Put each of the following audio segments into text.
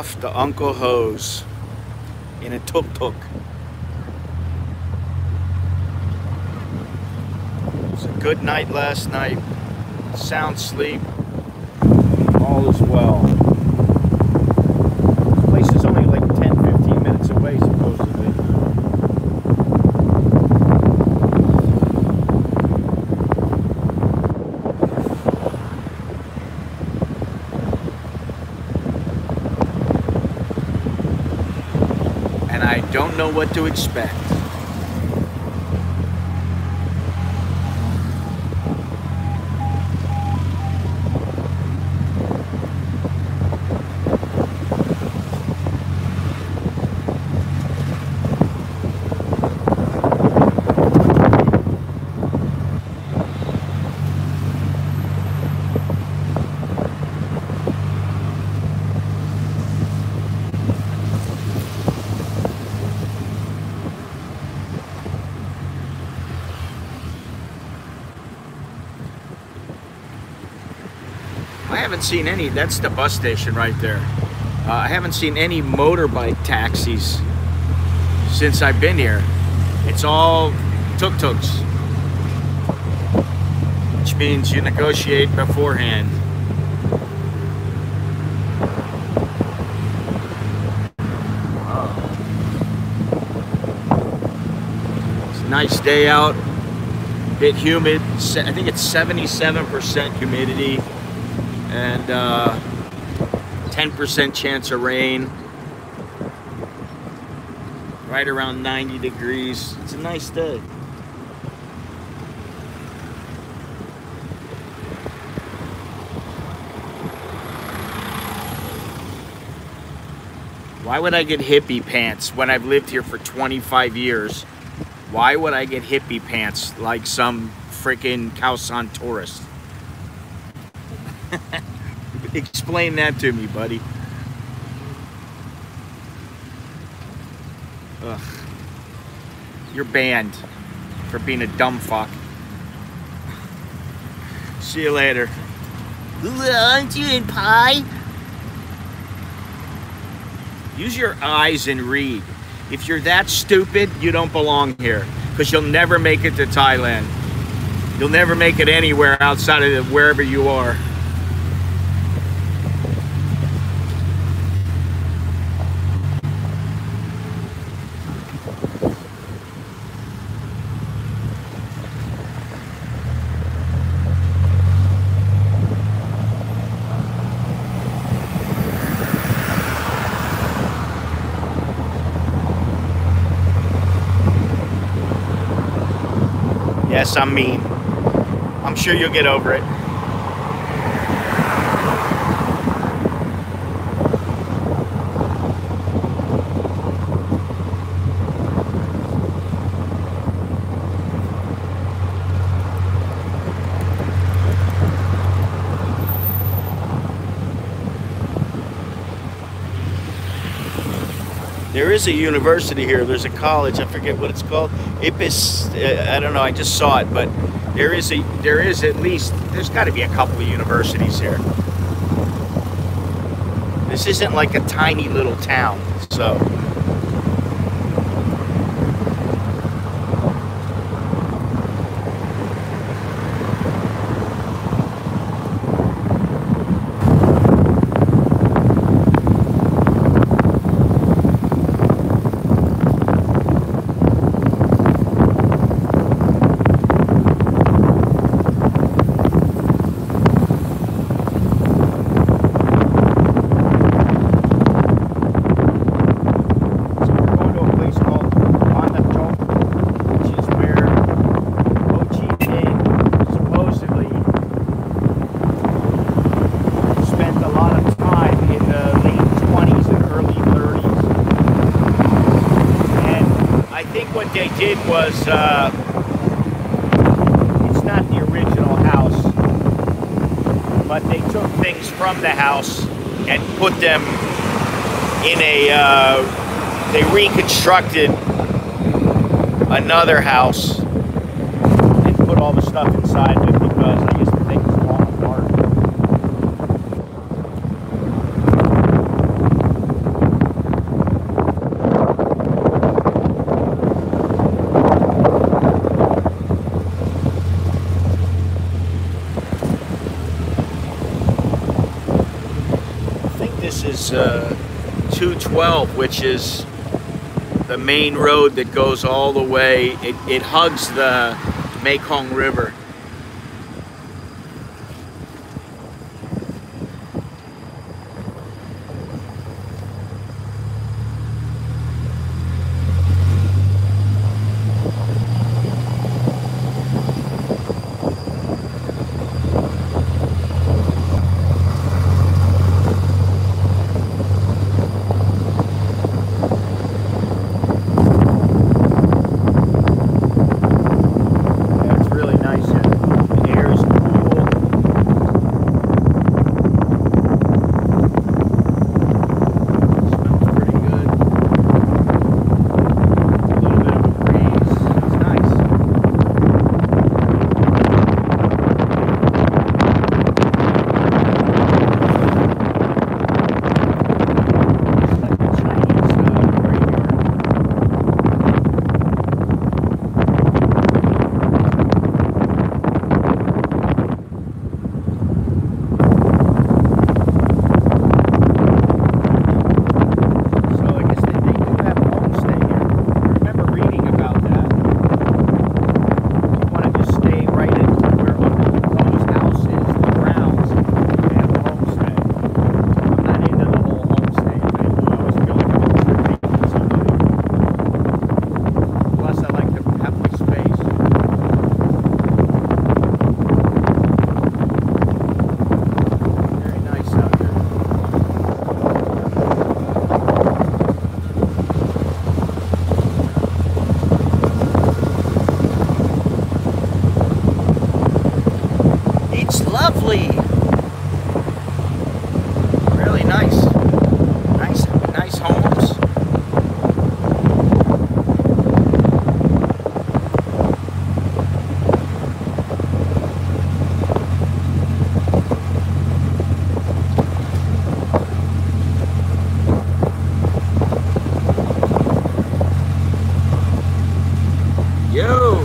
off to Uncle Ho's in a tuk-tuk. It was a good night last night, sound sleep, all is well. The place is only like 10-15 minutes away supposedly. Don't know what to expect. I haven't seen any, that's the bus station right there. I haven't seen any motorbike taxis since I've been here. It's all tuk-tuks, which means you negotiate beforehand. Wow. It's a nice day out, a bit humid. I think it's 77% humidity. And 10% chance of rain, right around 90 degrees. It's a nice day. Why would I get hippie pants when I've lived here for 25 years? Why would I get hippie pants like some freaking Khao San tourist? Explain that to me, buddy. Ugh. You're banned for being a dumb fuck. See you later. Aren't you in pie? Use your eyes and read. If you're that stupid, you don't belong here, because you'll never make it to Thailand. You'll never make it anywhere outside of wherever you are. Yes, I'm mean. I'm sure you'll get over it. There is a university here, there's a college, I forget what it's called. Ipis, I don't know, I just saw it, but there is at least, there's got to be a couple of universities here. This isn't like a tiny little town, so. What they did was, it's not the original house, but they took things from the house and put them in a, they reconstructed another house and put all the stuff inside of it because I guess the thing was falling apart. This is 212, which is the main road that goes all the way. It hugs the Mekong River.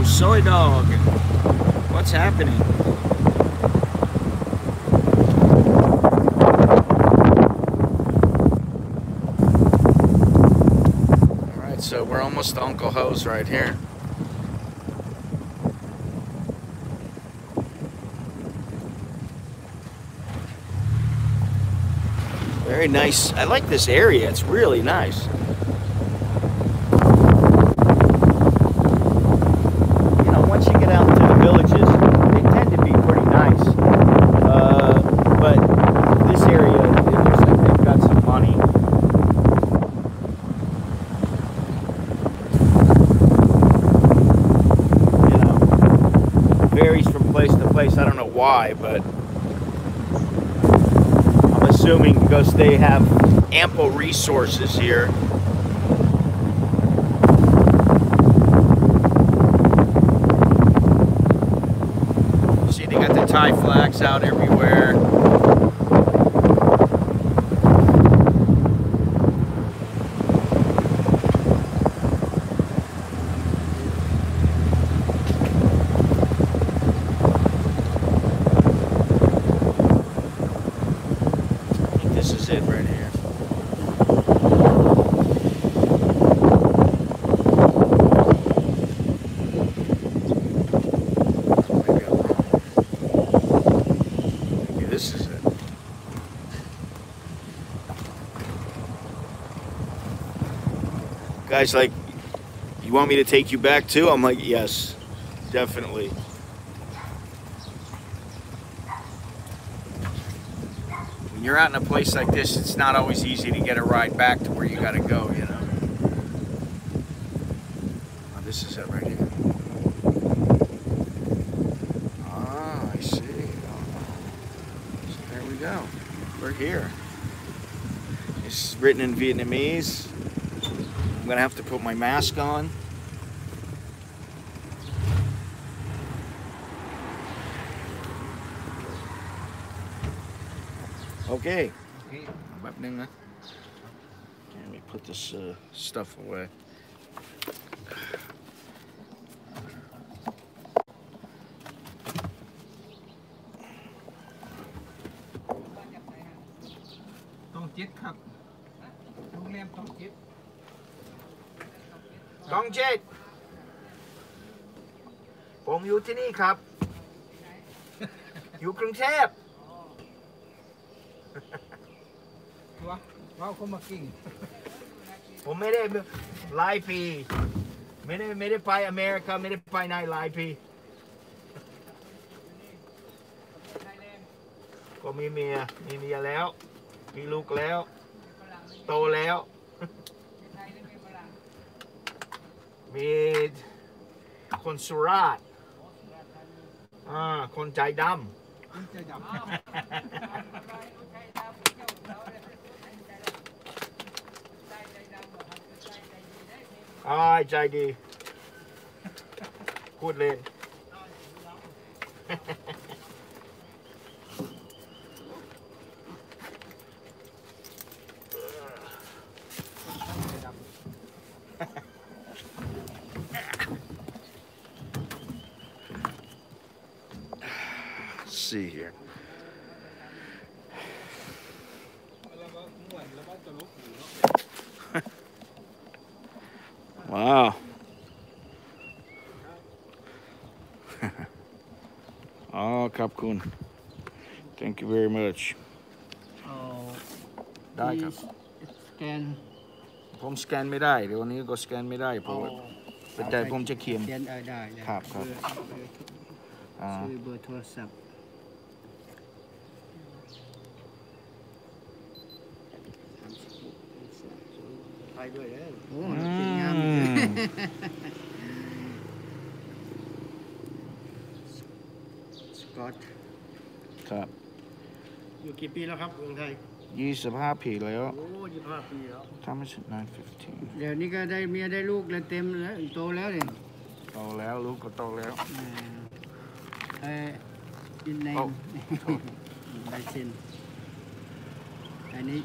Soy dog, what's happening? All right, so we're almost to Uncle Ho's right here. Very nice. I like this area. It's really nice. I don't know why, but I'm assuming because they have ample resources here. You see, they got the Thai flags out everywhere. Guys, like, you want me to take you back too? I'm like, yes, definitely. When you're out in a place like this, it's not always easy to get a ride back to where you gotta go, you know. Oh, this is it right here. Ah, I see. So there we go. We're here. It's written in Vietnamese. I'm gonna have to put my mask on. Okay. Let me put this stuff away. 27 ผมอยู่ที่นี่ครับอยู่กรุงเทพว้าวเขามากินผมไม่ได้หลายปีไม่ได้ไปอเมริกาไม่ได้ไปไหนหลายปีก็มีเมียแล้วมีลูกแล้วโตแล้วมีคนสุราษฎร์คนใจดำใจดีพูดเล่นSee here. Wow. Oh, Kapkun. Thank you very much. Oh, please scan. ผมสแกนไม่ได้เดี๋ยววันนี้ก็สแกนไม่ได้เพราะแต่ผมจะเขียนได้ครับครับชื่อเบอร์โทรศัพท์ไทยด้วยนะโอ้จริงงามสกอตครับอยู่กี่ปีแล้วครับเมืองไทย25 ปีแล้วโอ้25 ปีแล้วทำมาสิบ9-15เดี๋ยวนี้ก็ได้เมียได้ลูกแล้วเต็มแล้วโตแล้วเนี่ยโตแล้วลูกก็โตแล้วยินในใบเซ็นอันนี้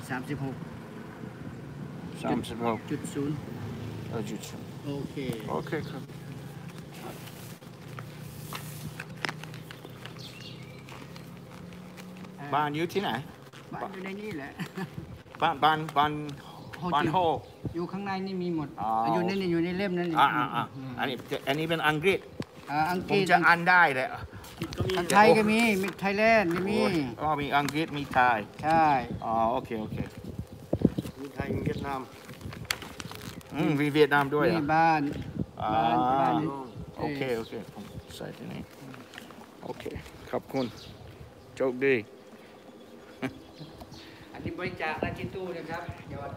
36.0โอเคครับบ้านอยู่ที่ไหนบ้านอยู่ในนี่แหละบ้านโฮอยู่ข้างในนี่มีหมดอยู่ในเล่มนั้นอันนี้เป็นอังกฤษผมจะอ่านได้เลยไทยก็มีไทยแลนด์มีมีอังกฤษมีไทยใช่โอเคมีไทยมีเวียดนามมีเวียดนามด้วยมีบ้านโอเคผมใส่ที่นี่โอเคขอบคุณโชคดีที่บริจาคและที่ตู้นะครับยอด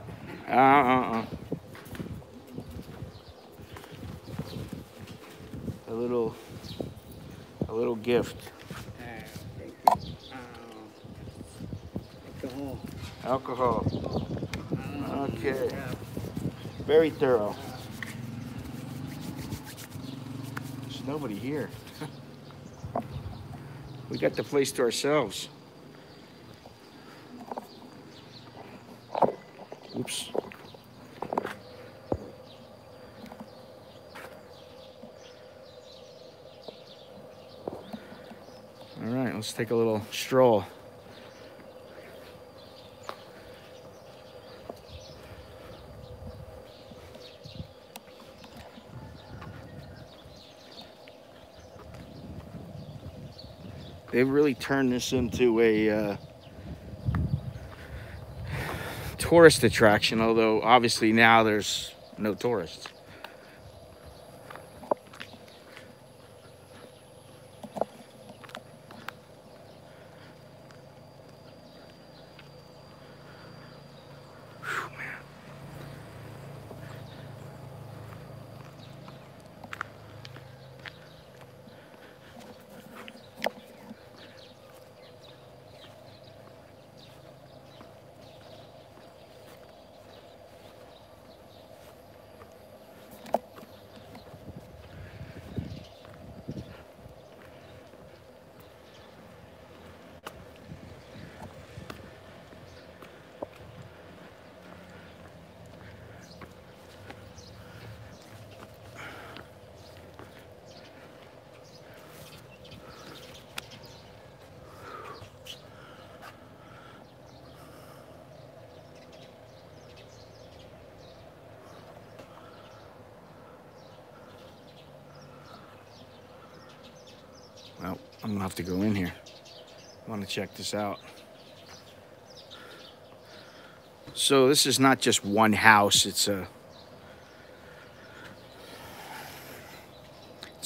a little gift alcohol okay very thorough there's nobody here we got the place to ourselves Oops. All right, let's take a little stroll. They've really turned this into a tourist attraction, although obviously now there's no tourists. Whew, man. I'm gonna have to go in here. I want to check this out. So this is not just one house, it's a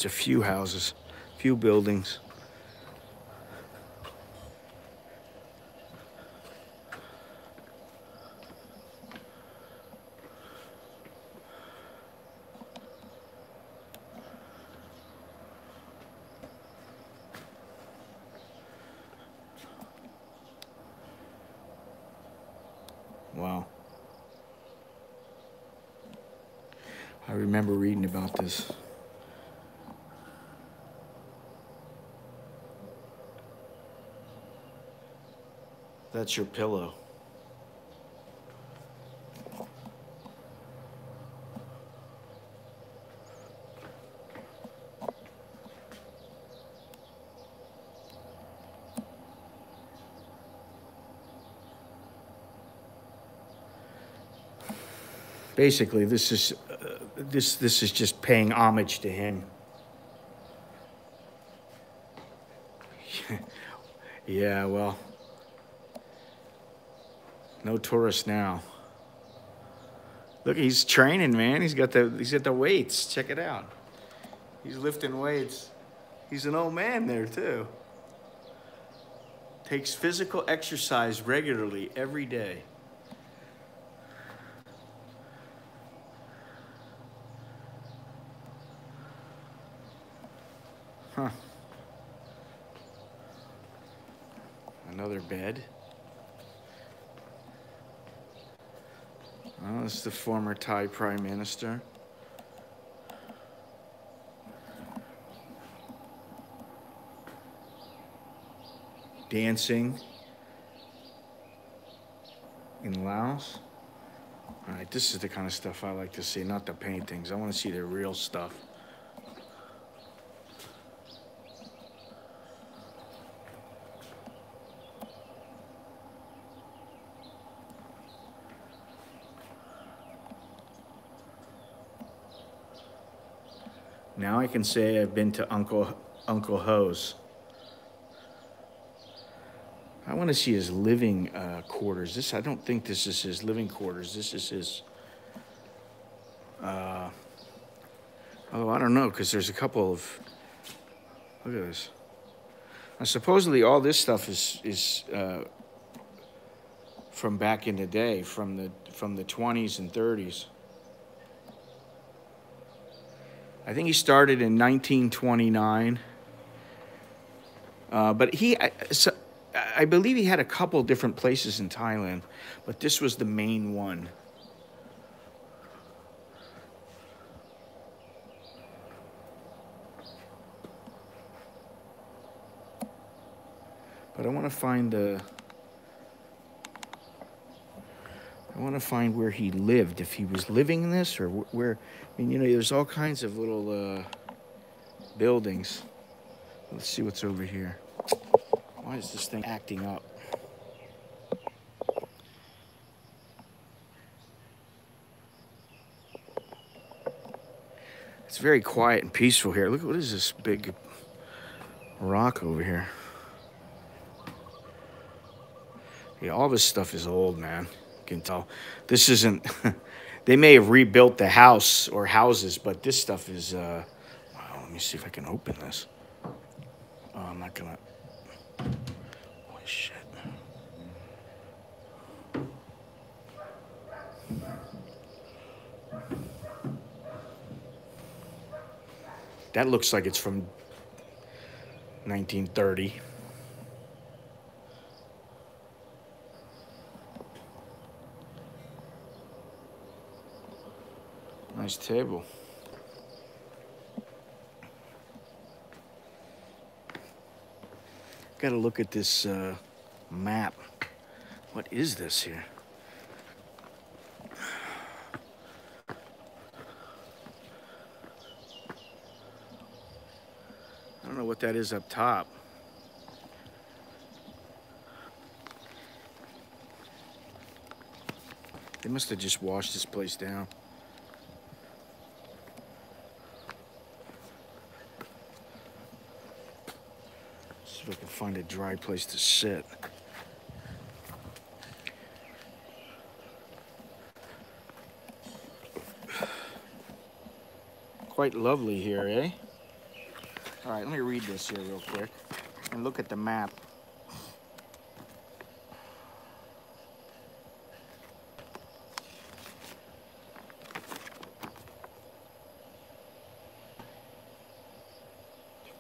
few houses, few buildings. Wow. I remember reading about this. That's your pillow. Basically, this is this is just paying homage to him. Yeah, well, no tourists now. Look, he's training, man. He's got the weights. Check it out. He's lifting weights. He's an old man there too. Takes physical exercise regularly every day. Huh. Another bed. Oh, this is the former Thai Prime Minister. Dancing in Laos. All right, this is the kind of stuff I like to see, not the paintings. I want to see the real stuff. Now I can say I've been to Uncle Ho's. I want to see his living quarters. I don't think this is his living quarters. This is his, oh, I don't know, because there's a couple of, look at this. Now, supposedly all this stuff is from back in the day, from the 20s and 30s. I think he started in 1929, but I believe he had a couple different places in Thailand, but this was the main one. But I want to find I want to find where he lived, if he was living in this, or where, I mean, you know, there's all kinds of little buildings. Let's see what's over here. Why is this thing acting up? It's very quiet and peaceful here. Look, what is this big rock over here? Yeah, all this stuff is old, man. Can tell this isn't they may have rebuilt the house or houses, but this stuff is wow, let me see if I can open this. Oh, I'm not gonna, holy shit. That looks like it's from 1930. Nice table. Got to look at this map. What is this here? I don't know what that is up top. They must have just washed this place down. find a dry place to sit. Quite lovely here, eh? All right, let me read this here real quick and look at the map.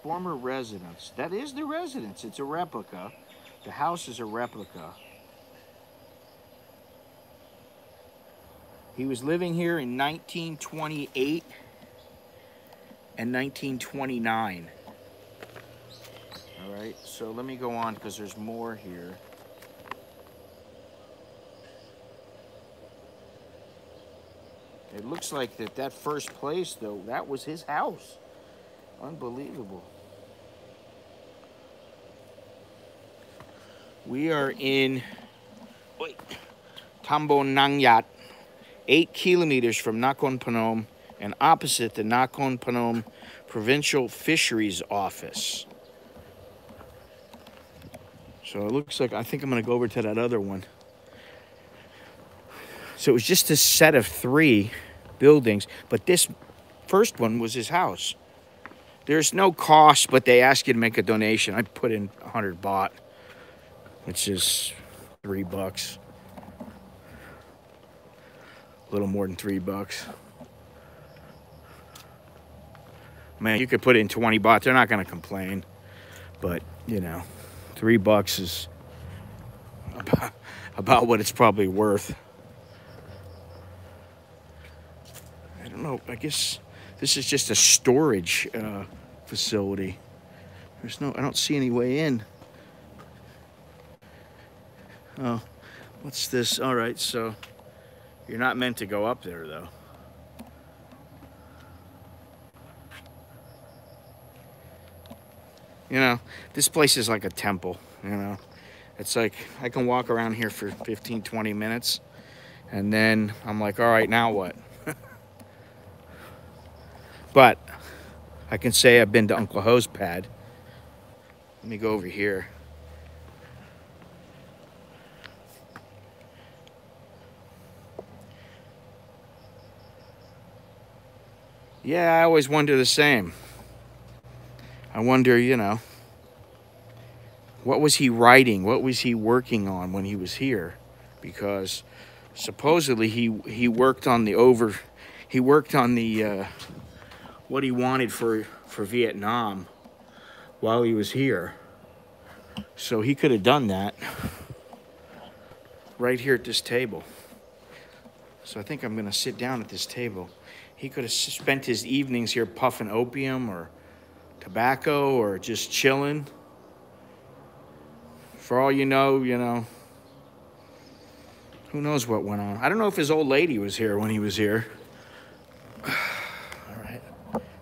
Former residence. That is the residence. It's a replica. The house is a replica. He was living here in 1928 and 1929. All right, so let me go on because there's more here. It looks like that first place, though, that was his house. Unbelievable. We are in Tambon Nangyat, 8 kilometers from Nakhon Phanom and opposite the Nakhon Phanom Provincial Fisheries Office. So it looks like, I think I'm going to go over to that other one. So it was just this set of 3 buildings, but this first one was his house. There's no cost, but they ask you to make a donation. I put in 100 baht. Which is $3. A little more than $3. Man, you could put in 20 baht. They're not going to complain. But, you know, $3 is about what it's probably worth. I don't know. I guess this is just a storage facility. There's no, I don't see any way in. Oh, what's this? All right, so you're not meant to go up there, though. You know, this place is like a temple, you know. It's like I can walk around here for 15, 20 minutes, and then I'm like, all right, now what? But I can say I've been to Uncle Ho's pad. Let me go over here. Yeah, I always wonder the same. I wonder, you know, what was he writing? What was he working on when he was here? Because supposedly he worked on the what he wanted for Vietnam while he was here. So he could have done that right here at this table. So I think I'm gonna sit down at this table. He could have spent his evenings here puffing opium or tobacco or just chilling. For all you know, who knows what went on. I don't know if his old lady was here when he was here. All right,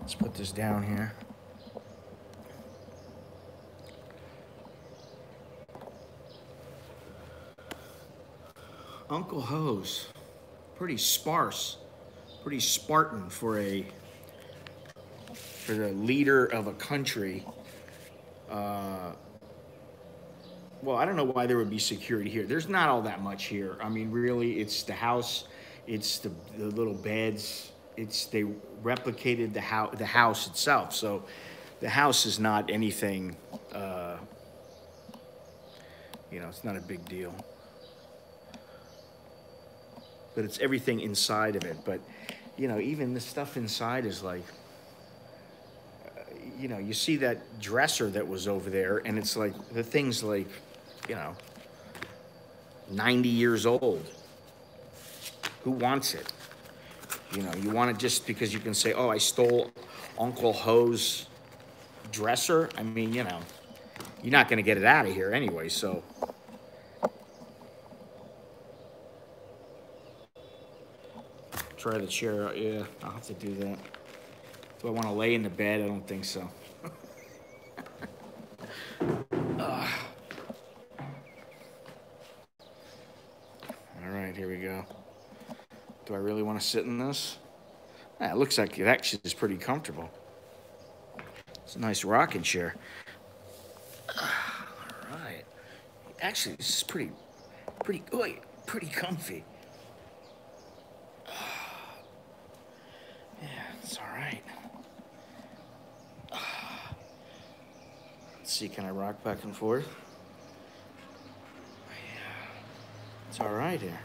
let's put this down here. Uncle Ho's, pretty sparse. Pretty Spartan for the leader of a country. Well, I don't know why there would be security here. There's not all that much here. I mean, really, it's the house, it's the little beds. It's they replicated the house itself. So the house is not anything. You know, it's not a big deal. But it's everything inside of it. But you know, even the stuff inside is like, you know, you see that dresser that was over there, and it's like, the thing's like, you know, 90 years old. Who wants it? You know, you want it just because you can say, oh, I stole Uncle Ho's dresser. I mean, you know, you're not gonna get it out of here anyway, so. Try the chair out. Yeah, I'll have to do that. Do I want to lay in the bed? I don't think so. All right, here we go. Do I really want to sit in this? Yeah, it looks like it actually is pretty comfortable. It's a nice rocking chair. Actually, this is pretty comfy. Yeah, it's all right. Let's see, can I rock back and forth? Yeah, it's all right here.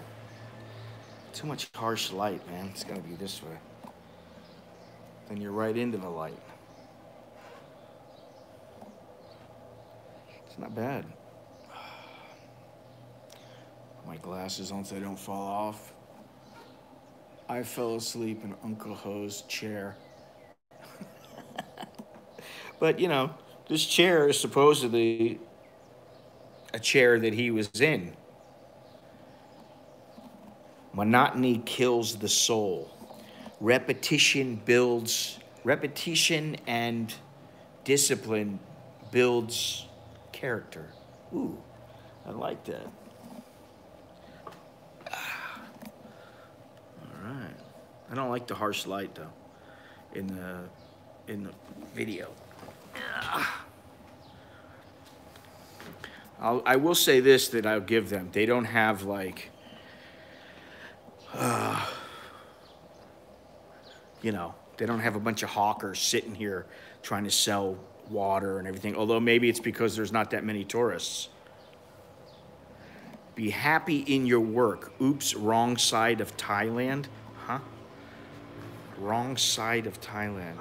Too much harsh light, man. It's gotta be this way. Then you're right into the light. It's not bad. My glasses on so they don't fall off. I fell asleep in Uncle Ho's chair. But, you know, this chair is supposedly a chair that he was in. Monotony kills the soul. Repetition builds, repetition and discipline builds character. Ooh, I like that. All right. I don't like the harsh light though in the video. I will say this that I'll give them. They don't have like you know, they don't have a bunch of hawkers sitting here trying to sell water and everything, although maybe it's because there's not that many tourists. Be happy in your work. Oops, wrong side of Thailand. Huh? Wrong side of Thailand.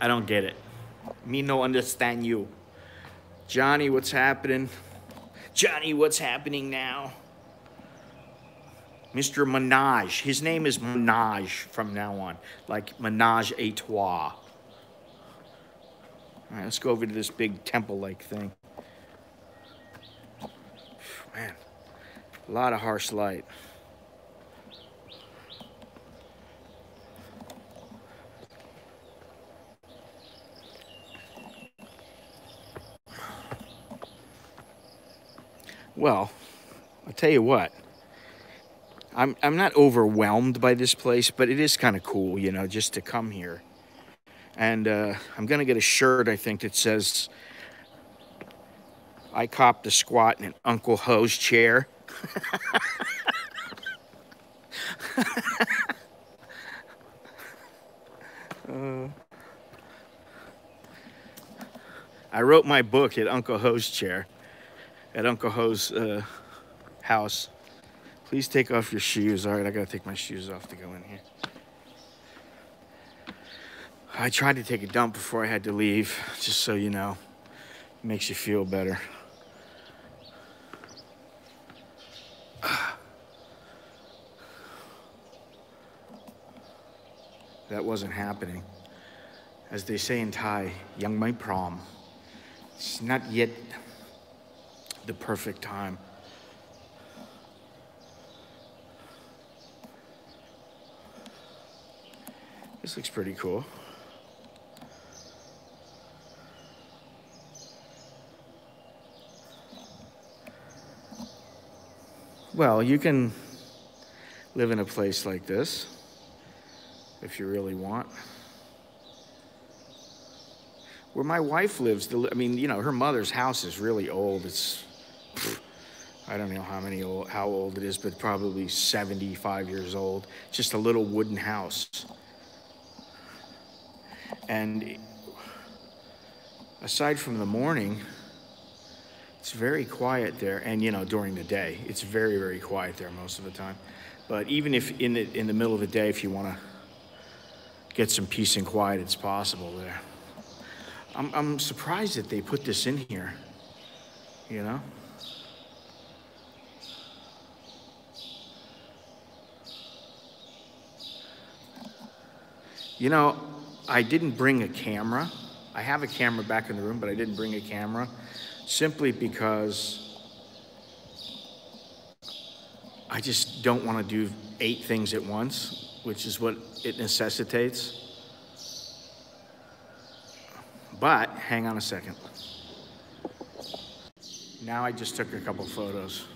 I don't get it. Me no understand you. Johnny, what's happening? Johnny, what's happening now? Mr. Minaj. His name is Minaj from now on. Like Minaj a Trois. All right, let's go over to this big temple-like thing. Man, a lot of harsh light. Well, I'll tell you what. I'm not overwhelmed by this place, but it is kind of cool, you know, just to come here. And I'm going to get a shirt, I think, that says, I copped a squat in an Uncle Ho's chair. I wrote my book at Uncle Ho's chair, at Uncle Ho's house. Please take off your shoes. All right, I got to take my shoes off to go in here. I tried to take a dump before I had to leave, just so you know. It makes you feel better. That wasn't happening. As they say in Thai, Yang Mai Prom. It's not yet the perfect time. This looks pretty cool. Well, you can live in a place like this if you really want. Where my wife lives, I mean, you know, her mother's house is really old. It's, I don't know how old it is, but probably 75 years old. Just a little wooden house. And aside from the morning, it's very quiet there. And, you know, during the day, it's very, very quiet there most of the time. But even if in the middle of the day, if you want to get some peace and quiet, it's possible there. I'm surprised that they put this in here, you know? You know, I didn't bring a camera. I have a camera back in the room, but I didn't bring a camera simply because I just don't want to do 8 things at once, which is what it necessitates. But hang on a second. Now I just took a couple photos.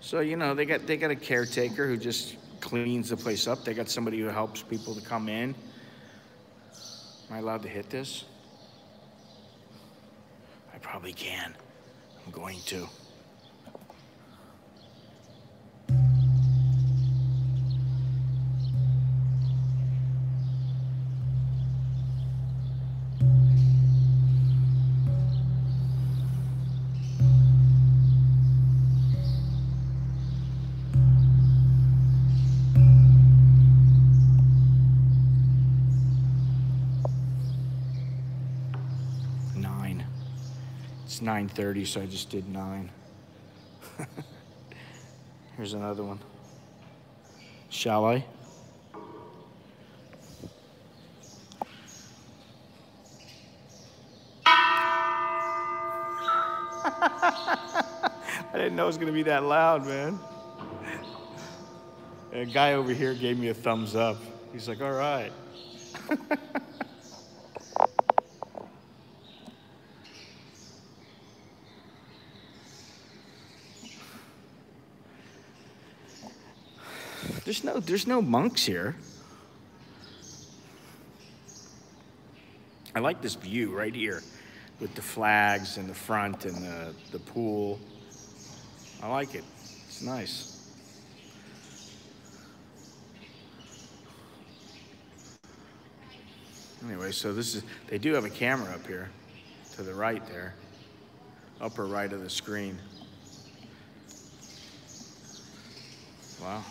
So, you know, they got a caretaker who just cleans the place up. They got somebody who helps people to come in. Am I allowed to hit this? I probably can. I'm going to. It's 9:30, so I just did 9. Here's another one. Shall I? I didn't know it was going to be that loud, man. A guy over here gave me a thumbs up. He's like, all right. There's no monks here. I like this view right here with the flags in the front and the pool. I like it. It's nice. Anyway, so this is, they do have a camera up here to the right there, upper right of the screen. Wow.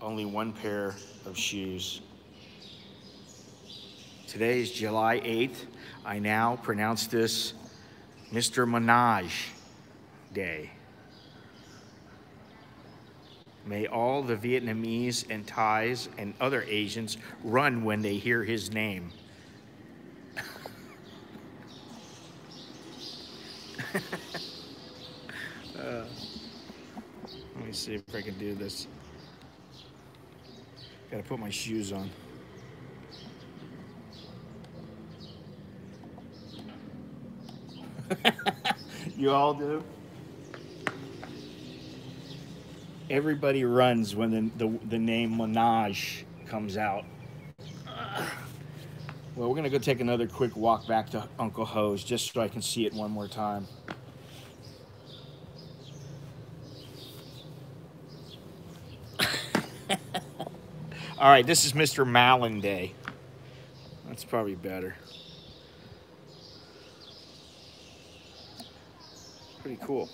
Only one pair of shoes. Today is July 8th. I now pronounce this Mr. Minaj Day. May all the Vietnamese and Thais and other Asians run when they hear his name. Let me see if I can do this. Gotta put my shoes on. You all do? Everybody runs when the name Minaj comes out. Well, we're gonna go take another quick walk back to Uncle Ho's just so I can see it one more time. All right, this is Mr. Malin Day. That's probably better. Pretty cool.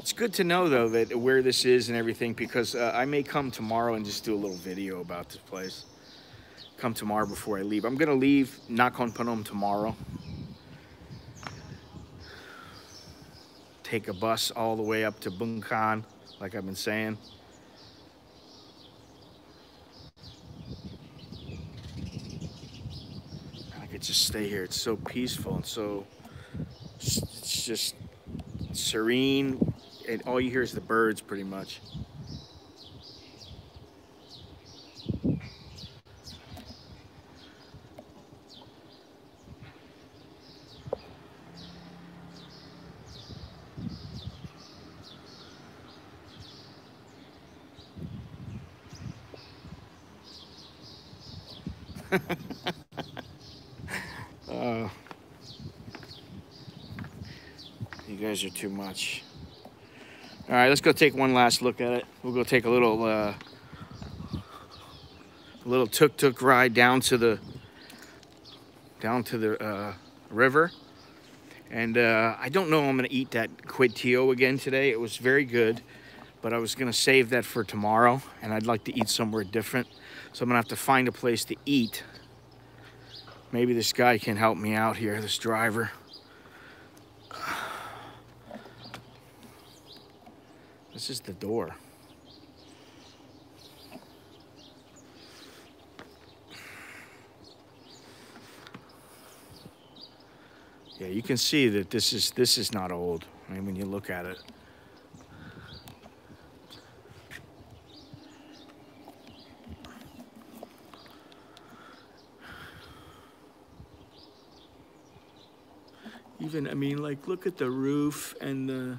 It's good to know, though, that where this is and everything, because I may come tomorrow and just do a little video about this place. Come tomorrow before I leave. I'm going to leave Nakhon Phanom tomorrow. Take a bus all the way up to Bueng Kan, like I've been saying. Just stay here. It's so peaceful and so it's just serene, and all you hear is the birds pretty much. Are too much. All right, let's go take one last look at it. We'll go take a little tuk-tuk ride down to the river. And I don't know if I'm gonna eat that quid teo again today. It was very good, but I was gonna save that for tomorrow, and I'd like to eat somewhere different. So I'm gonna have to find a place to eat. Maybe this guy can help me out here, this driver. This is the door. Yeah, you can see that this is not old. I mean, when you look at it. Even, I mean, like, look at the roof and the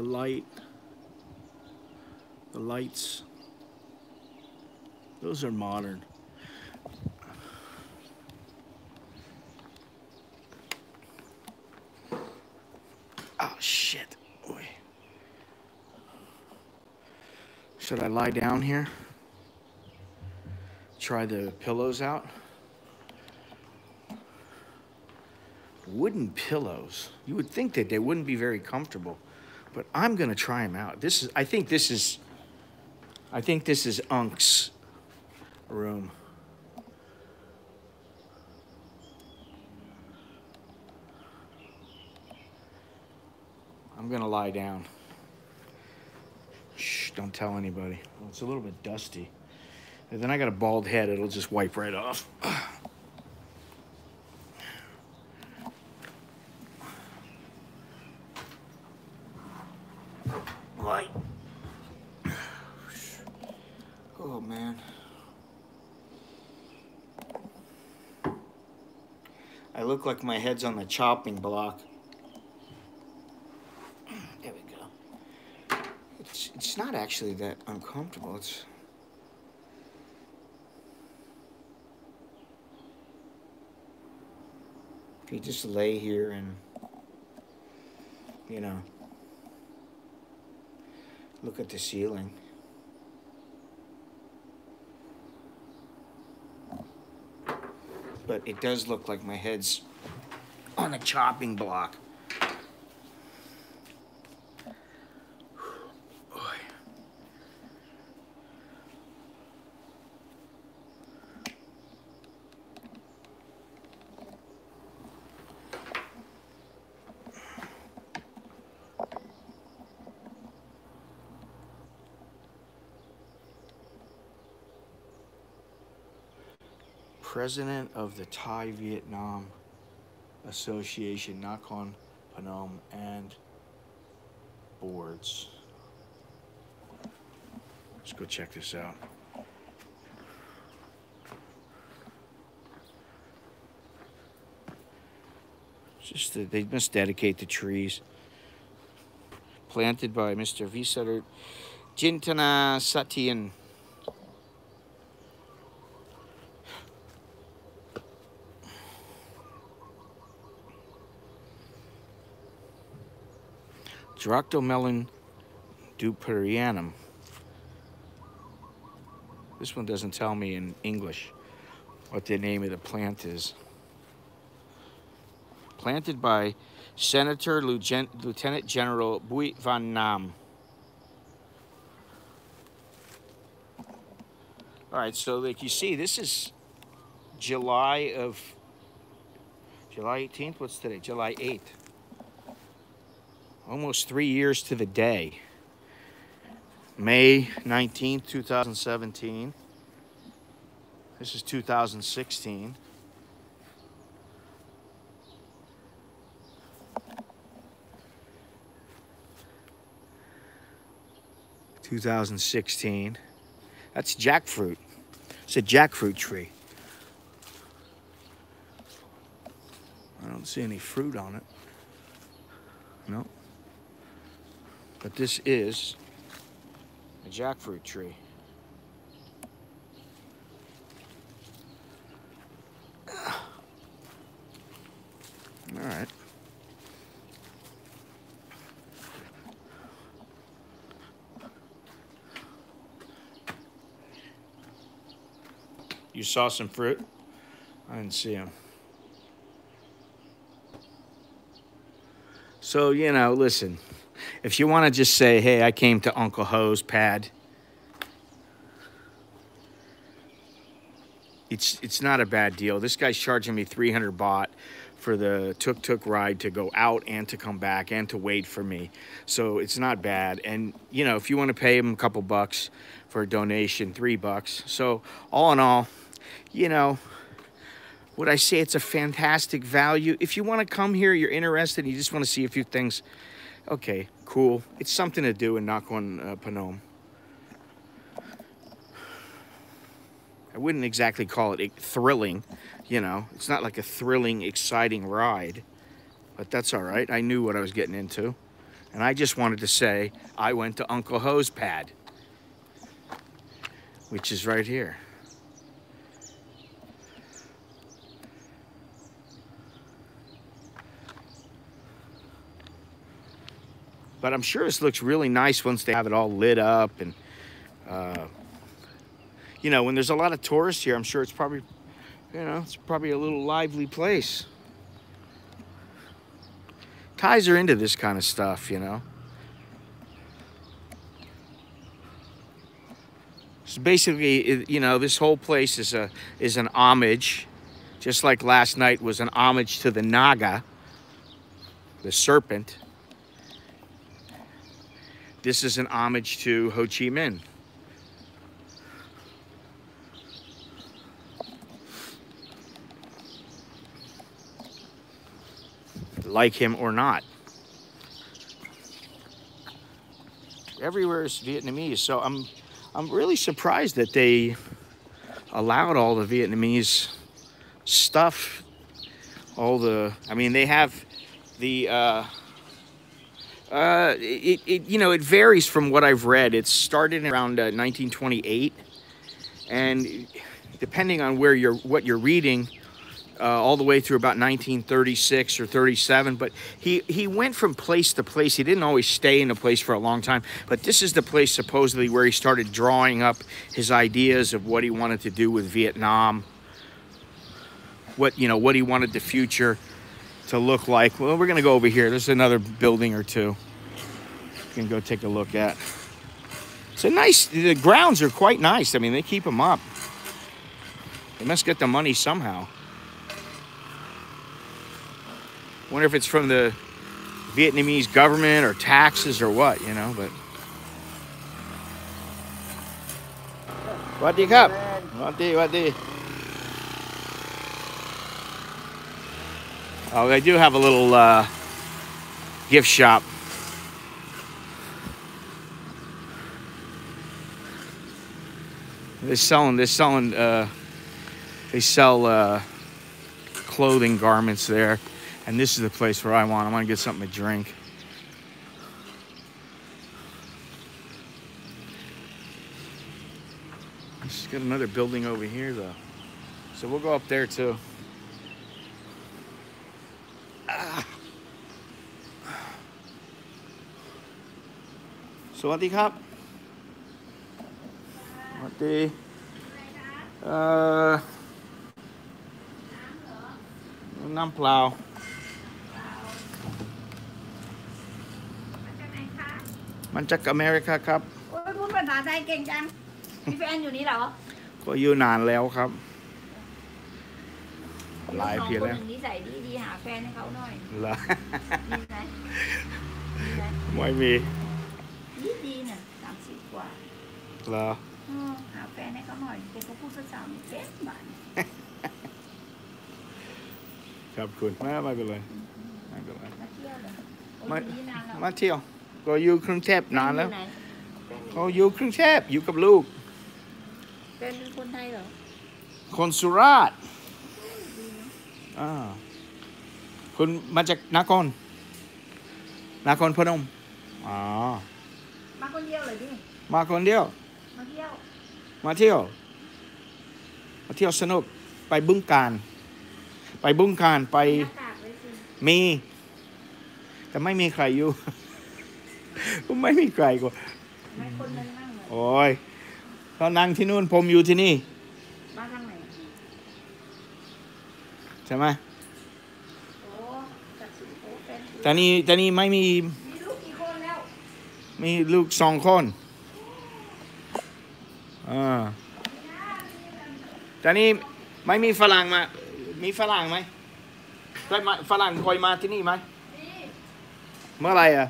light, the lights. Those are modern. Oh, shit. Boy. Should I lie down here? Try the pillows out? Wooden pillows. You would think that they wouldn't be very comfortable, but I'm going to try them out. This is, I think this is Unk's room. I'm going to lie down. Shh, don't tell anybody. Well, it's a little bit dusty. And then I got a bald head. It'll just wipe right off. Light. Oh, man. I look like my head's on the chopping block. There we go. It's not actually that uncomfortable. It's... If you just lay here and, you know, look at the ceiling. But it does look like my head's on a chopping block. Boy. President of the Thai Vietnam Association, Nakhon Phanom, and boards. Let's go check this out. It's just that they must dedicate the trees planted by Mr. Visarut Jintana Satyan. Dractomelon duperianum. This one doesn't tell me in English what the name of the plant is. Planted by Senator Lieutenant General Bui Van Nam. All right, so like you see, this is July 18th. What's today? July 8th. Almost 3 years to the day. May 19th, 2017. This is 2016. That's jackfruit. It's a jackfruit tree. I don't see any fruit on it. Nope. But this is a jackfruit tree. All right. You saw some fruit? I didn't see them. So, you know, listen. If you want to just say, hey, I came to Uncle Ho's pad, it's not a bad deal. This guy's charging me 300 baht for the tuk-tuk ride to go out and to come back and to wait for me. So it's not bad. And, you know, if you want to pay him a couple bucks for a donation, $3. So all in all, you know, would I say it's a fantastic value? If you want to come here, you're interested, and you just want to see a few things, okay, cool. It's something to do in Nakhon Phanom. I wouldn't exactly call it thrilling, you know. It's not like a thrilling, exciting ride, but that's all right. I knew what I was getting into. And I just wanted to say I went to Uncle Ho's pad, which is right here. But I'm sure this looks really nice once they have it all lit up. And, you know, when there's a lot of tourists here, I'm sure it's probably, you know, it's probably a little lively place. Thais are into this kind of stuff, you know. So basically, you know, this whole place is an homage, just like last night was an homage to the Naga, the serpent. This is an homage to Ho Chi Minh. Like him or not. Everywhere is Vietnamese, so I'm really surprised that they allowed all the Vietnamese stuff. All the, I mean, they have the you know, it varies from what I've read. It started around 1928, and depending on where you're, what you're reading, all the way through about 1936 or 37. But he went from place to place. He didn't always stay in a place for a long time. But this is the place supposedly where he started drawing up his ideas of what he wanted to do with Vietnam. What, you know, what he wanted the future to look like. Well, we're gonna go over here. There's another building or two you can go take a look at. It's a nice, the grounds are quite nice. I mean, they keep them up. They must get the money somehow. Wonder if it's from the Vietnamese government or taxes or what, you know, but. What do you got? What do you, what do you? Oh, they do have a little gift shop. They sell clothing, garments there. And this is the place where I want to get something to drink. It's got another building over here though. So we'll go up there too. Sawadee khap. Sawadee. Nam Plow. Manchak America khap. Live here now. Why me? Hello. Nakhon Phanom. Ah. Ma คนเดียวมาเที่ยว สนุกไป Bueng Kan ไป Bueng Kan ไปมีแต่ไม่มีใครอยู่ ไม่มีใครกว่า โอ้ย เขานั่งที่นู่น ผมอยู่ที่นี่ บ้านทางไหน ใช่ไหม แต่นี่ไม่มี มีลูกกี่คนแล้ว มีลูกสองคน ตอนนี้ไม่มีฝรั่งมามีฝรั่งมั้ยฝรั่งคอยมาที่นี่มั้ยมีเมื่อไหร่อ่ะ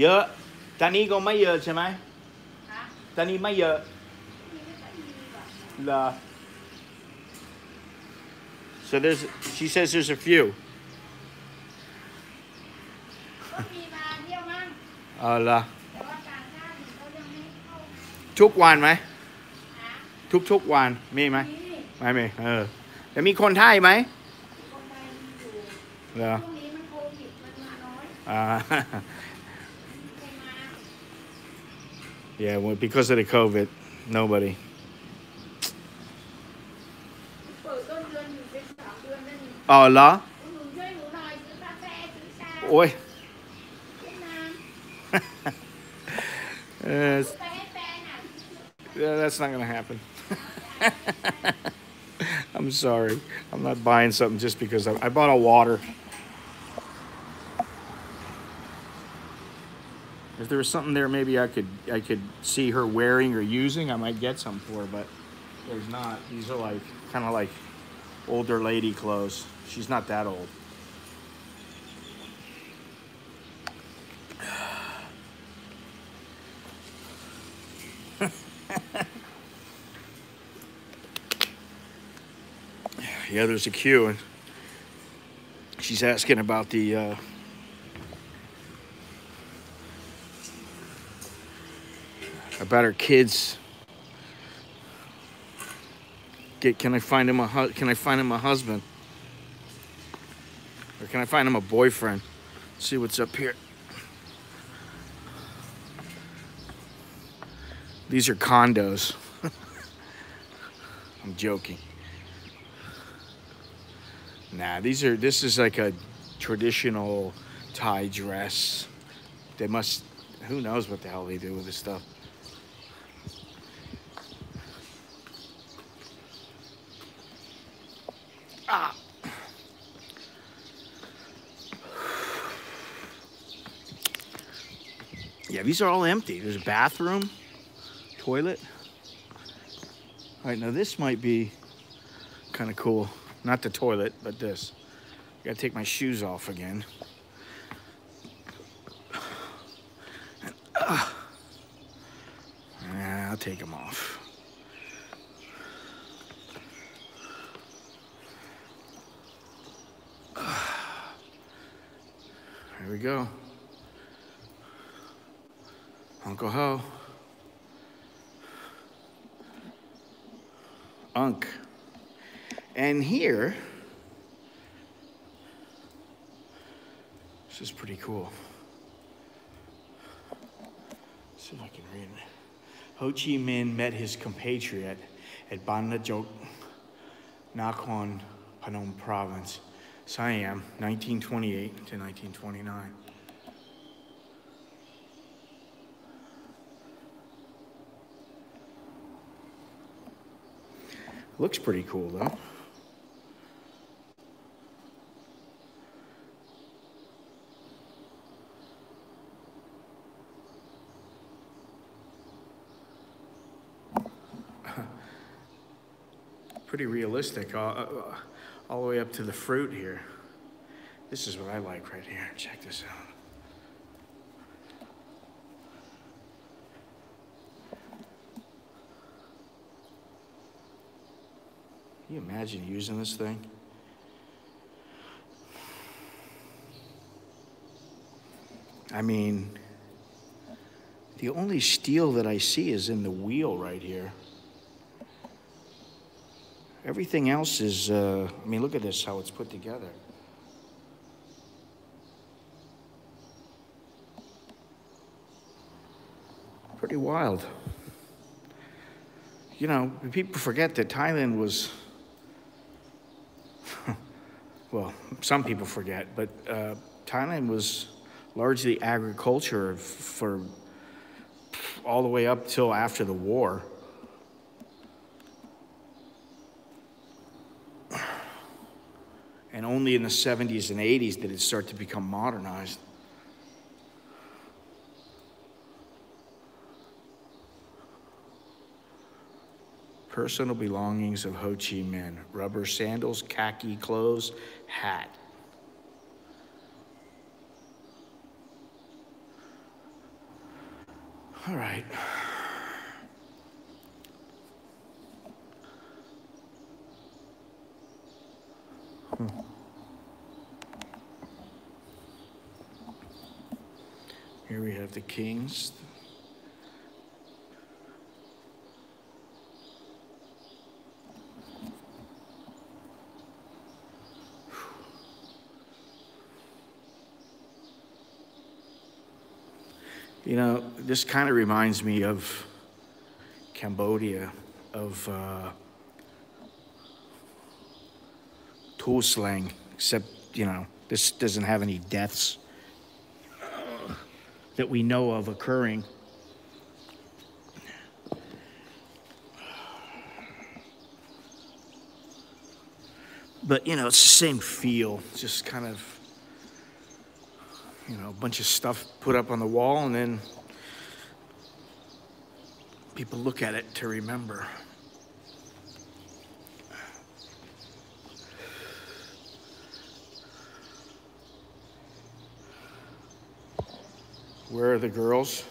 เยอะตอนนี้ก็ไม่เยอะใช่มั้ยตอนนี้ไม่เยอะเหรอ So there's, she says there's a few. ก็มีมาเที่ยวมั้งอ๋อเหรอ อ๋อ ทุกวันไหมทุกวันมีไหมไม่มีแต่มีคนไทยไหมเหรอYeah, well, because of the COVID, nobody. Oh, la? Oi. Yeah, that's not going to happen. I'm sorry. I'm not buying something just because I bought a water. If there was something there, maybe I could see her wearing or using, I might get some for her, but there's not. These are like kind of like older lady clothes. She's not that old. Yeah, there's a queue, and she's asking about the. About our kids. Can I find him a husband? Or can I find him a boyfriend? Let's see what's up here. These are condos. I'm joking. Nah, this is like a traditional Thai dress. They must, who knows what the hell they do with this stuff. Ah. Yeah, these are all empty. There's a bathroom, toilet. All right, now this might be kind of cool. Not the toilet, but this. I gotta take my shoes off again. And, I'll take them off. Here we go. Uncle Ho. Unk. And here, this is pretty cool. Let's see if I can read it. Ho Chi Minh met his compatriot at Banajok, Nakhon Phanom province. Siam, 1928 to 1929. Looks pretty cool, though. Pretty realistic. All the way up to the fruit here. This is what I like right here. Check this out. Can you imagine using this thing? I mean, the only steel that I see is in the wheel right here. Everything else is, I mean, look at this, how it's put together. Pretty wild. You know, people forget that Thailand was, well, some people forget, but Thailand was largely agriculture for all the way up till after the war. And only in the 70s and 80s did it start to become modernized. Personal belongings of Ho Chi Minh. Rubber sandals, khaki clothes, hat. All right. Here we have the kings. You know, this kind of reminds me of Cambodia, of Tuol Sleng, except, you know, this doesn't have any deaths that we know of occurring. But, you know, it's the same feel, just kind of, you know, a bunch of stuff put up on the wall and then people look at it to remember. Where are the girls?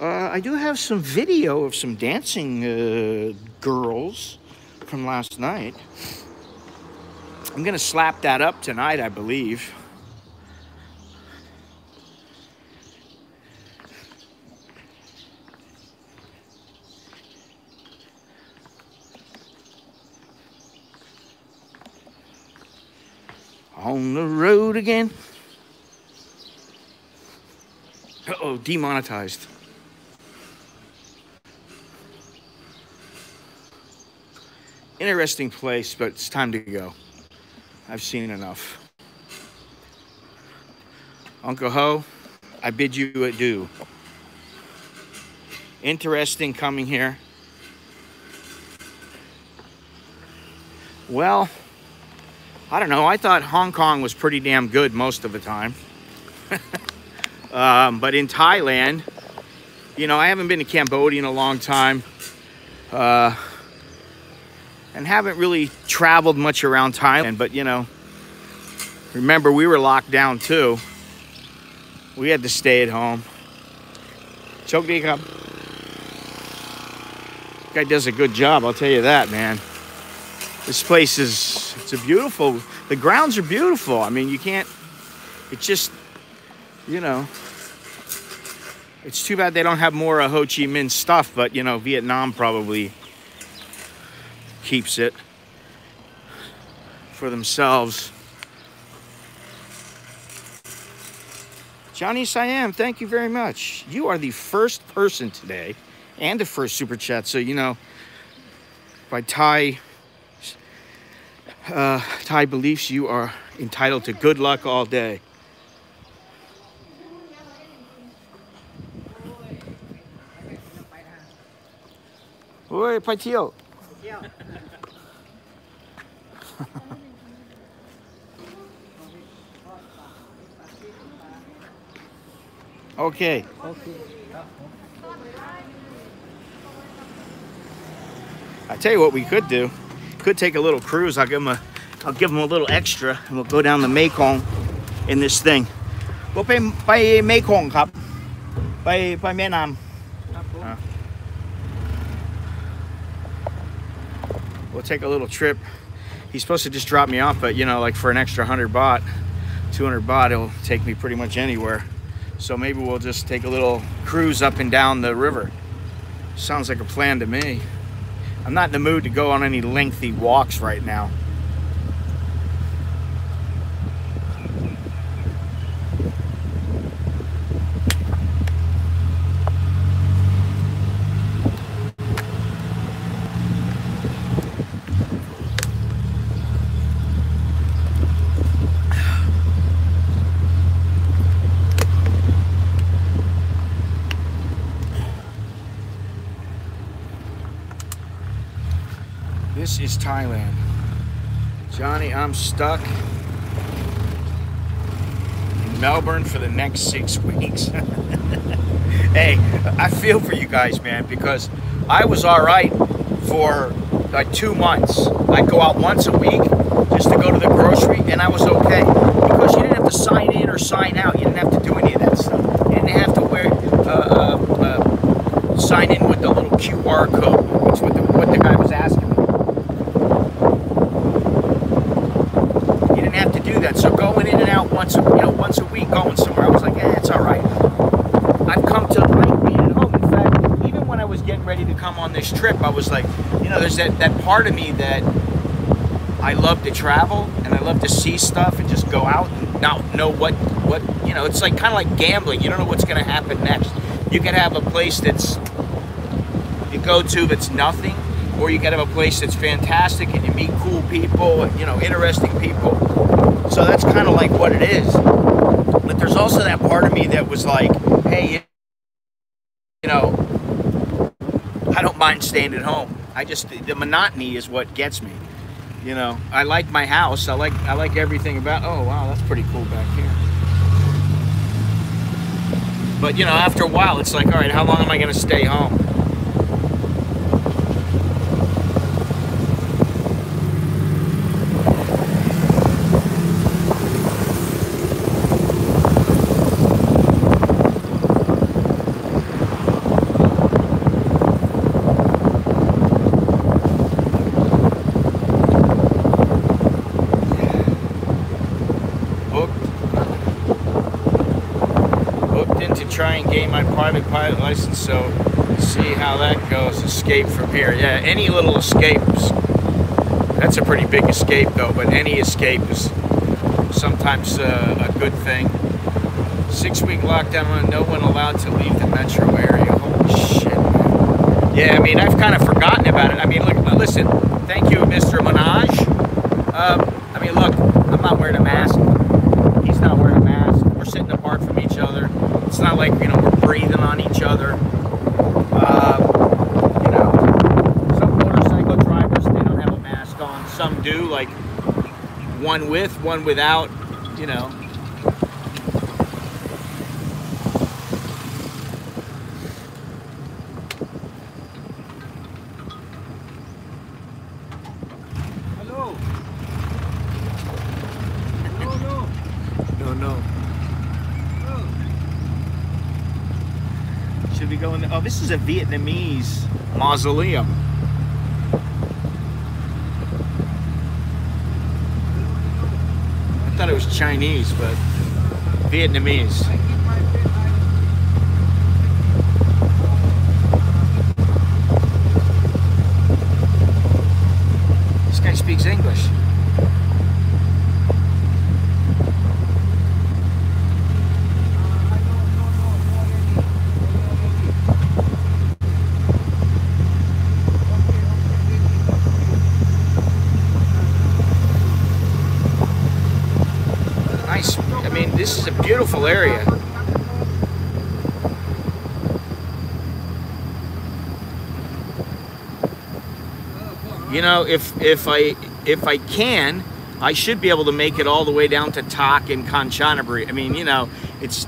I do have some video of some dancing girls from last night. I'm gonna slap that up tonight, I believe. On the road again. Uh-oh, demonetized. Interesting place, but it's time to go. I've seen enough. Uncle Ho, I bid you adieu. Interesting coming here. Well, I don't know. I thought Hong Kong was pretty damn good most of the time. But in Thailand, you know, I haven't been to Cambodia in a long time. And haven't really traveled much around Thailand, but you know, remember we were locked down too. We had to stay at home. Chokdikap. Guy does a good job, I'll tell you that, man. This place is, it's a beautiful, the grounds are beautiful. I mean, you can't, it's just, you know, it's too bad they don't have more Ho Chi Minh stuff, but you know, Vietnam probably keeps it for themselves. Johnny Siam, thank you very much. You are the first person today and the first super chat. So, you know, by Thai beliefs, you are entitled to good luck all day. Oi, Pai Tio. Okay. I tell you what we could do. Could take a little cruise. I'll give them a little extra, and we'll go down the Mekong in this thing. We'll pay Mekong Cup. By Menam. We'll take a little trip. He's supposed to just drop me off, but you know, like for an extra 100 baht, 200 baht, it'll take me pretty much anywhere. So maybe we'll just take a little cruise up and down the river. Sounds like a plan to me. I'm not in the mood to go on any lengthy walks right now. This is Thailand. Johnny, I'm stuck in Melbourne for the next 6 weeks. Hey, I feel for you guys, man, because I was all right for like 2 months. I'd go out once a week just to go to the grocery, and I was okay because you didn't have to sign in or sign out. You didn't have to do any of that stuff. You didn't have to wear sign in with the little QR code, which was what the guy was asking. So going in and out once a week, going somewhere, I was like, eh, it's all right. I've come to like being at home. In fact, even when I was getting ready to come on this trip, I was like, you know, there's that part of me that I love to travel and I love to see stuff and just go out and not know what what, you know, it's like kind of like gambling. You don't know what's going to happen next. You could have a place that's you go to that's nothing, or you could have a place that's fantastic and you meet cool people and, you know, interesting people. So that's kind of like what it is. But there's also that part of me that was like, hey, you know, I don't mind staying at home. I just, the monotony is what gets me. You know, I like my house. I like everything about, oh wow, that's pretty cool back here. But you know, after a while, it's like, all right, how long am I going to stay home? Try and gain my private pilot license, so see how that goes. Escape from here. Yeah, any little escapes. That's a pretty big escape though, but any escape is sometimes a good thing. 6-week lockdown, no one allowed to leave the metro area. Holy shit, man. Yeah, I mean, I've kind of forgotten about it. I mean, look, listen, thank you, Mr. Minaj. I mean, look, I'm not wearing a mask. He's not wearing a mask. We're sitting apart from each other. It's not like, you know, we're breathing on each other. You know, some motorcycle drivers, they don't have a mask on. Some do, like one with, one without, you know. Oh, this is a Vietnamese mausoleum. I thought it was Chinese, but Vietnamese. This guy speaks English. This is a beautiful area. You know, if I can, I should be able to make it all the way down to Tak and Kanchanaburi. I mean, you know,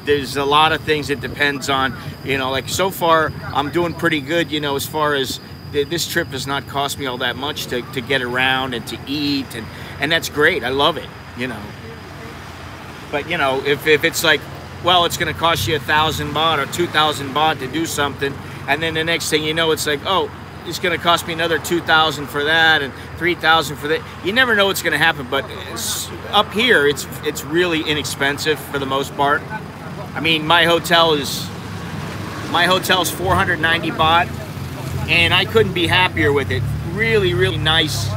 there's a lot of things it depends on. You know, like so far, I'm doing pretty good, you know, as far as this trip has not cost me all that much to get around and to eat. And that's great. I love it, you know. But you know, if it's like, well, it's gonna cost you 1,000 baht or 2,000 baht to do something, and then the next thing you know, it's like, oh, it's gonna cost me another 2,000 for that and 3,000 for that. You never know what's gonna happen, but up here, it's really inexpensive for the most part. I mean, my hotel's 490 baht, and I couldn't be happier with it. Really, really nice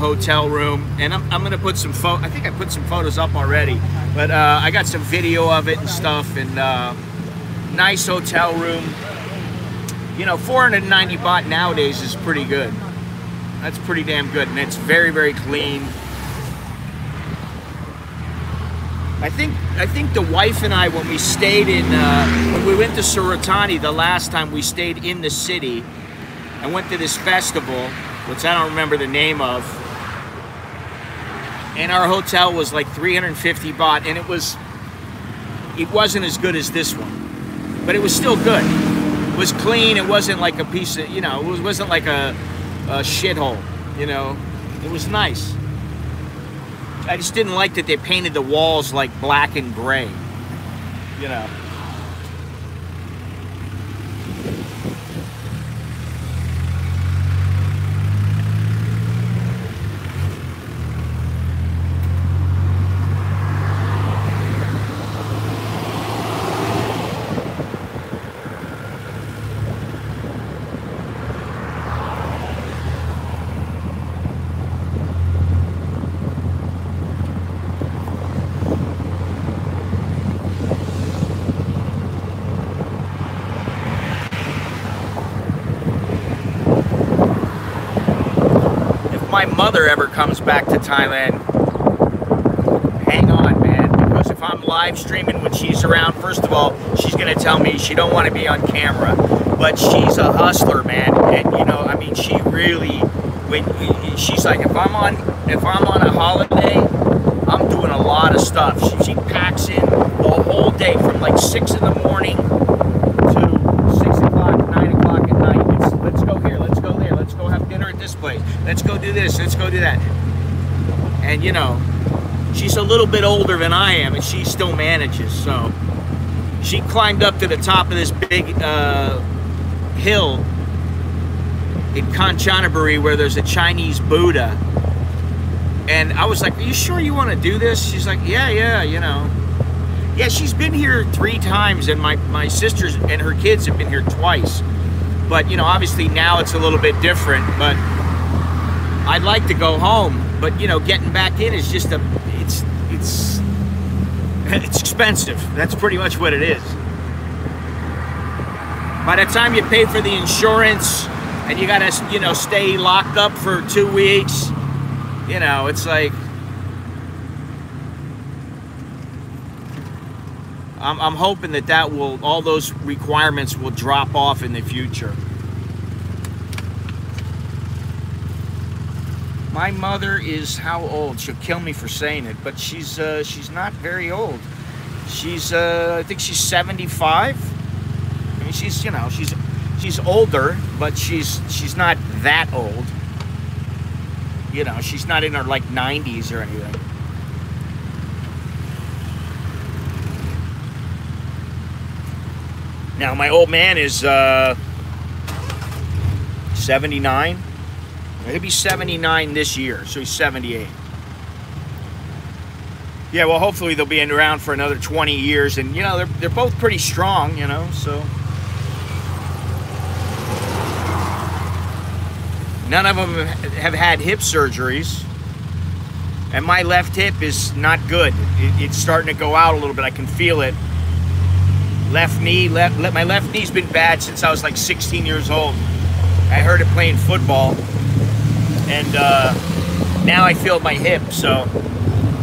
hotel room, and I'm gonna put some I think I put some photos up already. But I got some video of it and stuff, and nice hotel room. You know, 490 baht nowadays is pretty good. That's pretty damn good, and it's very, very clean. I think the wife and I, when we stayed in, when we went to Surat Thani the last time, we stayed in the city and went to this festival, which I don't remember the name of. And our hotel was like 350 baht, and it wasn't as good as this one, but it was still good. It was clean. It wasn't like a piece of, you know, it wasn't like a shithole, you know. It was nice. I just didn't like that they painted the walls like black and gray, you know. my mother ever comes back to Thailand, hang on, man, because if I'm live streaming when she's around, first of all, she's gonna tell me she don't want to be on camera, but she's a hustler, man, and you know, I mean, she really, she's like, if I'm on a holiday, I'm doing a lot of stuff. She packs in the whole day from like 6 in the morning to 6 o'clock, 9 o'clock at night. Let's go here, let's go there, let's go have dinner at this place, let's go do this, let's go do that. And you know, she's a little bit older than I am, and she still manages. So she climbed up to the top of this big hill in Kanchanaburi where there's a Chinese Buddha. And I was like, are you sure you want to do this? She's like, yeah, you know. Yeah, she's been here 3 times, and my sisters and her kids have been here twice. But, you know, obviously now it's a little bit different, but I'd like to go home. But, you know, getting back in is just it's expensive. That's pretty much what it is. By the time you pay for the insurance and you gotta, you know, stay locked up for 2 weeks, you know, it's like, I'm hoping that will, all those requirements will drop off in the future. My mother is how old? She'll kill me for saying it, but she's not very old. She's I think she's 75. I mean, she's, you know, she's older, but she's not that old. You know, she's not in her like 90s or anything. Now my old man is 79. He'll be 79 this year, so he's 78. Yeah, well, hopefully they'll be around for another 20 years, and you know, they're both pretty strong, you know, so. None of them have had hip surgeries, and my left hip is not good. It's starting to go out a little bit. I can feel it. My left knee's been bad since I was like 16 years old. I heard it playing football, and now I feel my hip, so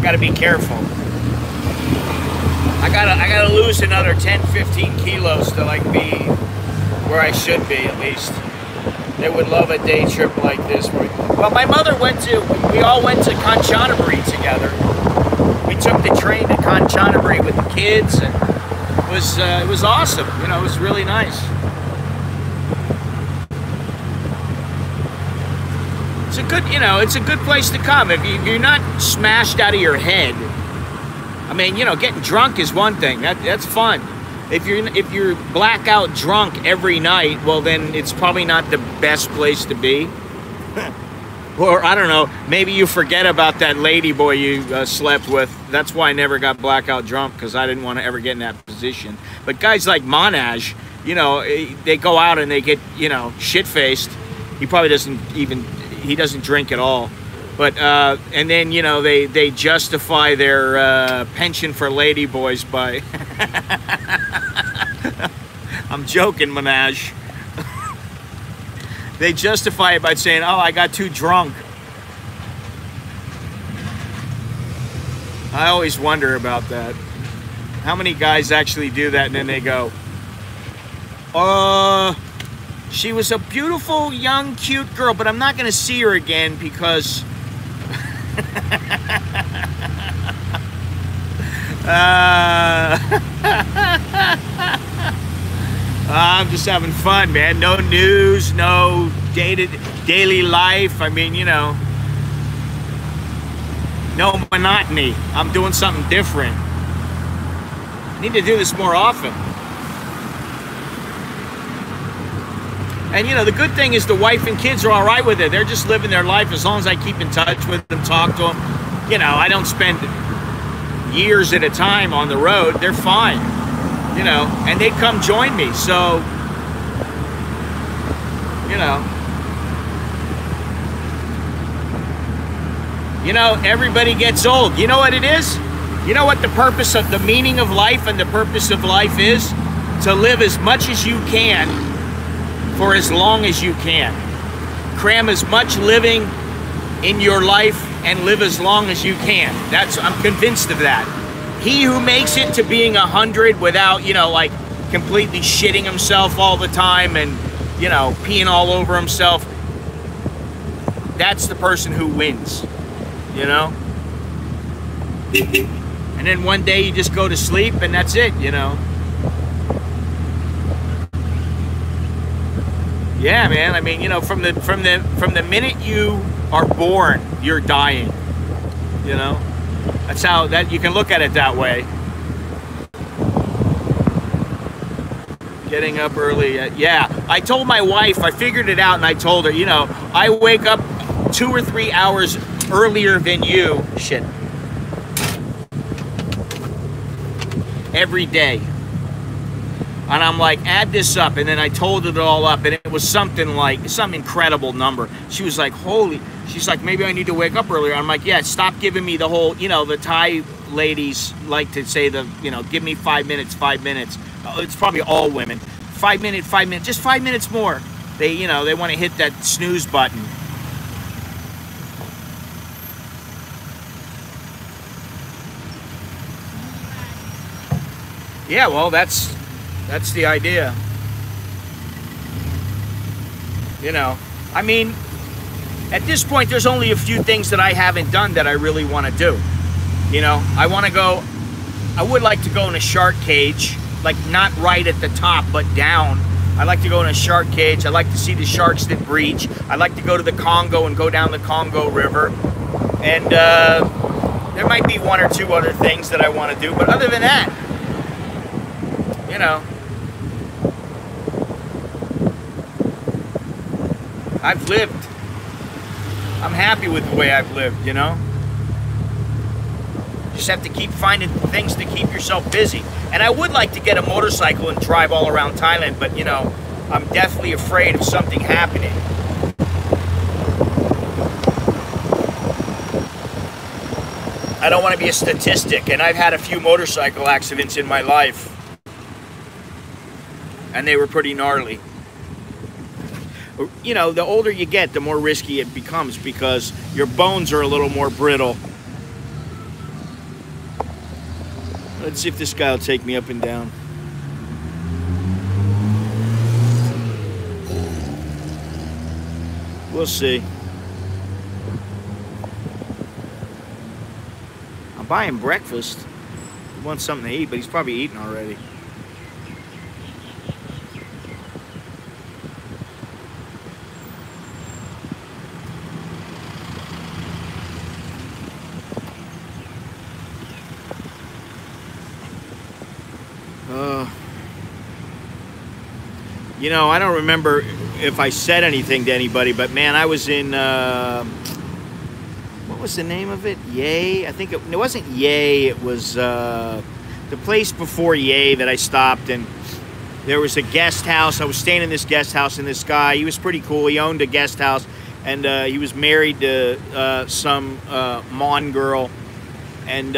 gotta be careful. I gotta lose another 10-15 kilos to like be where I should be at least. They would love a day trip like this. Well, my mother we all went to Kanchanaburi together. We took the train to Kanchanaburi with the kids, and it was awesome. You know, it was really nice. It's a good, you know, it's a good place to come. If you're not smashed out of your head, I mean, you know, getting drunk is one thing. That's fun. If you're blackout drunk every night, well, then it's probably not the best place to be. Or, I don't know, maybe you forget about that lady boy you slept with. That's why I never got blackout drunk, because I didn't want to ever get in that position. But guys like Monaj, you know, they go out and they get, you know, shit-faced. He doesn't drink at all. But, and then, you know, they justify their penchant for ladyboys by... I'm joking, Monaj. They justify it by saying, oh, I got too drunk. I always wonder about that. How many guys actually do that, and then they go, she was a beautiful, young, cute girl, but I'm not going to see her again because... I'm just having fun, man. No news, no daily life. I mean, you know, no monotony. I'm doing something different. I need to do this more often. And, you know, the good thing is the wife and kids are all right with it. They're just living their life as long as I keep in touch with them, talk to them. You know, I don't spend years at a time on the road. They're fine, you know, and they come join me. So, you know, everybody gets old. You know what it is? You know what the meaning of life and the purpose of life is? To live as much as you can for as long as you can. Cram as much living in your life and live as long as you can. That's, I'm convinced of that. He who makes it to being 100 without, you know, like completely shitting himself all the time and, you know, peeing all over himself, that's the person who wins, you know? And then one day you just go to sleep and that's it, you know? Yeah, man, I mean, you know, from the minute you are born, you're dying, you know? That's how, that you can look at it that way. Getting up early, yeah. I told my wife, I figured it out and I told her, you know, I wake up 2 or 3 hours earlier than you, shit, every day. And I'm like, add this up. And then I told it all up and it was something like, some incredible number. She was like, holy, she's like, maybe I need to wake up earlier. I'm like, yeah, stop giving me the whole, you know, the Thai ladies like to say the, you know, give me 5 minutes, 5 minutes. It's probably all women. 5 minutes, 5 minutes, just 5 minutes more. They, you know, they want to hit that snooze button. Yeah, well, that's the idea. You know, I mean, at this point, there's only a few things that I haven't done that I really want to do. You know, I want to go, I would like to go in a shark cage, like not right at the top, but down. I'd like to go in a shark cage. I'd like to see the sharks that breach. I'd like to go to the Congo and go down the Congo River. And there might be 1 or 2 other things that I want to do, but other than that, you know, I've lived. I'm happy with the way I've lived, you know? Just have to keep finding things to keep yourself busy. And I would like to get a motorcycle and drive all around Thailand, but, you know, I'm definitely afraid of something happening. I don't want to be a statistic, and I've had a few motorcycle accidents in my life. And they were pretty gnarly. You know, the older you get, the more risky it becomes because your bones are a little more brittle. Let's see if this guy will take me up and down. We'll see. I'm buying breakfast. He wants something to eat, but he's probably eaten already. You know, I don't remember if I said anything to anybody, but man, I was in, what was the name of it? Yay? I think it wasn't Yay, it was the place before Yay that I stopped, and there was a guest house. I was staying in this guest house, and this guy, he was pretty cool. He owned a guest house, and he was married to some Mon girl, and,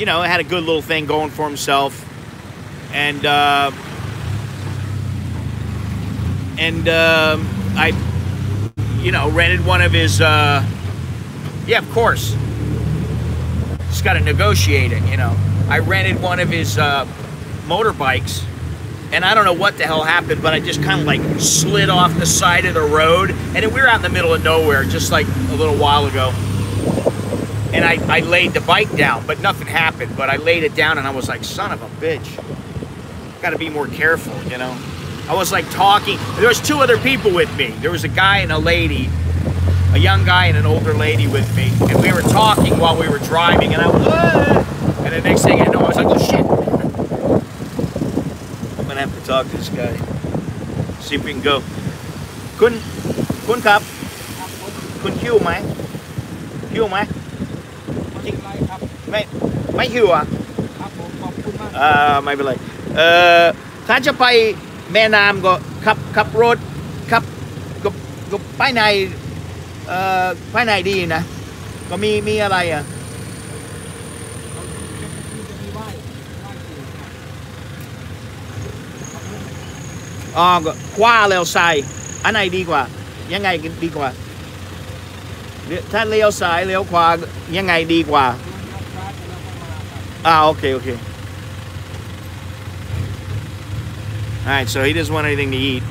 you know, had a good little thing going for himself, and, I, you know, rented one of his, yeah, of course. Just got to negotiate it, you know. I rented one of his motorbikes, and I don't know what the hell happened, but I just kind of like slid off the side of the road. And we were out in the middle of nowhere just like a little while ago. And I laid the bike down, but nothing happened. But I laid it down, and I was like, son of a bitch. Got to be more careful, you know. I was like talking. There was 2 other people with me. There was a guy and a lady, a young guy and an older lady with me. And we were talking while we were driving. And I was, ah! And the next thing I know, I was like, oh shit. I'm gonna have to talk to this guy. See if we can go. Kun kap. Kun hiu mai. Hiu mai. Mai hiu ah. Mai belai. Tha cha pai. Mẹ Nam go cup road cup go by night đi nè. Có miอะไร à? Qua leo sai. Anh này đi qua. Như ngay đi qua. ถ้าเลี้ยวซ้ายเลี้ยวขวายังไงดีกว่าokay, okay. Alright, so he doesn't want anything to eat.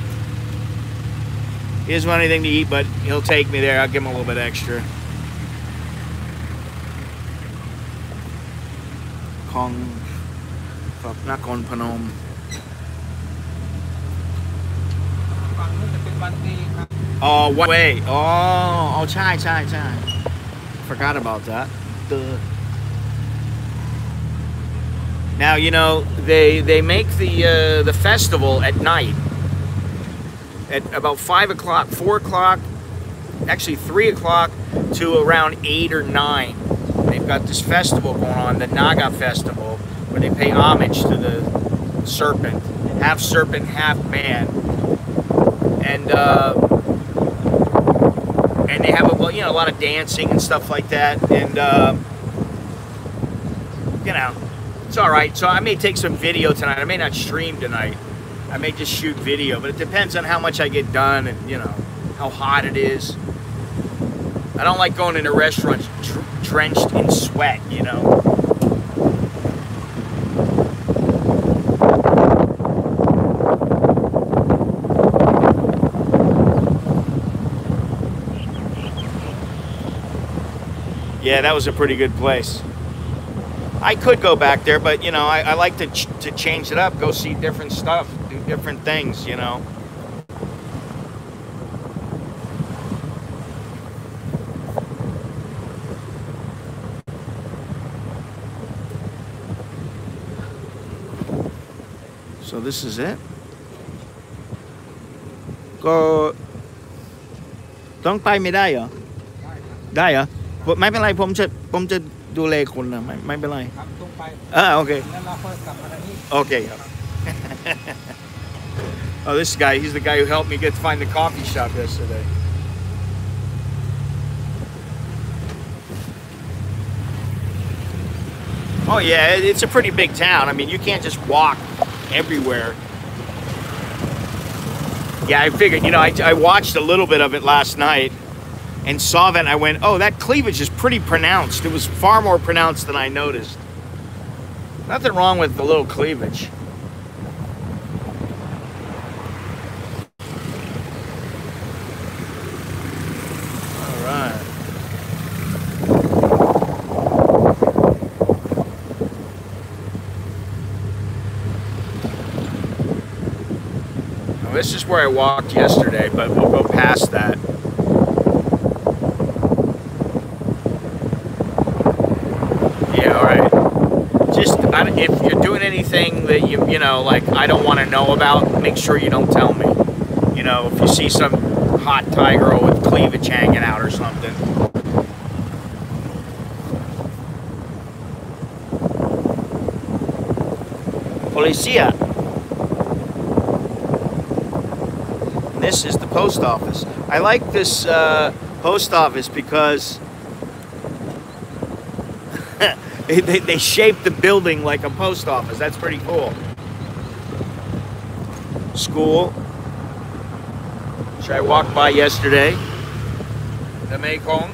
He doesn't want anything to eat, but he'll take me there. I'll give him a little bit extra. Nakhon Phanom. Oh, what way? Oh, chai. Forgot about that. Duh. Now, you know, they make the festival at night at about 5 o'clock, 4 o'clock, actually 3 o'clock to around 8 or 9. They've got this festival going on, the Naga Festival, where they pay homage to the serpent, half man, and they have a lot of dancing and stuff like that, and it's all right. So I may take some video tonight. I may not stream tonight. I may just shoot video, but it depends on how much I get done and, you know, how hot it is. I don't like going into restaurants drenched in sweat, you know. Yeah, that was a pretty good place. I could go back there, but, you know, I like to change it up, go see different stuff, do different things, you know. So this is it. Go. Don't buy me daya. Daya. But maybe like I'm just. ดูแลคุณนะไม่เป็นไร okay. Okay. Oh, this guy, he's the guy who helped me find the coffee shop yesterday. Oh yeah, it's a pretty big town. I mean, you can't just walk everywhere. Yeah, I figured, you know, I watched a little bit of it last night and saw that, and I went, oh, that cleavage is pretty pronounced. It was far more pronounced than I noticed. Nothing wrong with the little cleavage. All right. Now, this is where I walked yesterday, but we'll go past that. If you're doing anything that you know, like, I don't want to know about, make sure you don't tell me. You know, if you see some hot Thai girl with cleavage hanging out or something. Policia. This is the post office. I like this post office because they shaped the building like a post office. That's pretty cool. School, which I walked by yesterday. The Mekong.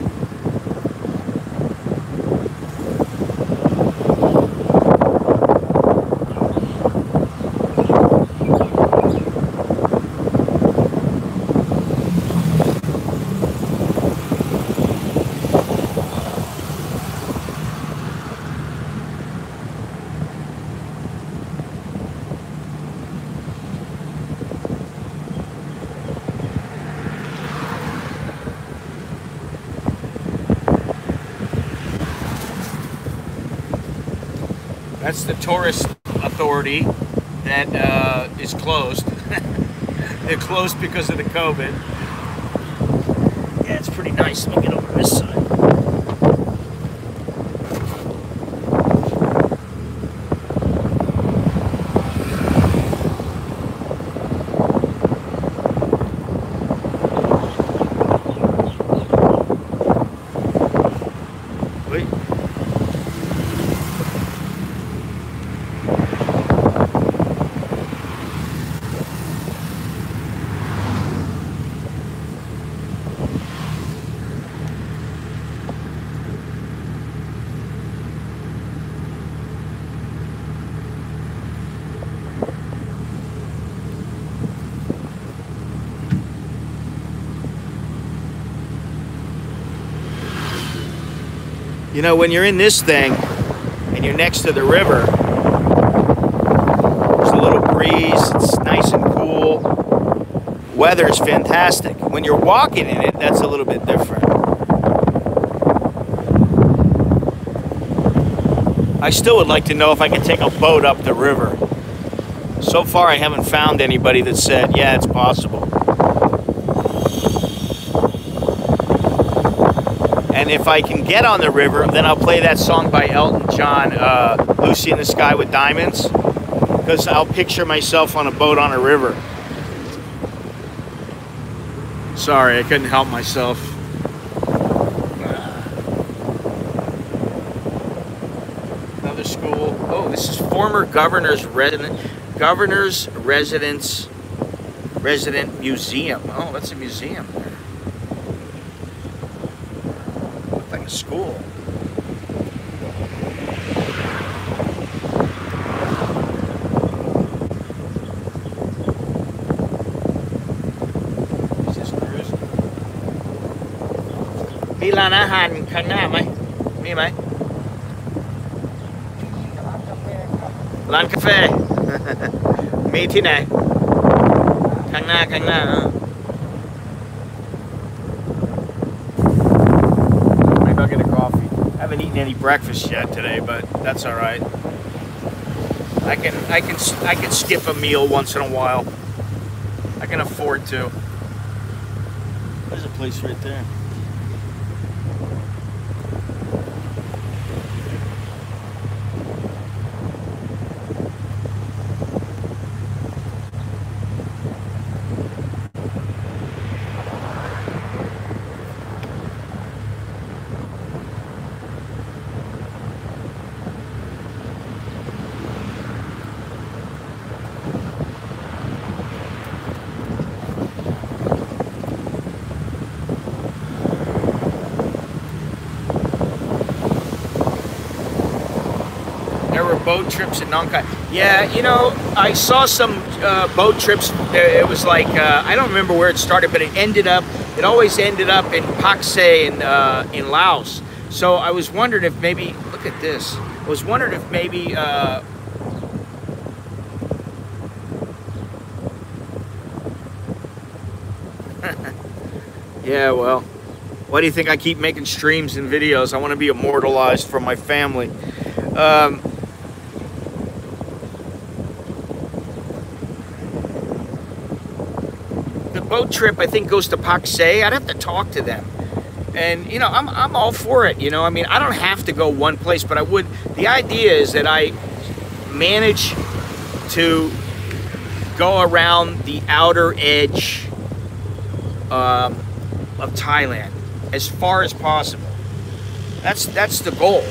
That's the tourist authority that is closed. They're closed because of the COVID. Yeah, it's pretty nice. Let me get over this side. You know, when you're in this thing and you're next to the river, there's a little breeze, it's nice and cool. Weather is fantastic. When you're walking in it, that's a little bit different. I still would like to know if I could take a boat up the river. So far I haven't found anybody that said, yeah, it's possible. And if I can get on the river, then I'll play that song by Elton John, Lucy in the Sky with Diamonds, because I'll picture myself on a boat on a river. Sorry, I couldn't help myself. Another school. Oh, this is former governor's resident museum. Oh, that's a museum there. Looks like a school. Is this cruise? Milanahan Kanamai. Me, mate. Lan cafe. Me too now. Maybe I'll get a coffee. I haven't eaten any breakfast yet today, but that's all right. I can skip a meal once in a while. I can afford to. There's a place right there. Boat trips in Nong Khai. Yeah, you know, I saw some boat trips. It was like, I don't remember where it started, but it always ended up in Pakse in Laos. So I was wondering if maybe, look at this. I was wondering if maybe, yeah, well, why do you think I keep making streams and videos? I want to be immortalized from my family. Boat trip, I think, goes to Pakse. I'd have to talk to them, and you know, I'm all for it. You know, I mean, I don't have to go one place, but I would. The idea is that I manage to go around the outer edge of Thailand as far as possible. That's the goal.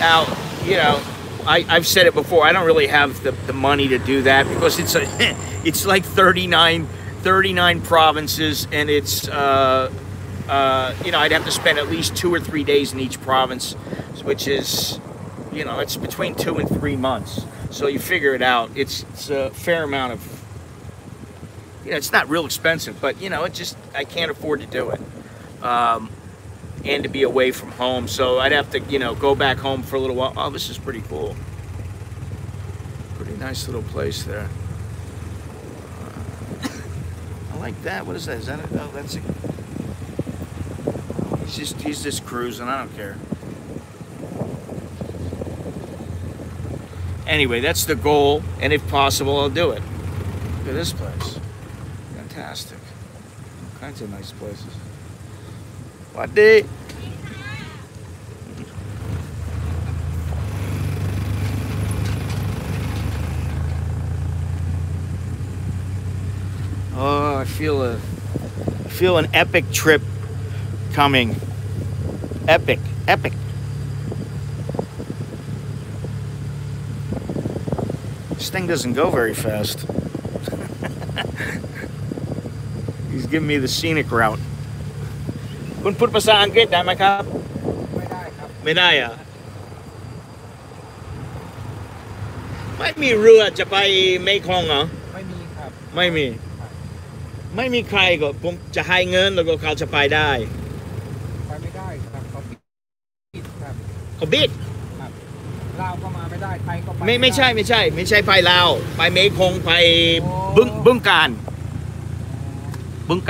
Now, you know, I've said it before. I don't really have the money to do that because it's a it's like 39 provinces, and it's you know, I'd have to spend at least 2 or 3 days in each province, which is, you know, it's between 2 and 3 months, so you figure it out. It's a fair amount of, you know, it's not real expensive, but you know, it just, I can't afford to do it, and to be away from home, so I'd have to, you know, go back home for a little while. Oh, this is pretty cool, pretty nice little place there. Like that, what is that? Is that a, oh, that's a, he's just cruising, I don't care. Anyway, that's the goal, and if possible, I'll do it. Look at this place. Fantastic. All kinds of nice places. What day? Oh, I feel an epic trip coming. Epic, epic. This thing doesn't go very fast. He's giving me the scenic route. Kun putภาษาอังกฤษได้ไหมครับ? ไม่ได้ครับ ไม่ได้อ่ะ ไม่มีเรือจะไปเมคองเหรอ ไม่มีครับ ไม่มี ไม่มีใครก็ผมจะให้เงินแล้วก็เขาจะไปได้ครับเขา เขาบิดลาวก็มาไม่ได้ไทยก็ไปไม่ใช่ไปลาวไปเมคงไปบึง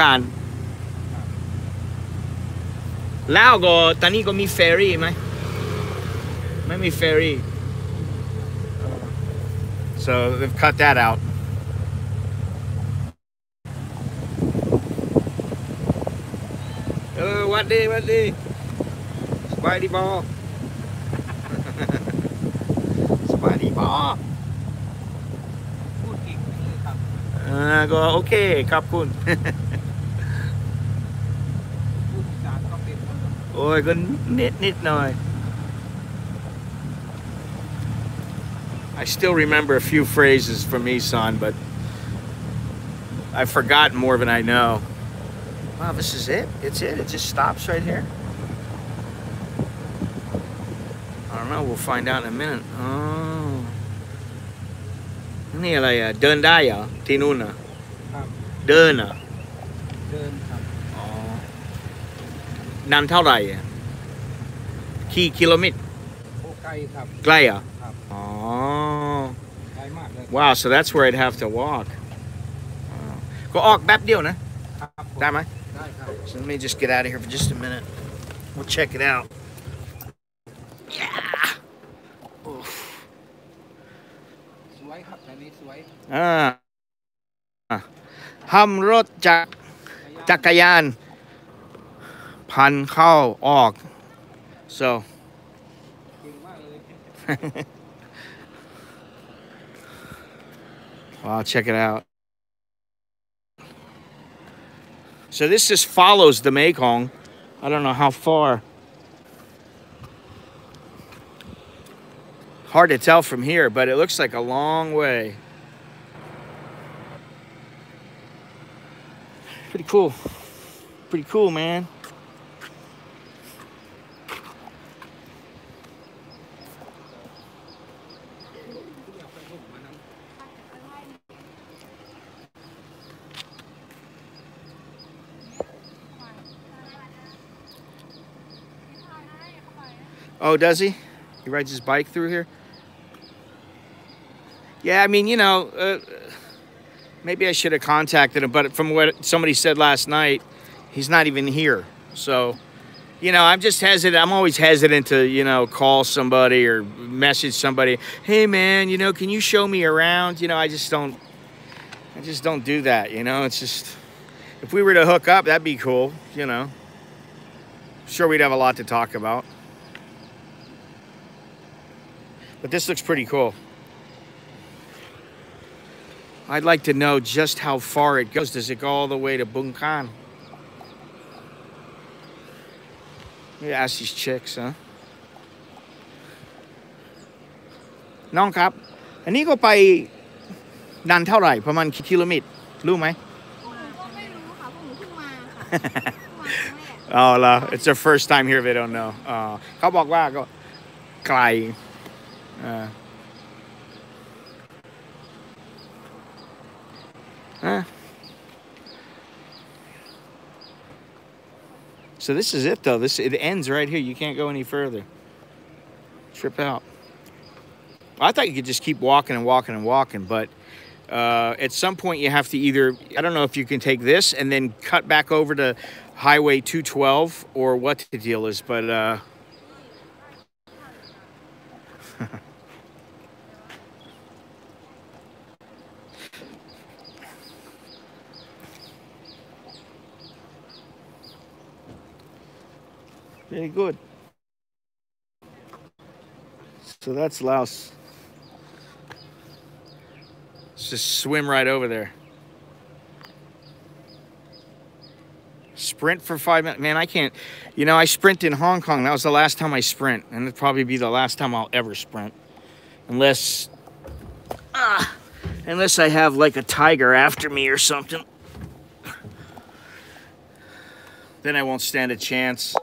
กาฬแล้วก็ตอนนี้ก็มีเฟอร์รี่ไหมไม่มีเฟอร์รี่ so they've cut that out what day สบายดีบอพูดเก่งเลยครับก็โอเคครับคุณพูดภาษาก็เป็นโอ้ยก็นิดหน่อย I still remember a few phrases from Isan but I forgot more than I know. Wow, this is it? It just stops right here? I don't know, we'll find out in a minute. Oh. This is like Dundaya, Tinuna. Durna. Oh. Nantauraya. Key kilometer. Glaya. Oh. Wow, so that's where I'd have to walk. Go walk back deal, na? Damn it. So let me just get out of here for just a minute. We'll check it out. Yeah. Oof. Hamrot Jakayan Pan Khao Og. So. Wow, check it out. So this just follows the Mekong. I don't know how far. Hard to tell from here, but it looks like a long way. Pretty cool. Pretty cool, man. Oh, does he? He rides his bike through here? Yeah, I mean, you know, maybe I should have contacted him, but from what somebody said last night, he's not even here. So, you know, I'm just hesitant. I'm always hesitant to, you know, call somebody or message somebody. Hey, man, you know, can you show me around? You know, I just don't do that, you know. It's just, if we were to hook up, that'd be cool, you know. Sure, we'd have a lot to talk about. But this looks pretty cool. I'd like to know just how far it goes. Does it go all the way to Bueng Kan? Maybe ask these chicks, huh? Nong Khai, and he go by Nantarai, Paman Kilomit. Lumai? Oh, no. It's their first time here, they don't know. Kabakwa, Kai. So this is it though. It ends right here. You can't go any further. Trip out. I thought you could just keep walking and walking and walking, but at some point you have to either, I don't know if you can take this and then cut back over to Highway 212 or what the deal is, but very good. So that's Laos. Let's just swim right over there. Sprint for 5 minutes. Man, I can't. You know, I sprint in Hong Kong. That was the last time I sprint. And it'll probably be the last time I'll ever sprint. Unless I have like a tiger after me or something. Then I won't stand a chance.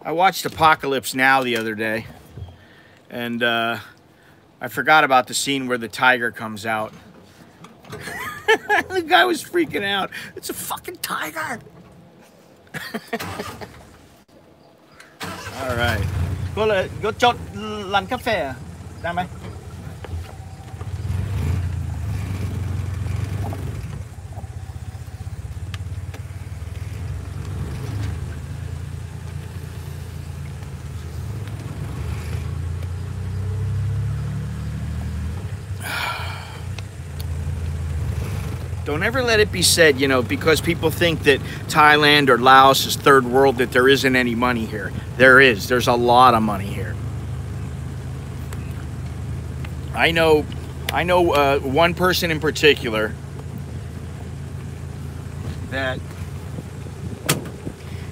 I watched Apocalypse Now the other day, and I forgot about the scene where the tiger comes out. The guy was freaking out. It's a fucking tiger. All right. Cô là cô chọn làn cà phê à? Ra mày. Don't ever let it be said, you know, because people think that Thailand or Laos is third world, that there isn't any money here. There is. There's a lot of money here. I know one person in particular that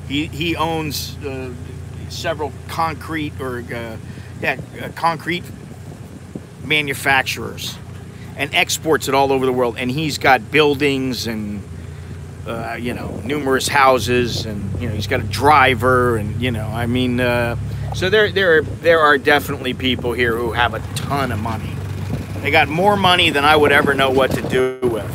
he owns several concrete or concrete manufacturers. And exports it all over the world, and he's got buildings and you know, numerous houses, and you know, he's got a driver, and you know, I mean, so there are definitely people here who have a ton of money. They got more money than I would ever know what to do with.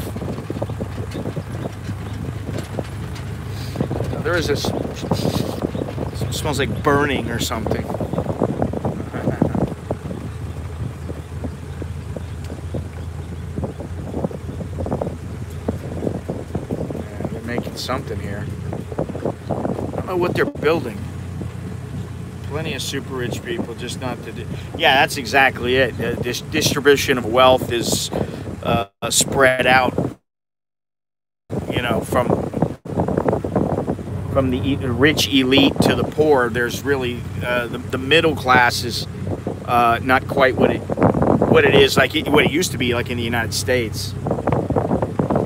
Now, there is this. It smells like burning or something. Something here. I don't know what they're building. Plenty of super rich people, just not to. Yeah, that's exactly it. This distribution of wealth is spread out, you know, from the rich elite to the poor. There's really the middle class is not quite what it is like what it used to be like in the United States.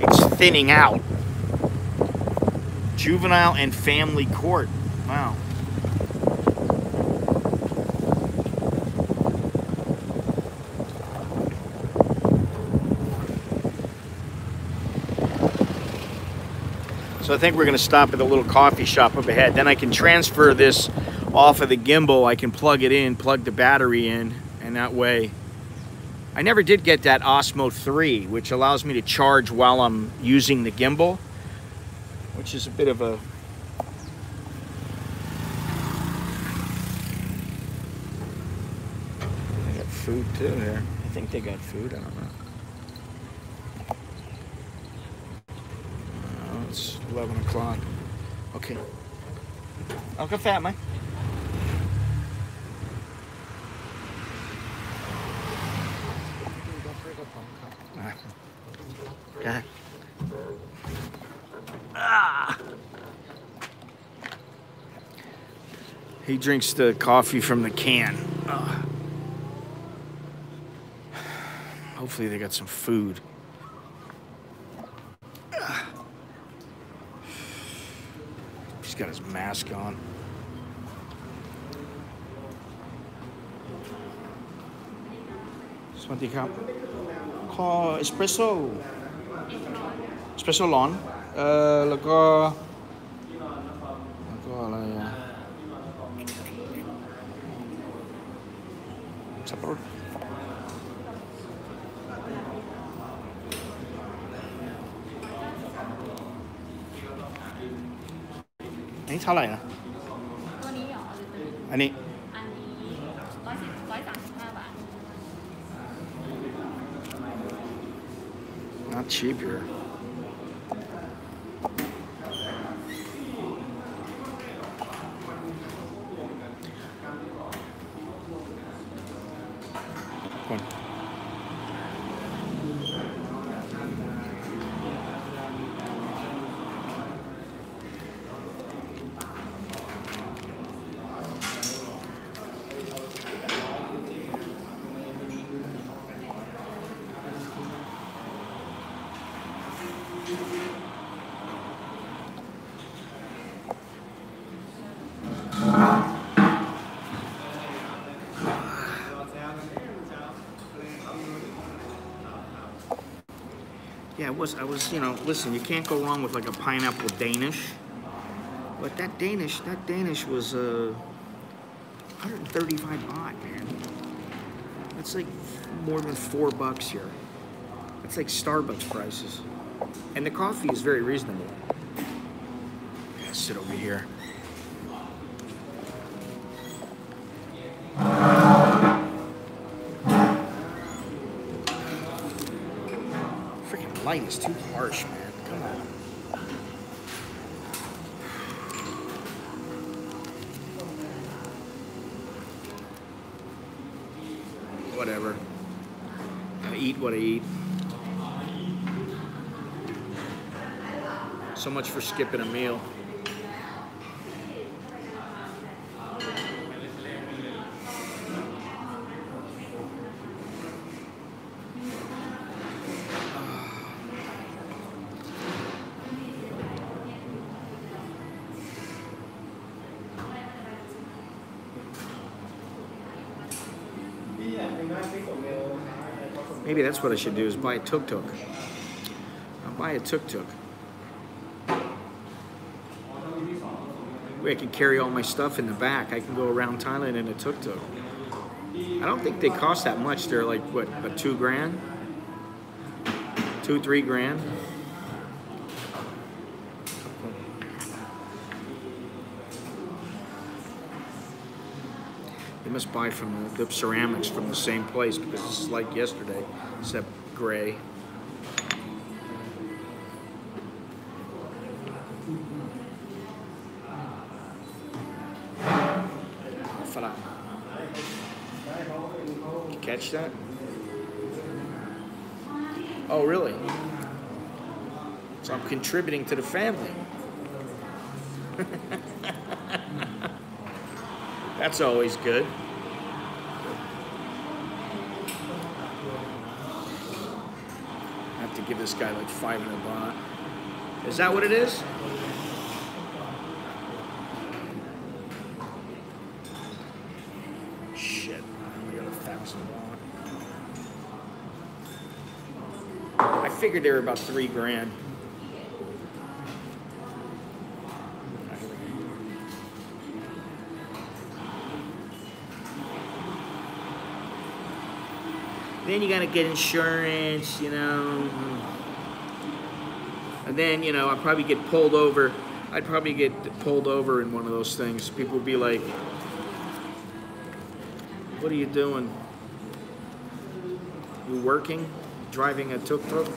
It's thinning out. Juvenile and family court. Wow. So I think we're going to stop at a little coffee shop up ahead. Then I can transfer this off of the gimbal. I can plug it in, plug the battery in, and that way. I never did get that Osmo 3, which allows me to charge while I'm using the gimbal. Which is a bit of a they got food too there. I think they got food, I don't know. Oh, it's 11 o'clock. Okay. I'll get that, man. God. Ah. He drinks the coffee from the can. Ugh. Hopefully they got some food. Ugh. He's got his mask on. Swanty cup. Call espresso. Espresso lawn. แล้วก็อะไรอ่ะ สับปะรด อันนี้เท่าไหร่นะ ตัวนี้เหรอ อันนี้ อันนี้ 135 บาท Not cheap here. I was, you know, listen, you can't go wrong with like a pineapple Danish. But that Danish was 135 baht, man. That's like more than $4 here. That's like Starbucks prices. And the coffee is very reasonable. I gotta sit over here. Freaking light is too harsh, man. Come on. Whatever. I eat what I eat. So much for skipping a meal. Maybe that's what I should do, is buy a tuk-tuk. I'll buy a tuk-tuk. I can carry all my stuff in the back. I can go around Thailand in a tuk-tuk. I don't think they cost that much. They're like, what, about $2 grand? $2, $3 grand? They must buy from the ceramics from the same place, because it's like yesterday, except gray. Catch that? Oh, really? So I'm contributing to the family. That's always good. I have to give this guy like 500 baht. Is that what it is? Shit, I only got 1,000 baht. I figured they were about $3 grand. Then you gotta get insurance, you know. And then, you know, I'd probably get pulled over. I'd probably get pulled over in one of those things. People would be like, what are you doing? You working? Driving a tuk-tuk?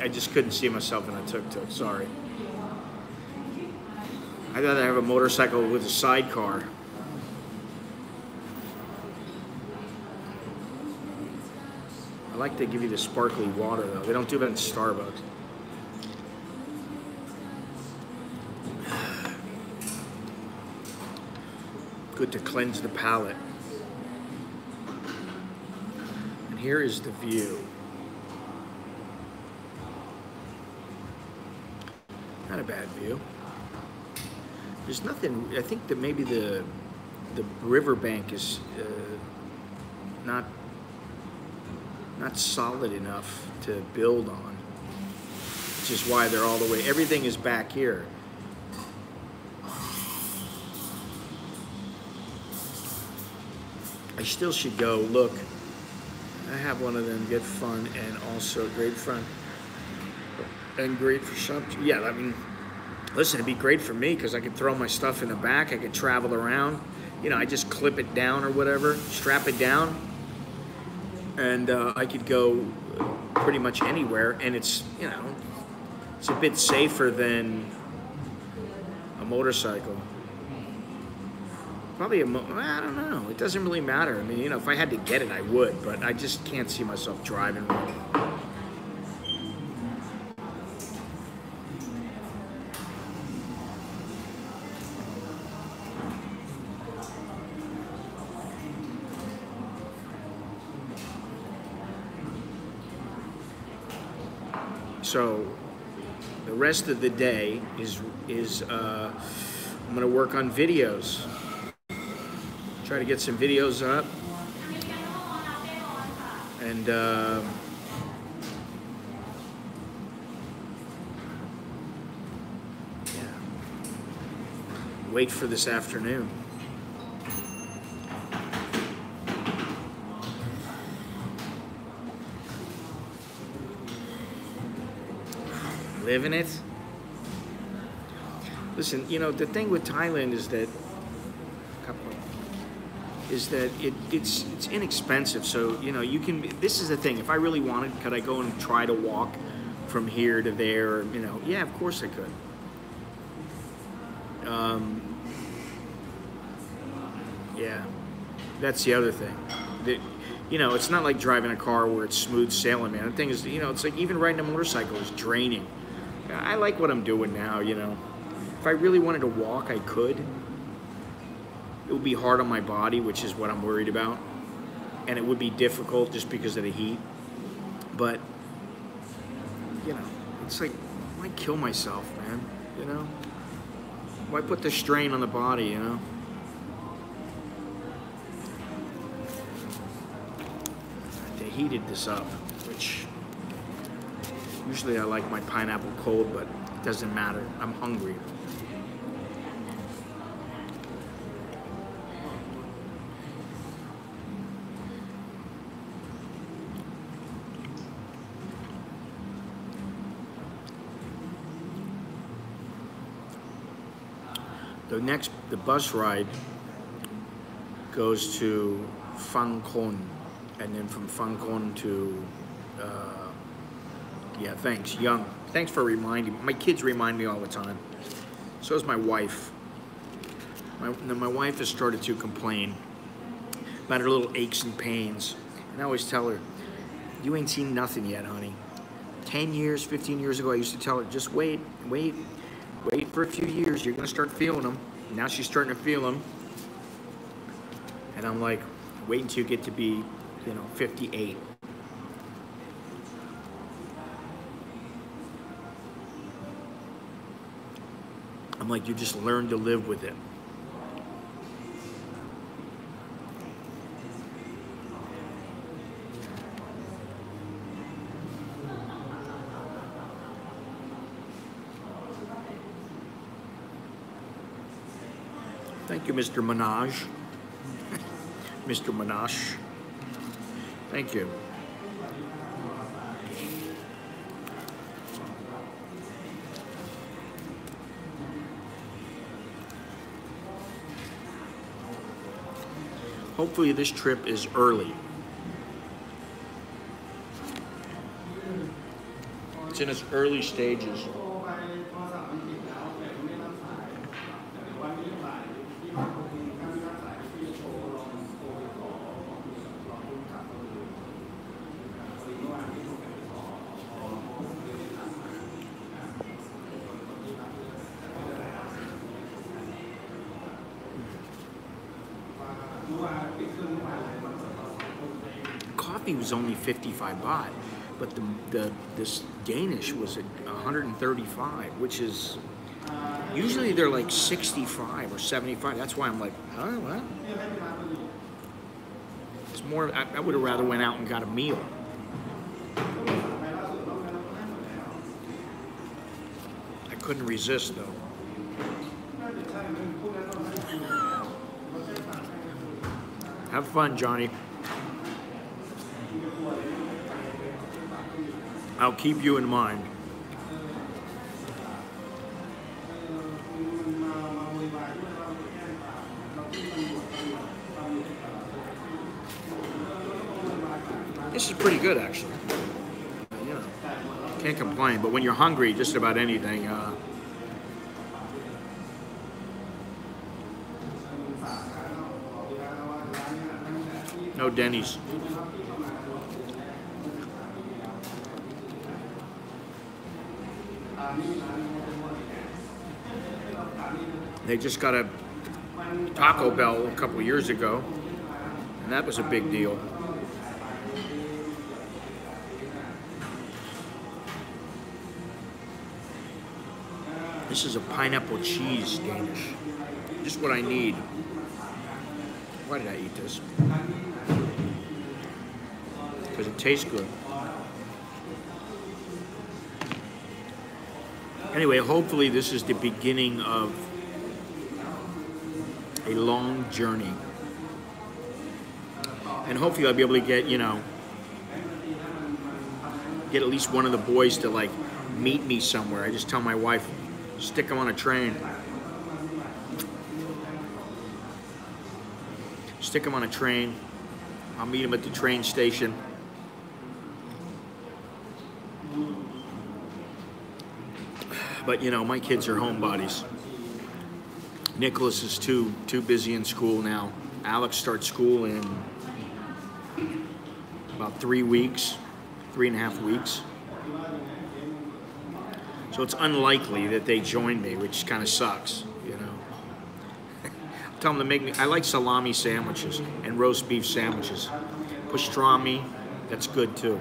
I just couldn't see myself in a tuk-tuk, sorry. I'd rather have a motorcycle with a sidecar. I like to give you the sparkly water, though. They don't do that in Starbucks. Good to cleanse the palate. And here is the view. Not a bad view. There's nothing. I think that maybe the riverbank is not solid enough to build on, which is why they're all the way. Everything is back here. I still should go look. I have one of them. Good fun and also great fun. And great for something. Yeah, I mean, listen, it'd be great for me because I could throw my stuff in the back. I could travel around. You know, I just clip it down or whatever, strap it down, and I could go pretty much anywhere. And it's, you know, it's a bit safer than a motorcycle. Probably I don't know. It doesn't really matter. I mean, you know, if I had to get it, I would, but I just can't see myself driving really. So the rest of the day is I'm gonna work on videos. Try to get some videos up, and yeah, wait for this afternoon. live in it. Listen, you know, the thing with Thailand is that it's inexpensive. So, you know, you can, this is the thing, if I really wanted, could I go and try to walk from here to there? You know, yeah, of course I could. Yeah, that's the other thing. You know, it's not like driving a car where it's smooth sailing, man. The thing is, you know, it's like even riding a motorcycle is draining. I like what I'm doing now, you know. If I really wanted to walk, I could. It would be hard on my body, which is what I'm worried about. And it would be difficult just because of the heat. But, you know, it's like, why kill myself, man? You know? Why put the strain on the body, you know? They heated this up, which usually I like my pineapple cold, but it doesn't matter. I'm hungry. The bus ride goes to Phang Khon, and then from Phang Khon to, yeah, thanks, Young. Thanks for reminding me. My kids remind me all the time. So is my wife. My wife has started to complain about her little aches and pains. And I always tell her, you ain't seen nothing yet, honey. 10 years, 15 years ago, I used to tell her, just wait, wait. Wait for a few years, you're gonna start feeling them. Now she's starting to feel them. And I'm like, wait until you get to be, you know, 58. I'm like, you just learn to live with it. Thank you, Mr. Minaj. Mr. Minaj. Thank you. Hopefully this trip is early. It's in its early stages. Was only 55 baht, but this Danish was at 135, which is usually they're like 65 or 75. That's why I'm like, oh well. It's more. I would have rather went out and got a meal. I couldn't resist though. Have fun, Johnny. I'll keep you in mind. This is pretty good, actually. Yeah, can't complain. But when you're hungry, just about anything. No Denny's. They just got a Taco Bell a couple years ago, and that was a big deal. This is a pineapple cheese Danish. Just what I need. Why did I eat this? Because it tastes good. Anyway, hopefully this is the beginning of a long journey. And hopefully I'll be able to get, you know, get at least one of the boys to like meet me somewhere. I just tell my wife, stick them on a train. Stick them on a train. I'll meet them at the train station. But you know, my kids are homebodies. Nicholas is too busy in school now. Alex starts school in about 3 weeks, 3.5 weeks. So it's unlikely that they join me, which kind of sucks, you know. Tell them to make me, I like salami sandwiches and roast beef sandwiches. Pastrami, that's good too.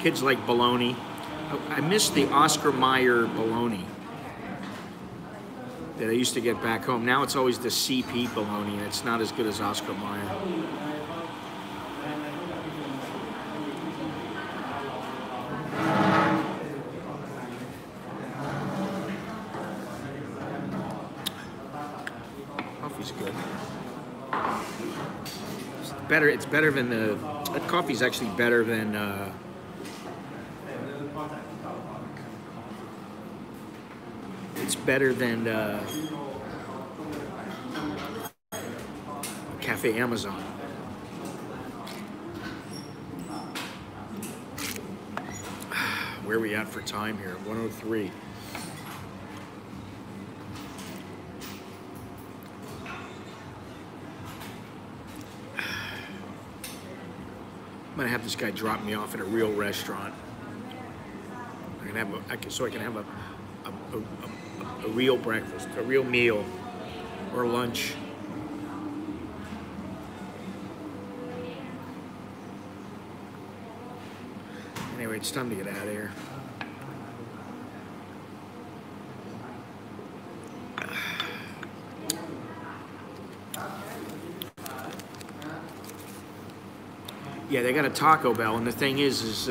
Kids like bologna. I miss the Oscar Mayer bologna that I used to get back home. Now it's always the CP bologna. It's not as good as Oscar Mayer. Coffee's good. It's better. It's better than the. That coffee's actually better than. Better than Cafe Amazon. Where are we at for time here? 1:03. I'm gonna have this guy drop me off at a real restaurant. I'm gonna have a, so I can have a real breakfast, a real meal, or lunch. Anyway, it's time to get out of here. Yeah, they got a Taco Bell, and the thing is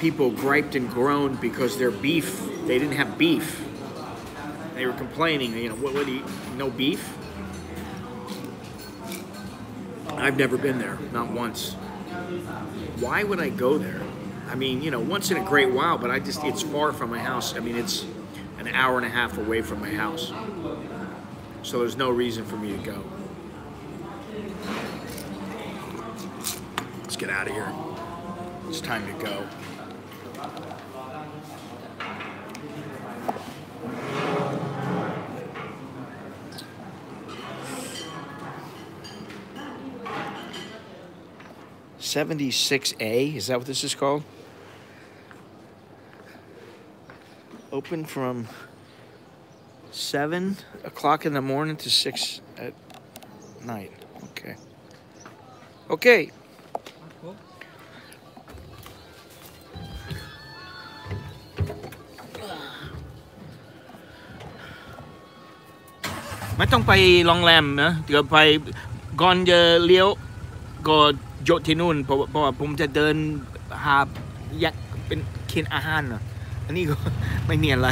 people griped and groaned because their beef, they didn't have beef. They were complaining, you know, what do you, no beef? I've never been there, not once. Why would I go there? I mean, you know, once in a great while, but I just, it's far from my house. I mean, it's an hour and a half away from my house. So there's no reason for me to go. Let's get out of here. It's time to go. '76A, is that what this is called? Open from 7 o'clock in the morning to 6 at night. Okay. Okay. I don't pay long lamb, to pay gone the leo, go. โยธินูนเพราะผมจะเดินหาอยากเป็นกินอาหารน่ะอันนี้ก็ไม่มีอะไร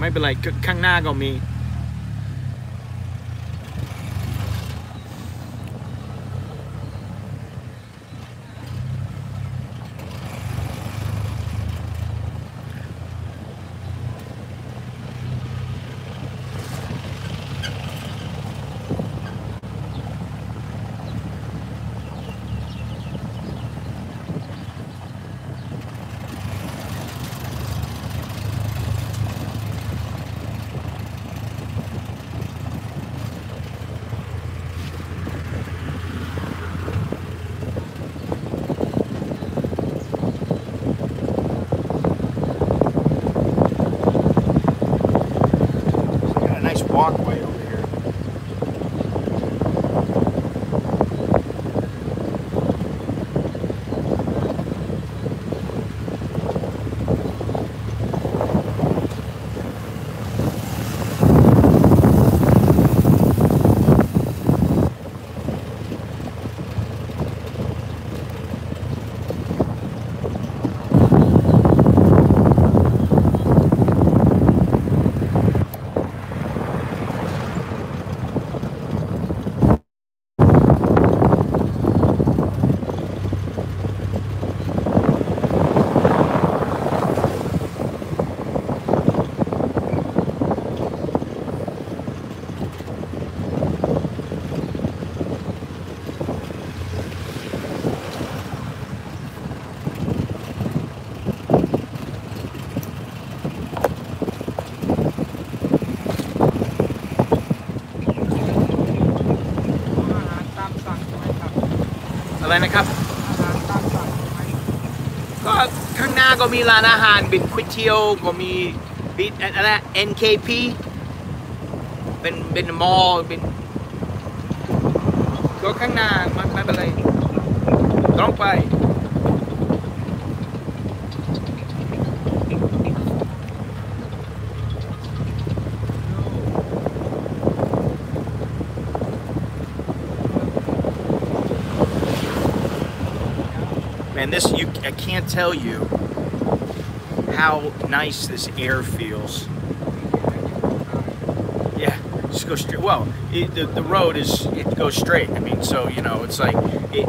ไม่เป็นไรข้างหน้าก็มี Hãy subscribe cho kênh Ghiền Mì Gõ Để không bỏ lỡ อะไรนะครับก็ข้างหน้าก็มีร้านอาหารเป็นควิเทียวก็มีบิทอะไร NKP เป็นมอลล์เป็นก็ข้างหน้ามันไม่เป็นไรต้องไปAnd this, I can't tell you how nice this air feels. Yeah, just go straight. Well, the road is, it goes straight. I mean, so, you know, it's like,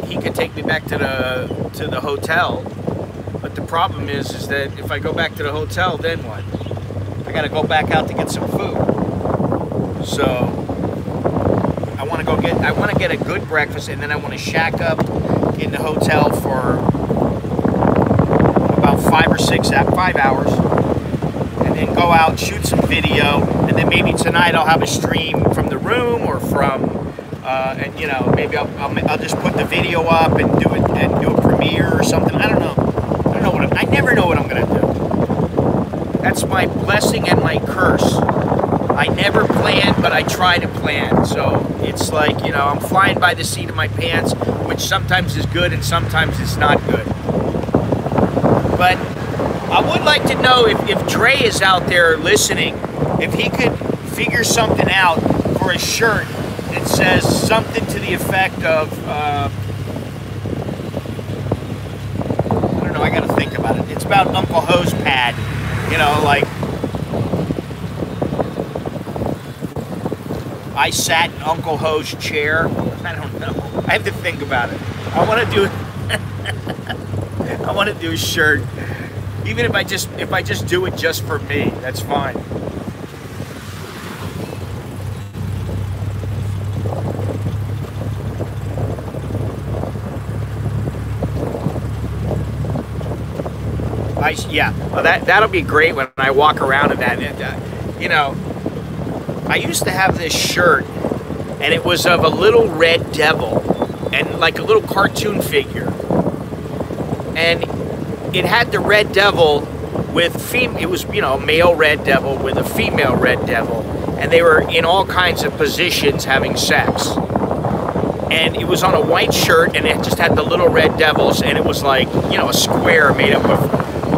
he could take me back to the hotel, but the problem is that if I go back to the hotel, then what? I gotta go back out to get some food. So, I wanna get a good breakfast, and then I wanna shack up in the hotel for about 5 hours, and then go out, shoot some video, and then maybe tonight I'll have a stream from the room or from, and you know, maybe I'll just put the video up and do a premiere or something. I don't know. I never know what I'm gonna do. That's my blessing and my curse. I never plan, but I try to plan. So it's like, you know, I'm flying by the seat of my pants, which sometimes is good and sometimes it's not good. But I would like to know if Dre is out there listening, if he could figure something out for a shirt that says something to the effect of, I don't know, I gotta think about it. It's about Uncle Ho's pad, you know, like, I sat in Uncle Ho's chair. I don't know. I have to think about it. I wanna do it. I want to do a shirt, even if I just do it just for me, that's fine. Yeah, well, that'll be great when I walk around in that. And, you know, I used to have this shirt, and it was of a little red devil and like a little cartoon figure. And it had the red devil with it was, you know, male red devil with a female red devil, and they were in all kinds of positions having sex. And it was on a white shirt, and it just had the little red devils, and it was like, you know, a square made up of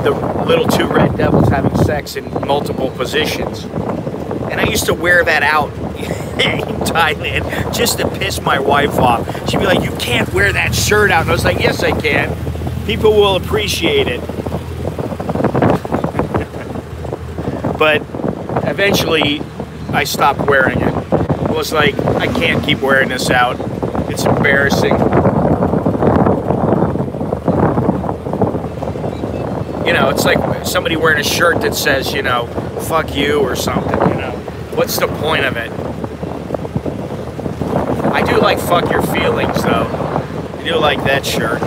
the little two red devils having sex in multiple positions. And I used to wear that out in Thailand just to piss my wife off. She'd be like, "You can't wear that shirt out." And I was like, "Yes, I can. People will appreciate it." But eventually I stopped wearing it. It was like, I can't keep wearing this out. It's embarrassing. You know, it's like somebody wearing a shirt that says, you know, "Fuck you" or something, you know. What's the point of it? I do like "Fuck Your Feelings" though. I do like that shirt.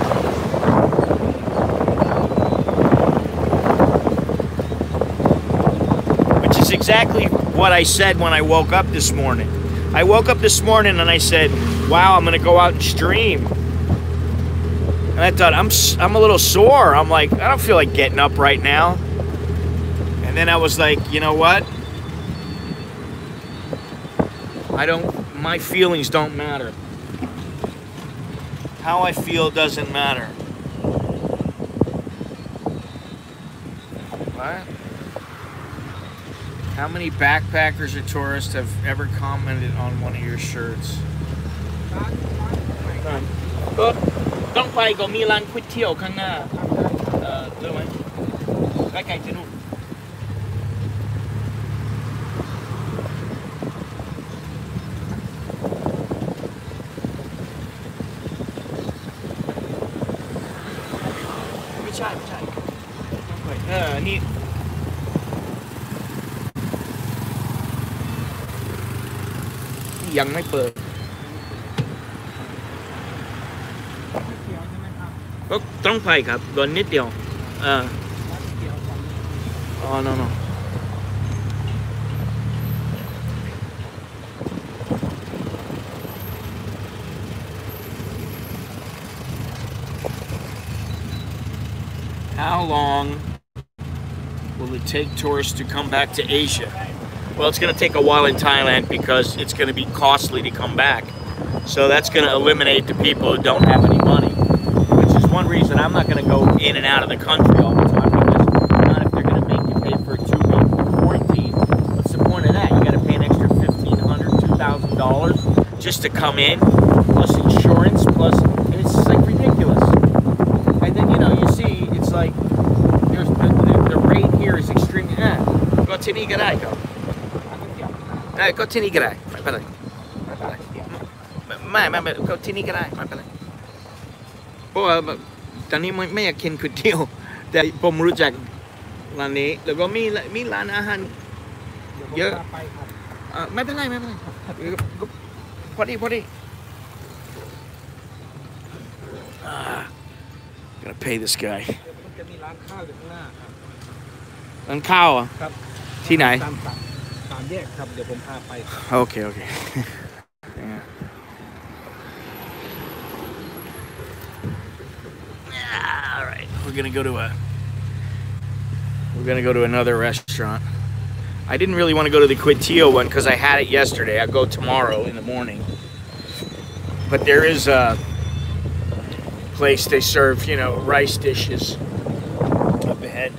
Exactly what I said when I woke up this morning. I woke up this morning and I said, "Wow, I'm gonna go out and stream." And I thought, I'm a little sore. I'm like, I don't feel like getting up right now. And then I was like, you know what? My feelings don't matter. How I feel doesn't matter. What? How many backpackers or tourists have ever commented on one of your shirts? Don't buy go Milan Quitio Kana. Like I didn't. Young my bird. Look, don't pike up, go knit down. Oh, no. how long will it take tourists to come back to Asia? Well, it's going to take a while in Thailand because it's going to be costly to come back. So that's going to eliminate the people who don't have any money, which is one reason I'm not going to go in and out of the country all the time, because not if they're going to make you pay for a 2-week quarantine. What's the point of that? You got to pay an extra $1,500, $2,000 just to come in, plus insurance, plus, and it's just like ridiculous. And then, you know, you see, it's like, there's the rate here is extremely, Gonna pay this guy. Okay, okay. Yeah. All right, we're gonna go to another restaurant. I didn't really want to go to the Quintillo one because I had it yesterday. I'll go tomorrow in the morning. But there is a place they serve, you know, rice dishes up ahead.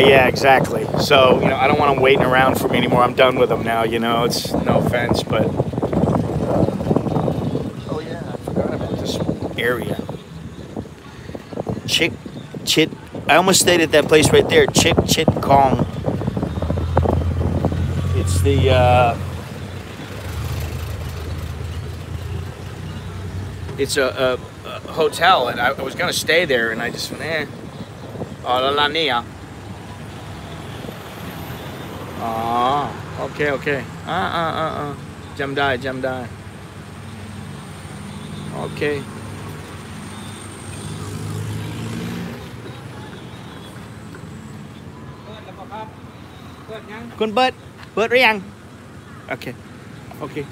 Yeah, exactly. So, you know, I don't want them waiting around for me anymore. I'm done with them now, you know. It's no offense, but... Oh, yeah, I forgot about this area. Chit. I almost stayed at that place right there. Chit Kong. It's the, it's a hotel, and I was going to stay there, and I just went, eh. Oh, la la nia. Ah, okay, okay. Jam die. Okay. Kun bird, bird riang. Okay, okay.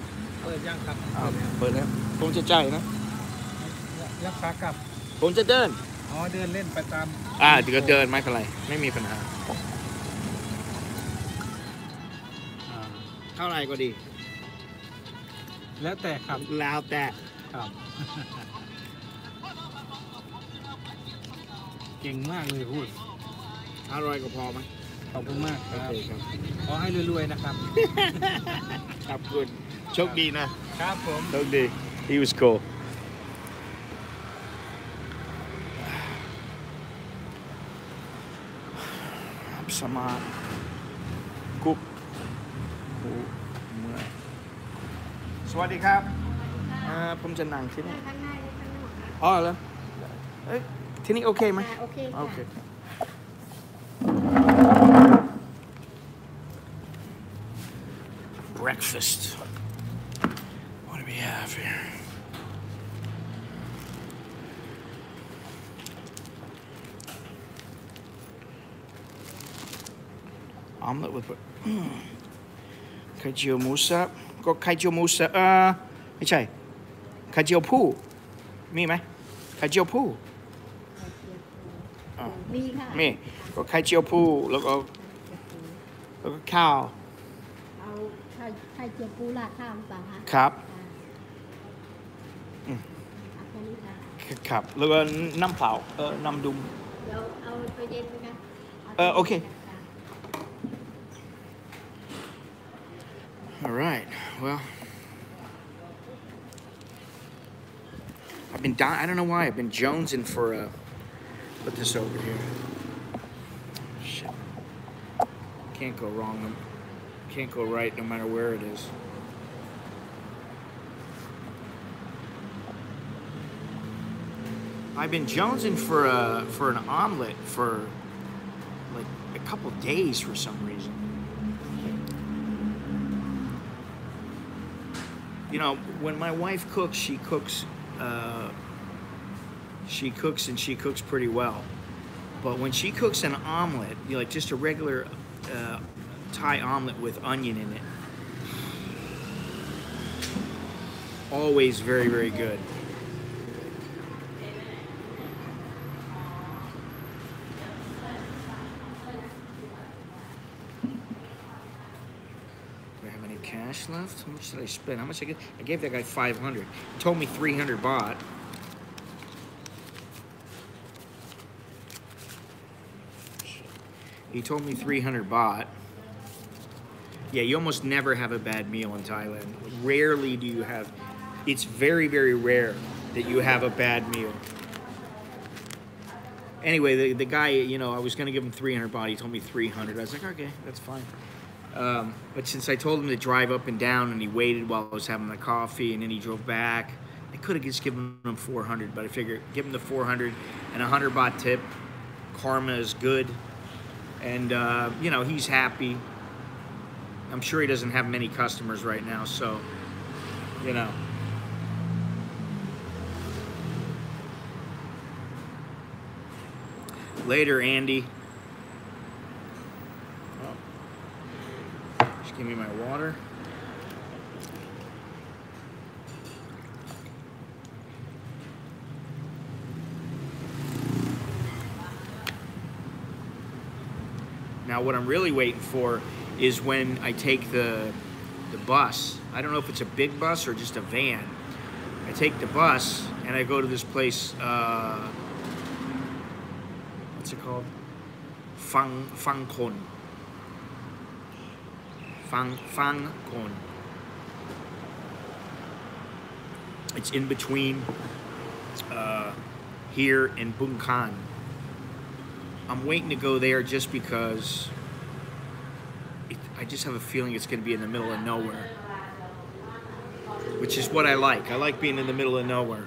Bird riang. Bird riang. Kung cha chai na. Yak sa kap. Kung cha dern. Oh, dern len pa tam. Ah, dern dern. Mai palai. Mai mi panha. เท่าไหร่ก็ดี แล้วแต่ครับ แล้วแต่ครับ เก่งมากเลยพูด อร่อยก็พอไหม ขอบคุณมากครับ ขอให้รวยๆนะครับ ขอบคุณ โชคดีนะครับผม โชคดี He was cool. Sama Cook. สวัสดีครับผมจะนั่งที่นี่อ๋อแล้วเอ้ยที่นี่โอเคไหม โอเค Breakfast. What do we have here? Omelette with Kajio Musa. Go Kajio Musa. Which I? Kajio Poo. Me, man. Kajio Poo. Me. Go Kajio Poo. Look. Look, cow. Kajio Poo, la, cup. Cup. Look, Nam Pao. Nam Dum. Okay. All right, well, I've been dying, I don't know why, I've been jonesing for a, put this over here. Shit. Can't go wrong, can't go right no matter where it is. I've been jonesing for an omelet for like a couple days for some reason. You know, when my wife cooks, she cooks pretty well. But when she cooks an omelet, you know, like just a regular Thai omelet with onion in it, always very, very good. Do I have any cash left? How much did I spend? How much I gave that guy 500. He told me 300 baht. He told me 300 baht. Yeah, you almost never have a bad meal in Thailand. Rarely do you have, it's very, very rare that you have a bad meal. Anyway, the guy, you know, I was gonna give him 300 baht, he told me 300. I was like, okay, that's fine. But since I told him to drive up and down and he waited while I was having the coffee and then he drove back, I could have just given him 400, but I figured give him the 400 and 100 baht tip. Karma is good. And, you know, he's happy. I'm sure he doesn't have many customers right now, so, you know. Later, Andy. Oh. Just give me my water. Now, what I'm really waiting for is when I take the bus. I don't know if it's a big bus or just a van. I take the bus and I go to this place, what's it called? Phang Kon. It's in between here and Bueng Kan. I'm waiting to go there just because I just have a feeling it's going to be in the middle of nowhere, which is what I like. I like being in the middle of nowhere.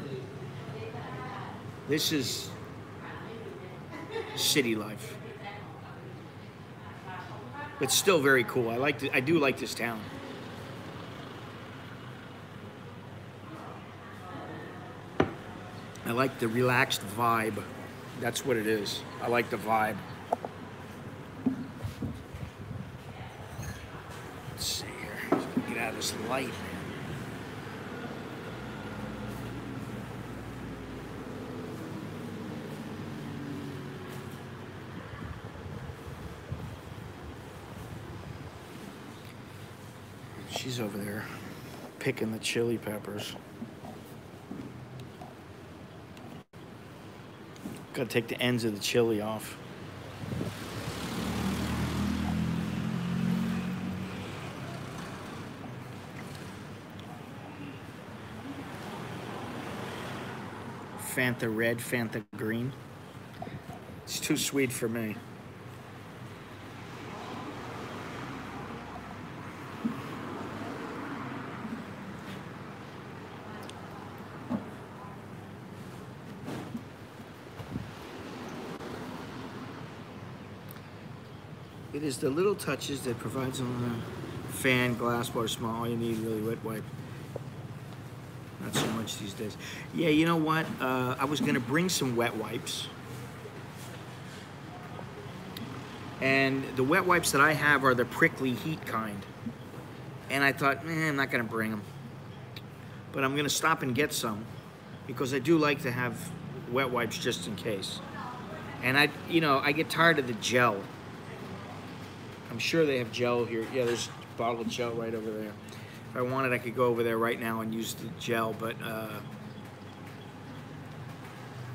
This is city life. It's still very cool. I do like this town. I like the relaxed vibe. That's what it is. I like the vibe. This light, man. She's over there picking the chili peppers. Gotta take the ends of the chili off. Fanta red, Fanta green. It's too sweet for me. It is the little touches that provides on the fan, glass, water, small, all you need really wet wipe. Not so much these days. Yeah, you know what? I was gonna bring some wet wipes. And the wet wipes that I have are the prickly heat kind. And I thought, I'm not gonna bring them. But I'm gonna stop and get some because I do like to have wet wipes just in case. And I get tired of the gel. I'm sure they have gel here. Yeah, there's a bottle of gel right over there. If I wanted, I could go over there right now and use the gel, but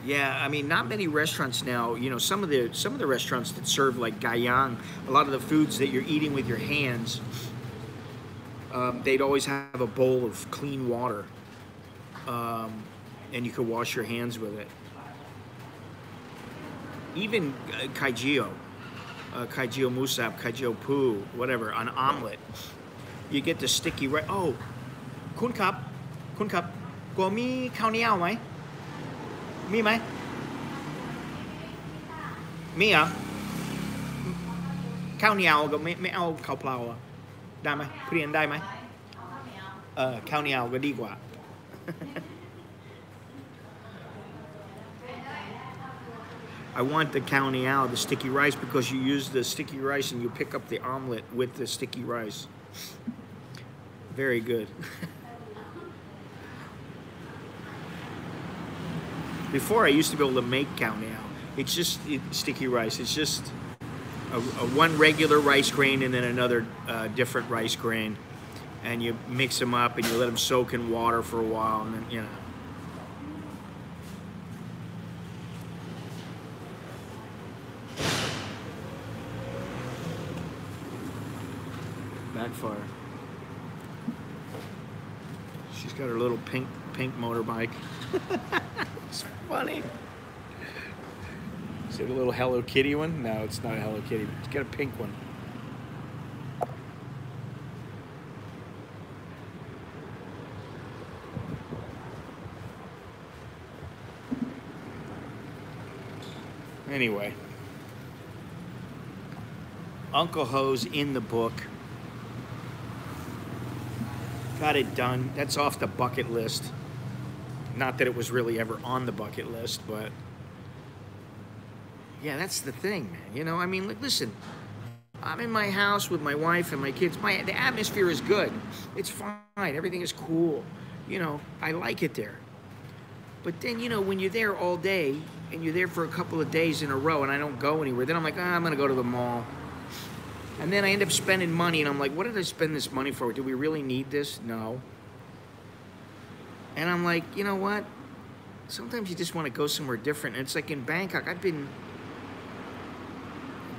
yeah, I mean, not many restaurants now, you know, some of the restaurants that serve like gayang, a lot of the foods that you're eating with your hands, they'd always have a bowl of clean water, and you could wash your hands with it. Even kaijio musab, kaijio pu, whatever, an omelet. You get the sticky right. Oh, kun kap, go mi khao niao mai? Mi mai? Mia ข้าวเหนียวก็ไม่เอาข้าวเปล่าได้ไหมเพียงได้ไหมข้าวเหนียวก็ดีกว่า I want the cow niao, the sticky rice, because you use the sticky rice and you pick up the omelet with the sticky rice. Very good. Before I used to be able to make cow niao. It's just sticky rice. It's just a one regular rice grain and then another different rice grain, and you mix them up and you let them soak in water for a while, and then, you know. Backfire. She's got her little pink motorbike. It's funny. Is it a little Hello Kitty one? No, it's not a Hello Kitty. It's got a pink one. Anyway, Uncle Ho's in the book. Got it done. That's off the bucket list. Not that it was really ever on the bucket list, but yeah, that's the thing, man. You know, I mean, like, listen, I'm in my house with my wife and my kids. The atmosphere is good. It's fine. Everything is cool. You know, I like it there. But then, you know, when you're there all day and you're there for a couple of days in a row and I don't go anywhere, then I'm like, I'm gonna go to the mall. And then I end up spending money, and I'm like, what did I spend this money for? Do we really need this? No. And I'm like, you know what? Sometimes you just want to go somewhere different. And it's like in Bangkok, I've been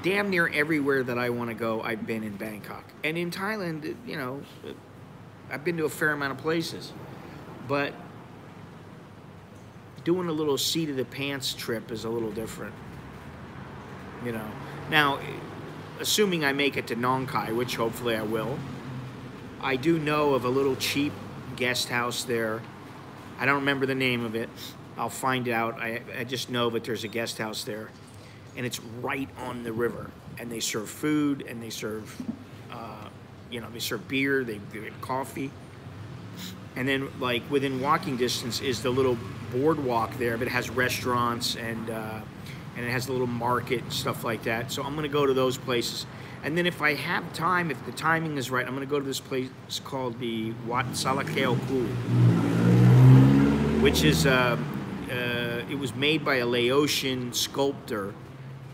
damn near everywhere that I want to go, I've been in Bangkok. And in Thailand, you know, I've been to a fair amount of places. But doing a little seat of the pants trip is a little different, you know. Now, assuming I make it to Nong Khai, which hopefully I will. I do know of a little cheap guest house there. I don't remember the name of it. I'll find out. I just know that there's a guest house there, and it's right on the river. And they serve food, and they serve, you know, they serve beer, they get coffee. And then, like, within walking distance is the little boardwalk there, but it has restaurants and it has a little market and stuff like that. So I'm gonna go to those places. And then if I have time, if the timing is right, I'm gonna go to this place called the Wat Sala Keo Khu, which is, it was made by a Laotian sculptor,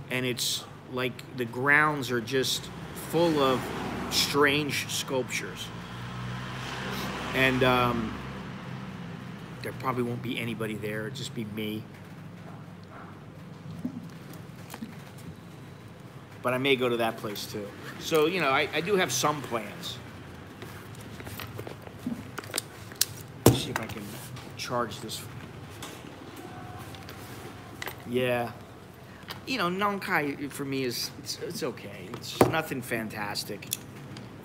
and it's like the grounds are just full of strange sculptures. And there probably won't be anybody there, it'll just be me. But I may go to that place too. So, you know, I do have some plans. Let's see if I can charge this. Yeah. You know, Nong Khai for me is, it's okay. It's nothing fantastic.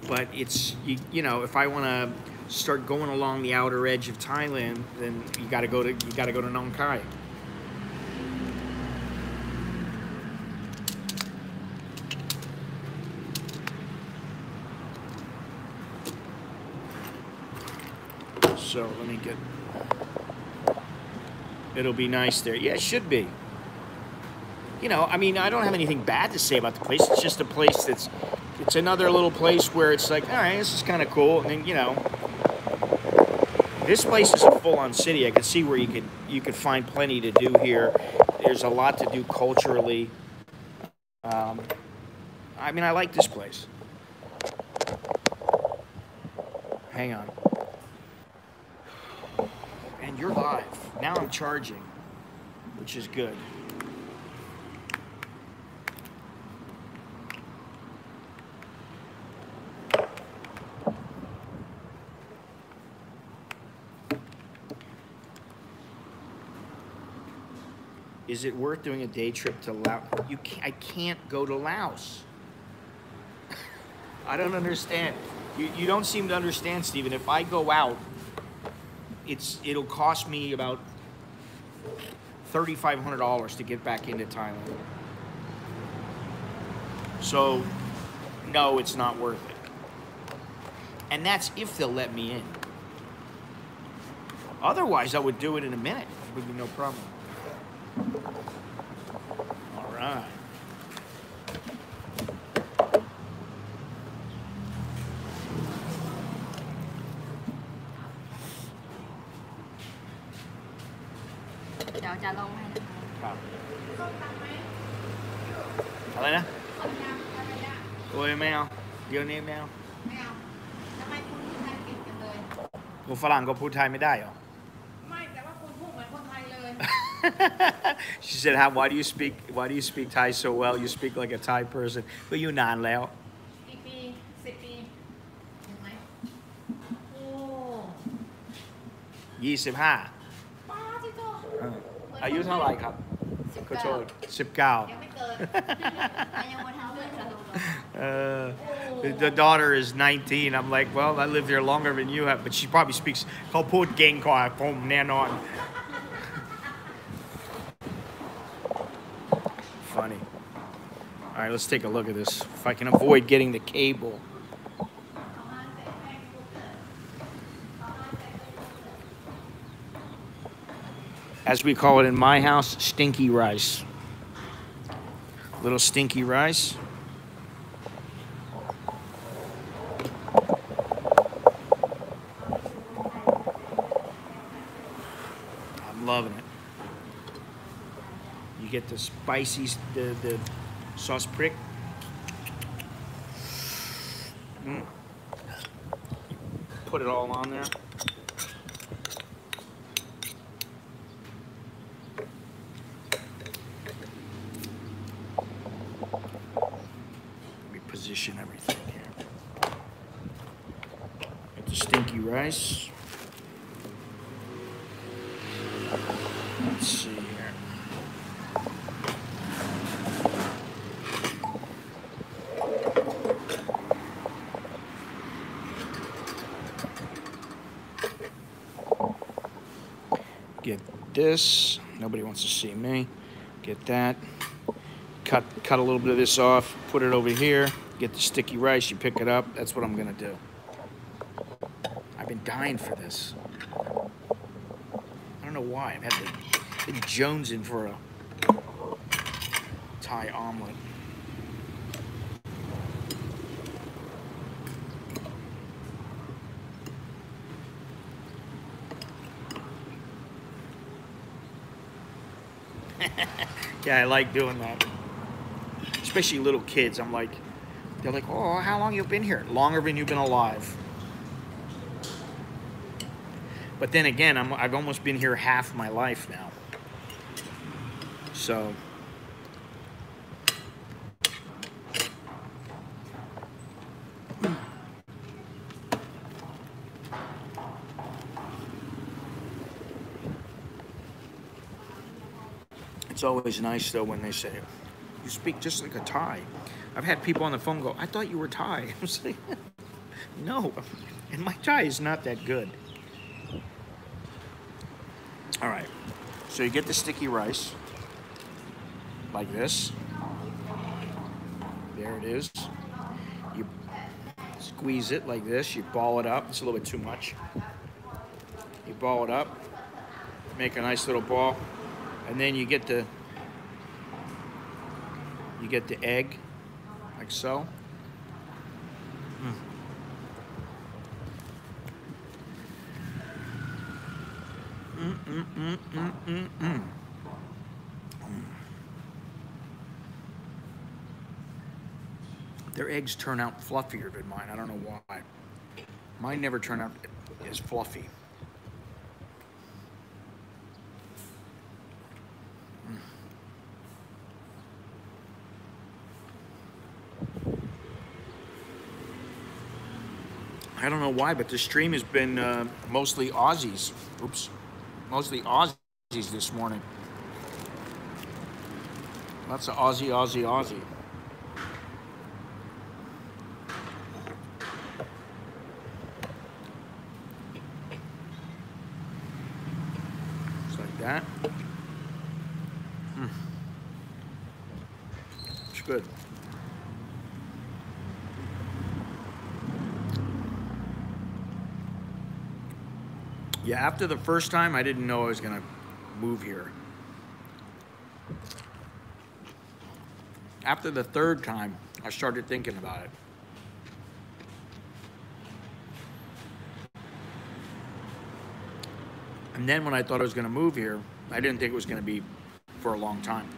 But it's, you know, if I wanna start going along the outer edge of Thailand, then you gotta go to Nong Khai. So let me get, it'll be nice there. Yeah, it should be. You know, I mean, I don't have anything bad to say about the place. It's just a place that's, it's another little place where it's like, all right, this is kind of cool. And then, you know, this place is a full-on city. I can see where you could find plenty to do here. There's a lot to do culturally. I mean, I like this place. Hang on. You're live. Now I'm charging, which is good. Is it worth doing a day trip to Laos? I can't go to Laos. I don't understand. You don't seem to understand, Stephen. If I go out, it'll cost me about $3,500 to get back into Thailand. So, no, it's not worth it. And that's if they'll let me in. Otherwise, I would do it in a minute. It would be no problem. All right. Helena? Oi, Mel. Your name now? She said, "How? Why do you speak? Why do you speak Thai so well? You speak like a Thai person, but you non Lao." Are you how like? Control. 19. The daughter is 19. I'm like, well, I lived here longer than you have, but she probably speaks Kaput Gang Koi from then on. Funny. All right, let's take a look at this. If I can avoid getting the cable. As we call it in my house, stinky rice. Little stinky rice. I'm loving it. You get the spicy, the sauce prick. Put it all on there. Everything here. Get the stinky rice. Let's see here. Get this. Nobody wants to see me. Get that. Cut a little bit of this off. Put it over here. Get the sticky rice, you pick it up. That's what I'm gonna do. I've been dying for this. I don't know why. I've had been jonesing for a Thai omelet. Yeah, I like doing that. Especially little kids, I'm like, they're like, oh, how long you been here? Longer than you've been alive. But then again, I've almost been here half my life now. So. It's always nice, though, when they say, you speak just like a Thai. I've had people on the phone go, I thought you were Thai. I was like, no, and my Thai is not that good. All right, so you get the sticky rice, like this. There it is. You squeeze it like this, you ball it up. It's a little bit too much. You ball it up, make a nice little ball, and then you get the egg. Like so. Their eggs turn out fluffier than mine. I don't know why. Mine never turn out as fluffy. I don't know why, but the stream has been mostly Aussies. Oops. Mostly Aussies this morning. Lots of Aussie. Just like that. It's good. Yeah, after the first time, I didn't know I was gonna move here. After the third time, I started thinking about it. And then when I thought I was gonna move here, I didn't think it was gonna be for a long time.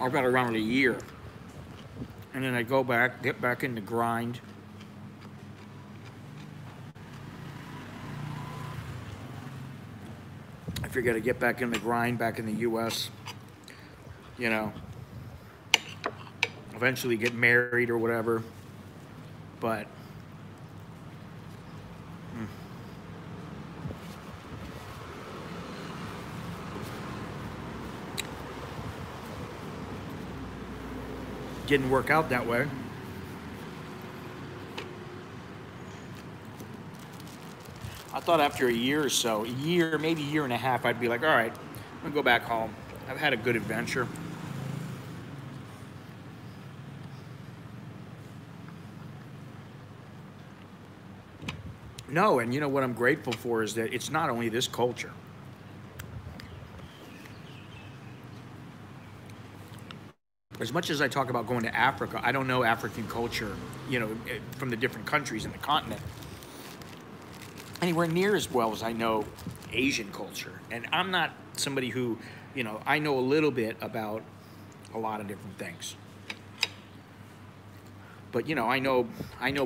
I got around a year. And then I go back, get back in the grind. I figure to get back in the grind back in the US, you know, eventually get married or whatever, but didn't work out that way. I thought after a year or so, a year, maybe a year and a half, I'd be like, all right, I'm gonna go back home. I've had a good adventure. No, and you know what I'm grateful for is that it's not only this culture. As much as I talk about going to Africa, I don't know African culture, you know, from the different countries in the continent anywhere near as well as I know Asian culture. And I'm not somebody who, you know, I know a little bit about a lot of different things. But, you know, I know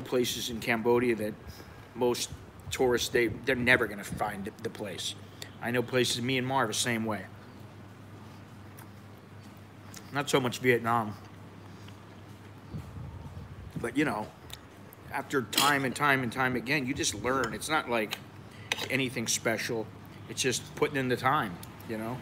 places in Cambodia that most tourists, they're never going to find the place. I know places in Myanmar the same way. Not so much Vietnam, but you know, after time and time and time again, you just learn. It's not like anything special. It's just putting in the time, you know?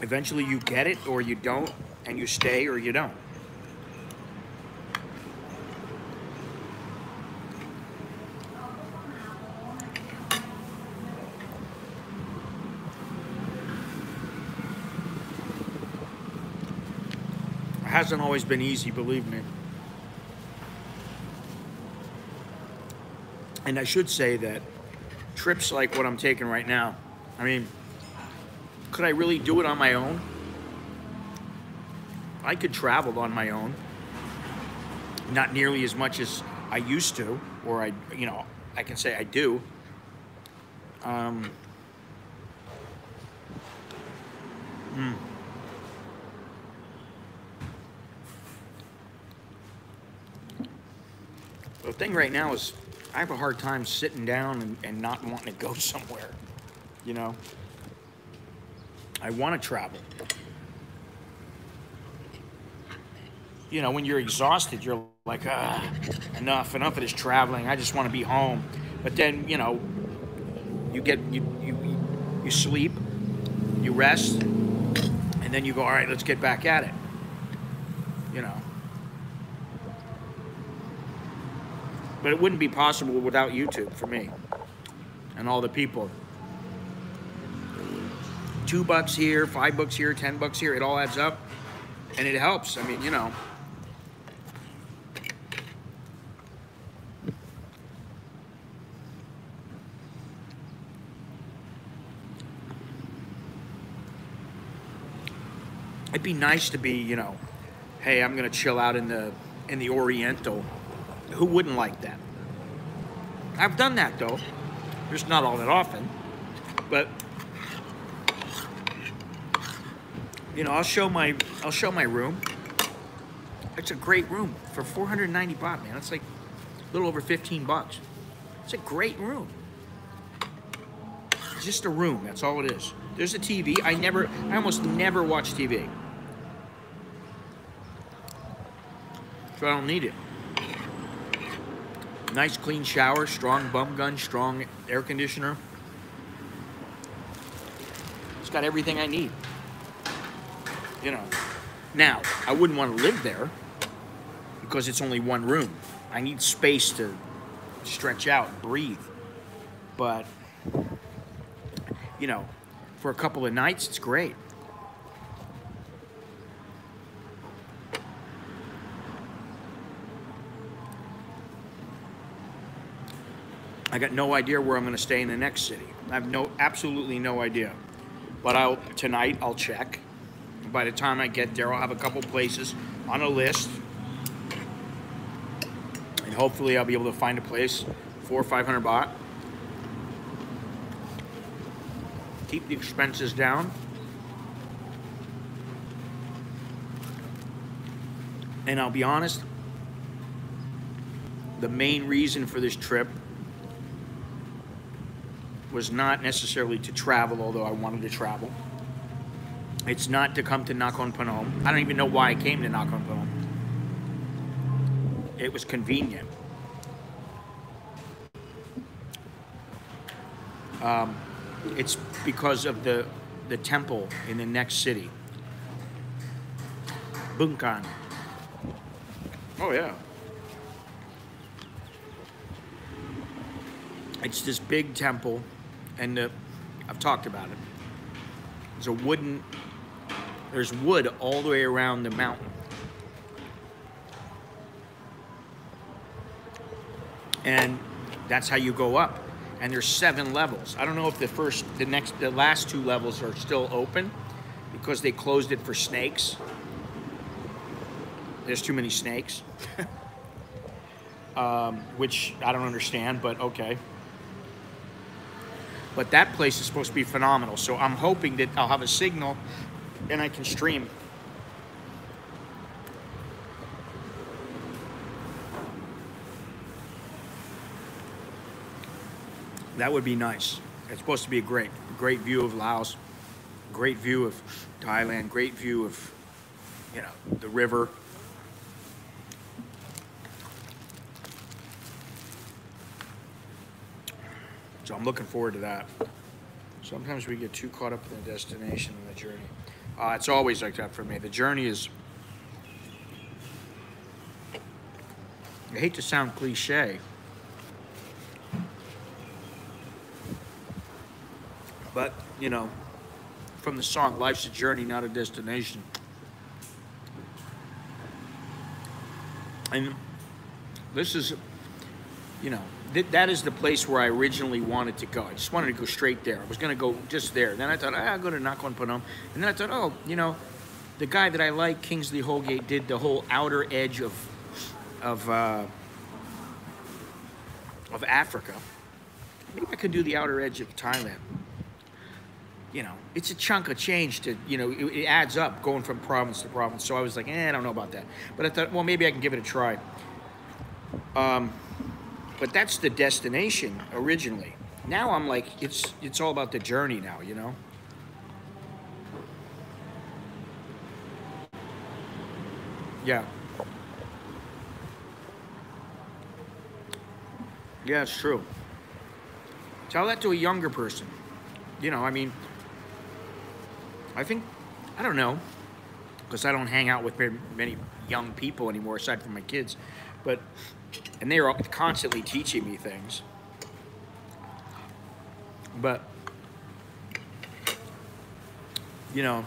Eventually you get it or you don't, and you stay or you don't. Hasn't always been easy, believe me. And I should say that trips like what I'm taking right now, I mean, could I really do it on my own? I could travel on my own, not nearly as much as I used to, or I, you know, I can say I do. The thing right now is I have a hard time sitting down and not wanting to go somewhere, you know? I want to travel. You know, when you're exhausted, you're like, ah, enough of this traveling. I just want to be home. But then, you know, you get, you sleep, you rest, and then you go, all right, let's get back at it, you know? But it wouldn't be possible without YouTube for me and all the people. $2 here, $5 here, $10 here, it all adds up and it helps. I mean, you know. It'd be nice to be, you know, hey, I'm gonna chill out in the Oriental. Who wouldn't like that? I've done that though. Just not all that often. But you know, I'll show my room. It's a great room for 490 baht, man. It's like a little over 15 bucks. It's a great room. It's just a room, that's all it is. There's a TV. I almost never watch TV. So I don't need it. Nice clean shower, strong bum gun, strong air conditioner. It's got everything I need. You know, now, I wouldn't want to live there because it's only one room. I need space to stretch out and breathe. But, you know, for a couple of nights, it's great. I got no idea where I'm going to stay in the next city. I have absolutely no idea. But tonight I'll check. By the time I get there, I'll have a couple places on a list, and hopefully I'll be able to find a place for 500 baht. Keep the expenses down. And I'll be honest, the main reason for this trip was not necessarily to travel, although I wanted to travel. It's not to come to Nakhon Phanom. I don't even know why I came to Nakhon Phanom. It was convenient. It's because of the temple in the next city, Bueng Kan. Oh yeah. It's this big temple, and I've talked about it. There's a wooden, there's wood all the way around the mountain. And that's how you go up. And there's 7 levels. I don't know if the last 2 levels are still open because they closed it for snakes. There's too many snakes, which I don't understand, but okay. But that place is supposed to be phenomenal, so I'm hoping that I'll have a signal and I can stream. That would be nice. It's supposed to be a great view of Laos, great view of Thailand, great view of, you know, the river. So I'm looking forward to that. Sometimes we get too caught up in the destination and the journey. It's always like that for me. The journey is, I hate to sound cliche, but you know, from the song, life's a journey, not a destination. And this is, you know, that is the place where I originally wanted to go. I just wanted to go straight there. I was going to go just there. Then I thought, I'll go to Nakhon Phanom. And then I thought, oh, you know, the guy that I like, Kingsley Holgate, did the whole outer edge of Africa. Maybe I could do the outer edge of Thailand. You know, it's a chunk of change to, you know, it adds up going from province to province. So I was like, I don't know about that. But I thought, well, maybe I can give it a try. But that's the destination originally. Now I'm like, it's all about the journey now, you know? Yeah. Yeah, it's true. Tell that to a younger person. You know, I mean, I think, I don't know, because I don't hang out with very many young people anymore aside from my kids, but and they are constantly teaching me things. But, you know,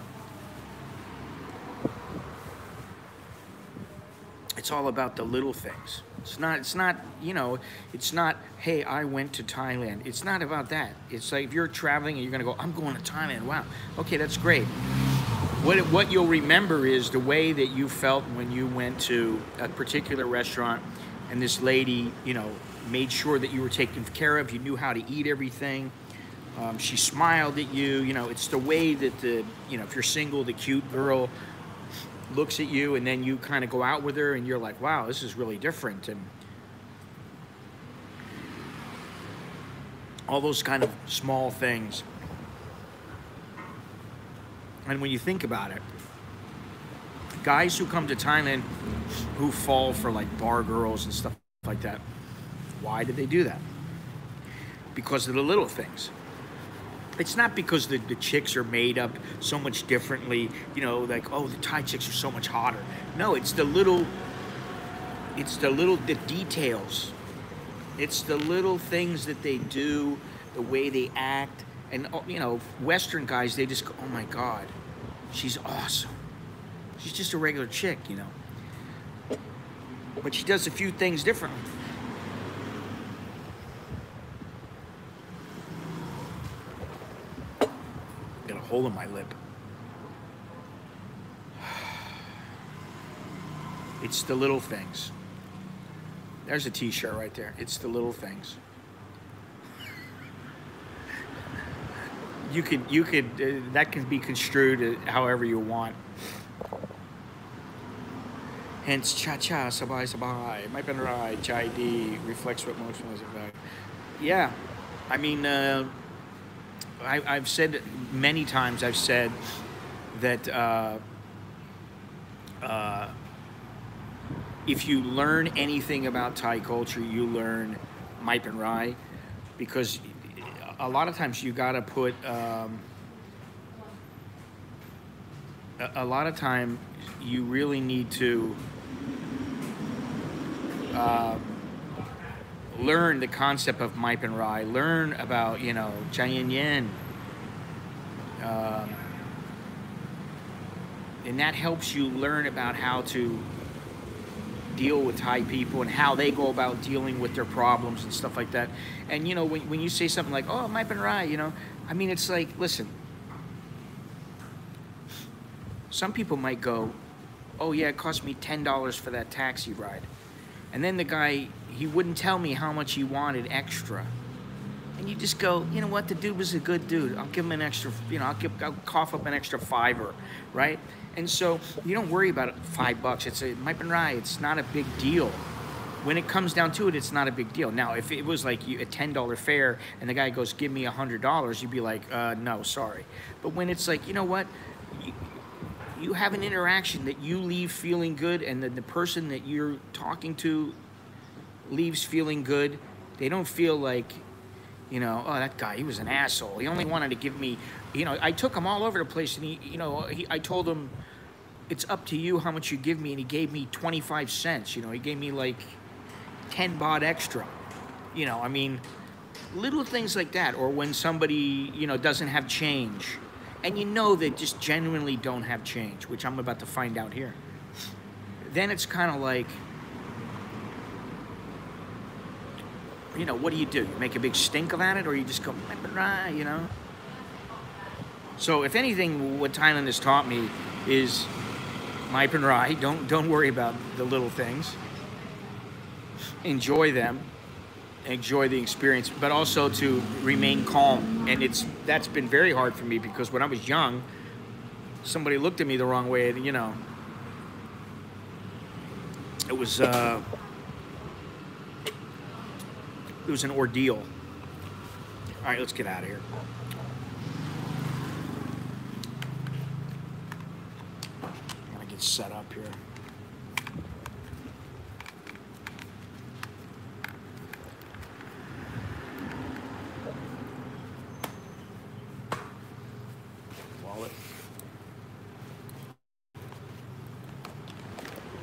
it's all about the little things. It's not, you know, it's not, hey, I went to Thailand. It's not about that. It's like if you're traveling and you're going to go, I'm going to Thailand. Wow. Okay, that's great. What you'll remember is the way that you felt when you went to a particular restaurant and this lady, you know, made sure that you were taken care of, you knew how to eat everything. She smiled at you, you know, it's the way that the, you know, if you're single, the cute girl looks at you and then you kind of go out with her and you're like, wow, this is really different. And all those kind of small things. And when you think about it, guys who come to Thailand who fall for like bar girls and stuff like that, why did they do that? Because of the little things. It's not because the chicks are made up so much differently, you know, like, oh, the Thai chicks are so much hotter. No, it's the details. It's the little things that they do, the way they act. And, you know, Western guys, they just go, oh, my God, she's awesome. She's just a regular chick, you know. But she does a few things differently. hole in my lip. It's the little things. There's a t-shirt right there. It's the little things. You could that can be construed however you want. Hence, cha-cha, sabai-sabai, my pen rai, chai di, reflects what motion was about. Yeah, I mean, I've said many times, I've said that if you learn anything about Thai culture, you learn Mai Pen Rai, because a lot of times you gotta put, a lot of time you really need to learn the concept of Mai Pen Rai, learn about, you know, Chai Yin Yin. And that helps you learn about how to deal with Thai people and how they go about dealing with their problems and stuff like that. And, you know, when you say something like, oh, Mai Pen Rai, you know, I mean, it's like, listen, some people might go, oh yeah, it cost me $10 for that taxi ride. And then the guy, he wouldn't tell me how much he wanted extra. And you just go, you know what, the dude was a good dude. I'll give him an extra, you know, I'll cough up an extra $5, right? And so you don't worry about it, $5. It's a Mai Pen Rai, it's not a big deal. When it comes down to it, it's not a big deal. Now, if it was like a $10 fare and the guy goes, give me $100, you'd be like, no, sorry. But when it's like, you know what? You have an interaction that you leave feeling good, and then the person that you're talking to leaves feeling good. They don't feel like, you know, oh, that guy, he was an asshole. He only wanted to give me, you know, I took him all over the place, and he, you know, I told him, it's up to you how much you give me, and he gave me 25 cents. You know, he gave me like 10 baht extra. You know, I mean, little things like that, or when somebody, you know, doesn't have change. And you know they just genuinely don't have change, which I'm about to find out here. Then it's kind of like, you know, what do? You make a big stink about it, or you just go, Mai Pen Rai, you know? So if anything, what Thailand has taught me is Mai Pen Rai, don't worry about the little things. Enjoy them. Enjoy the experience, but also to remain calm. And that's been very hard for me, because when I was young, somebody looked at me the wrong way, and you know, it was an ordeal. All right, let's get out of here. I'm gonna get set up here.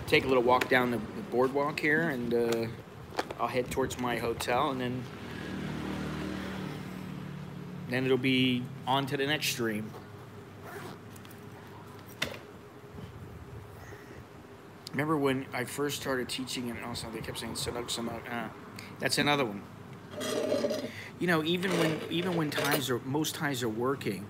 Take a little walk down the boardwalk here, and I'll head towards my hotel, and then it'll be on to the next stream. Remember when I first started teaching, and also they kept saying "sadok samok." That's another one. You know, even when most Thais are working,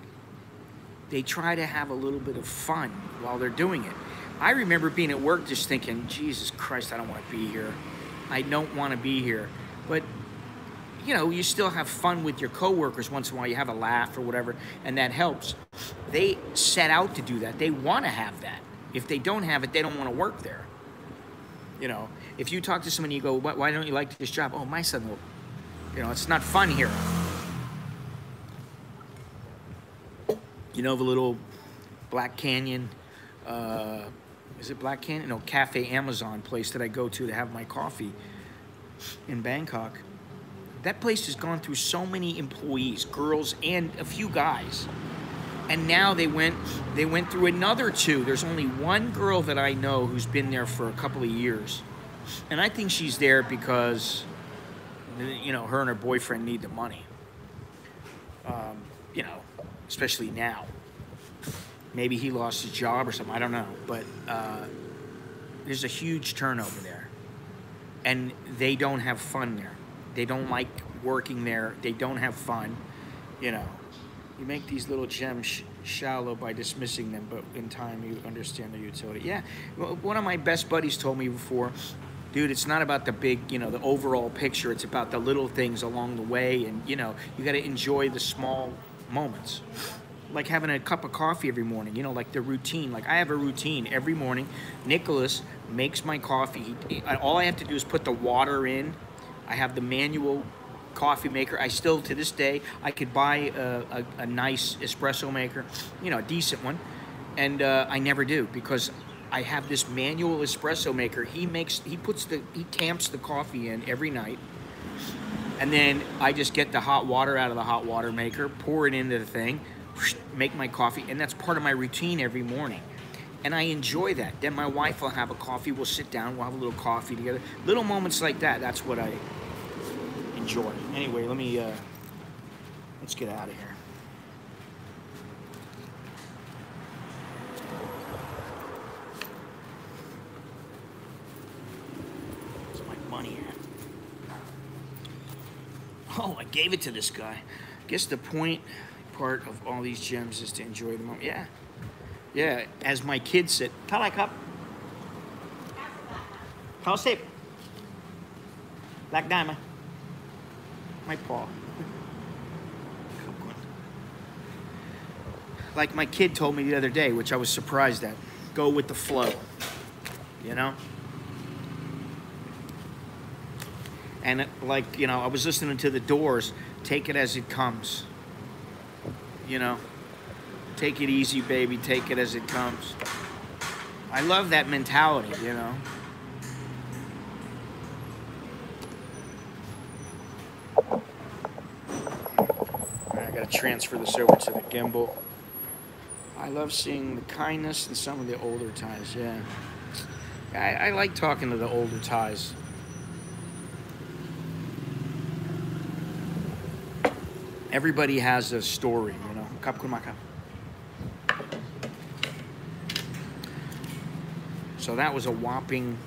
they try to have a little bit of fun while they're doing it. I remember being at work just thinking, Jesus Christ, I don't want to be here. I don't want to be here. But, you know, you still have fun with your coworkers once in a while. You have a laugh or whatever, and that helps. They set out to do that. They want to have that. If they don't have it, they don't want to work there. You know, if you talk to someone and you go, why don't you like this job? Oh, my son will. You know, it's not fun here. You know, the little Black Canyon... is it Black Canyon? No, Cafe Amazon place that I go to have my coffee in Bangkok. That place has gone through so many employees, girls and a few guys. And now they went through another two. There's only one girl that I know who's been there for a couple of years. And I think she's there because, you know, her and her boyfriend need the money. You know, especially now. Maybe he lost his job or something, I don't know. But there's a huge turnover there. And they don't have fun there. They don't like working there. They don't have fun. You know, You make these little gems shallow by dismissing them, but in time you understand their utility. Yeah, one of my best buddies told me before, dude, it's not about the big, you know, the overall picture. It's about the little things along the way, and, you know, you got to enjoy the small moments. Like having a cup of coffee every morning, you know, like the routine. Like I have a routine every morning. Nicholas makes my coffee. All I have to do is put the water in. I have the manual coffee maker. I still, to this day, I could buy a nice espresso maker, you know, a decent one, and I never do because I have this manual espresso maker. He camps the coffee in every night, and then I just get the hot water out of the hot water maker, pour it into the thing, make my coffee, and that's part of my routine every morning. And I enjoy that. Then my wife will have a coffee, we'll sit down, we'll have a little coffee together. Little moments like that, that's what I enjoy. Anyway, let me, let's get out of here. It's my money here. Oh, I gave it to this guy. I guess the point part of all these gems is to enjoy the moment. Yeah. Yeah, as my kids said, Tala Cup. How safe? Black Diamond. My paw. Like my kid told me the other day, which I was surprised at. Go with the flow. You know? And like, you know, I was listening to The Doors, take it as it comes. You know? Take it easy, baby. Take it as it comes. I love that mentality, you know. I gotta transfer this over to the gimbal. I love seeing the kindness in some of the older Thais, yeah. I like talking to the older Thais. Everybody has a story, you know. So that was a whopping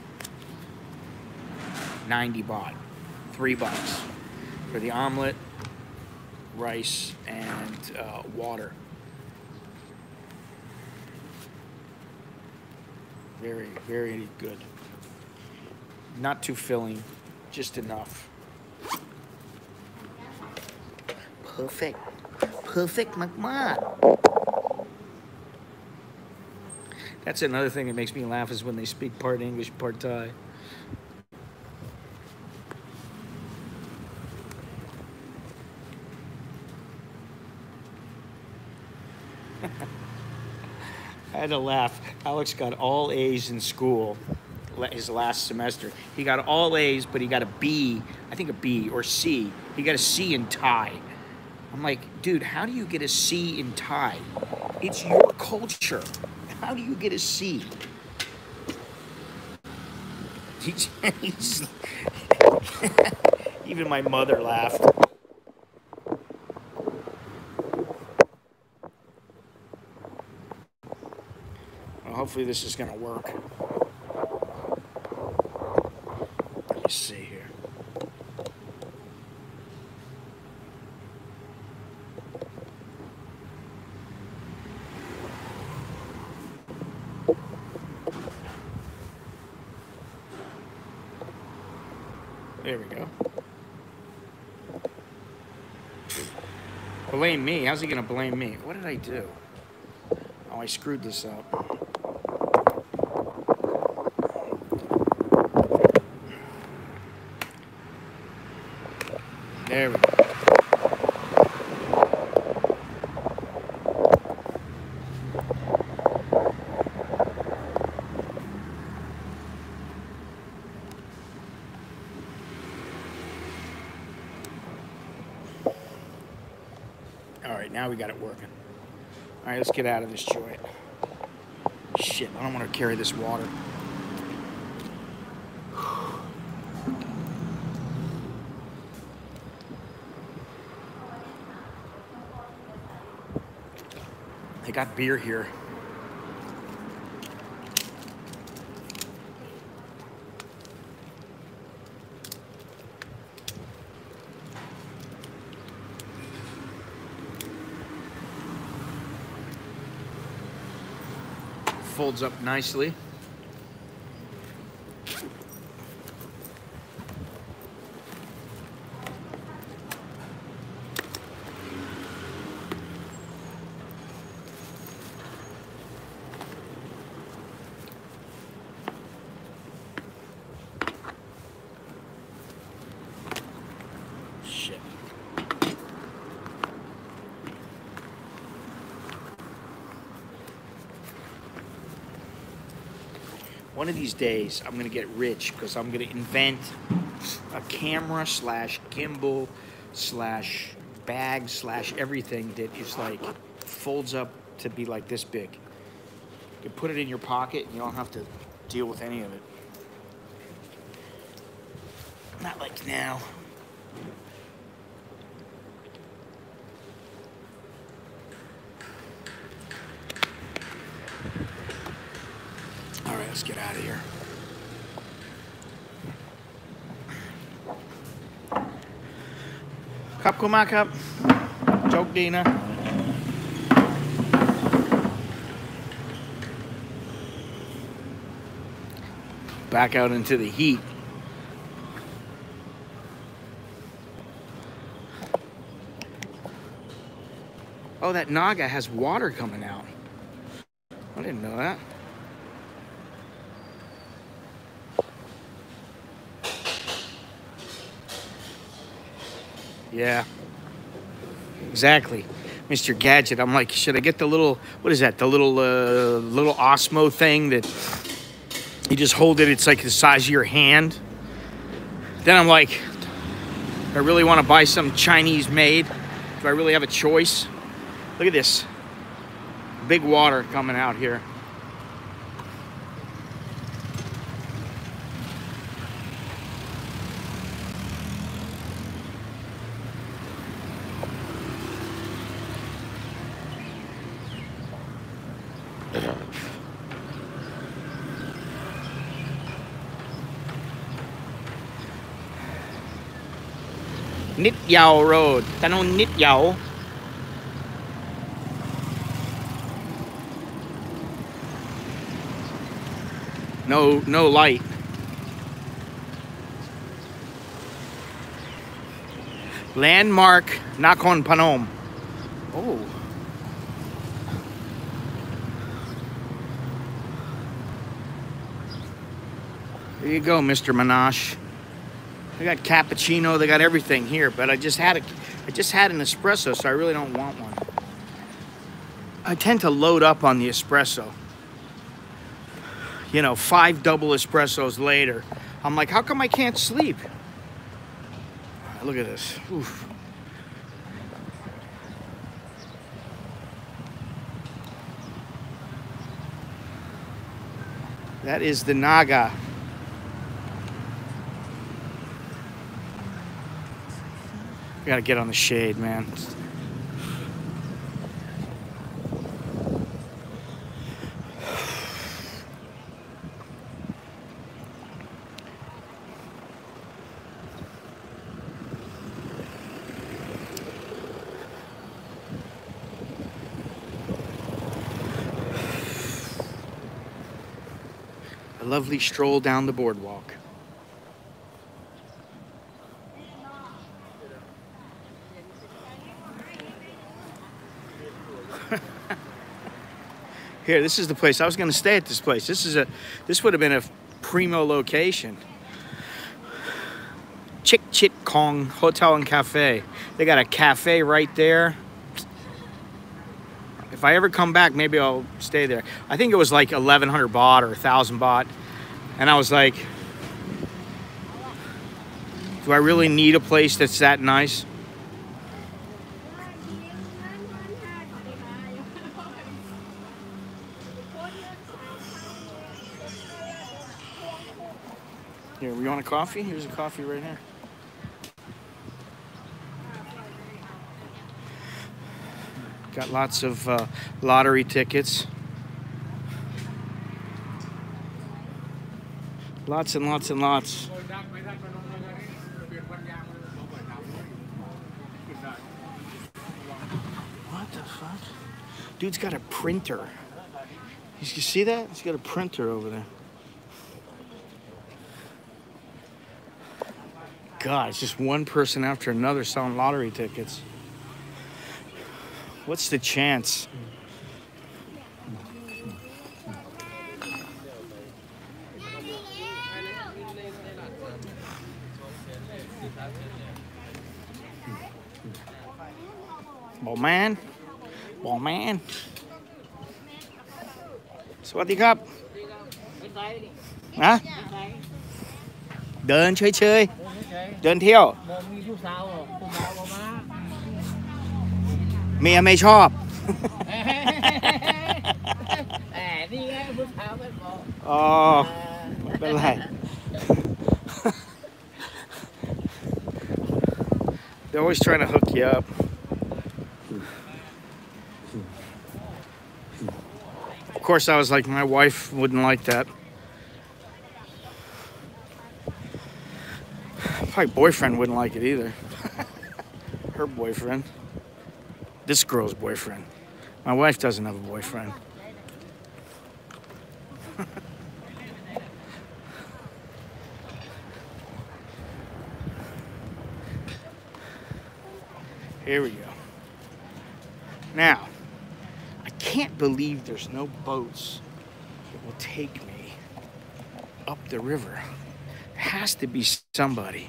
90 baht, $3 for the omelet, rice, and water. Very, very good. Not too filling, just enough. Perfect. Perfect McMahon. That's another thing that makes me laugh is when they speak part English, part Thai. I had to laugh. Alex got all A's in school his last semester. He got all A's, but he got a B, I think a B or C. He got a C in Thai. I'm like, dude, how do you get a C in Thai? It's your culture. How do you get a C? Even my mother laughed. Well, hopefully this is going to work. Let me see here. There we go. Blame me. How's he gonna blame me? What did I do? Oh, I screwed this up. There we go. Now we got it working. All right, let's get out of this joint. Shit, I don't want to carry this water. They got beer here. folds up nicely. One of these days, I'm gonna get rich because I'm gonna invent a camera slash gimbal slash bag slash everything that is like folds up to be like this big. You put it in your pocket and you don't have to deal with any of it. Not like now. Let's get out of here. Cup kumakap, joke Dina. Back out into the heat. Oh, that Naga has water coming out. I didn't know that. Yeah, exactly. Mr. Gadget, I'm like, should I get the little, what is that? The little little Osmo thing that you just hold it. It's like the size of your hand. Then I'm like, I really want to buy some Chinese made. Do I really have a choice? Look at this. Big water coming out here. Nit Yao Road. Tanong Nit Yao. No light. Landmark Nakhon Phanom. Oh. There you go, Mr. Minash. They got cappuccino, they got everything here, but I just had an espresso, so I really don't want one. I tend to load up on the espresso. You know, 5 double espressos later, I'm like, how come I can't sleep? Look at this. Oof. That is the Naga. I gotta get on the shade, man. A lovely stroll down the boardwalk. Here, this is the place. I was going to stay at this place. This would have been a primo location. Chick Chit Kong Hotel and Cafe. They got a cafe right there. If I ever come back, maybe I'll stay there. I think it was like 1,100 baht or 1,000 baht. And I was like, do I really need a place that's that nice? Here, we want a coffee? Here's a coffee right here. Got lots of lottery tickets. Lots and lots and lots. What the fuck? Dude's got a printer. You see that? He's got a printer over there. God, it's just one person after another selling lottery tickets. What's the chance? Ball man. Ball man. Sawadee krap. Huh? Dön chơi chơi. Dön thiêu. Mia may chop. Oh, but like. They're always trying to hook you up. Of course, I was like, my wife wouldn't like that. Probably boyfriend wouldn't like it either. Her boyfriend. This girl's boyfriend. My wife doesn't have a boyfriend. Here we go. Now, I can't believe there's no boats that will take me up the river. There has to be somebody.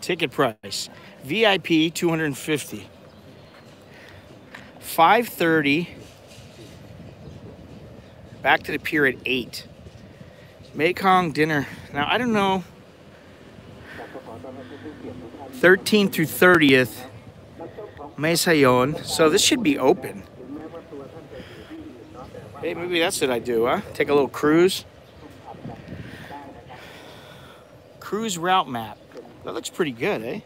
Ticket price, VIP 250, 5:30, back to the pier at 8, Mekong dinner. Now I don't know, 13th through 30th, Mesayon, so this should be open. Hey, maybe that's what I do, huh? Take a little cruise. Cruise route map. That looks pretty good, eh?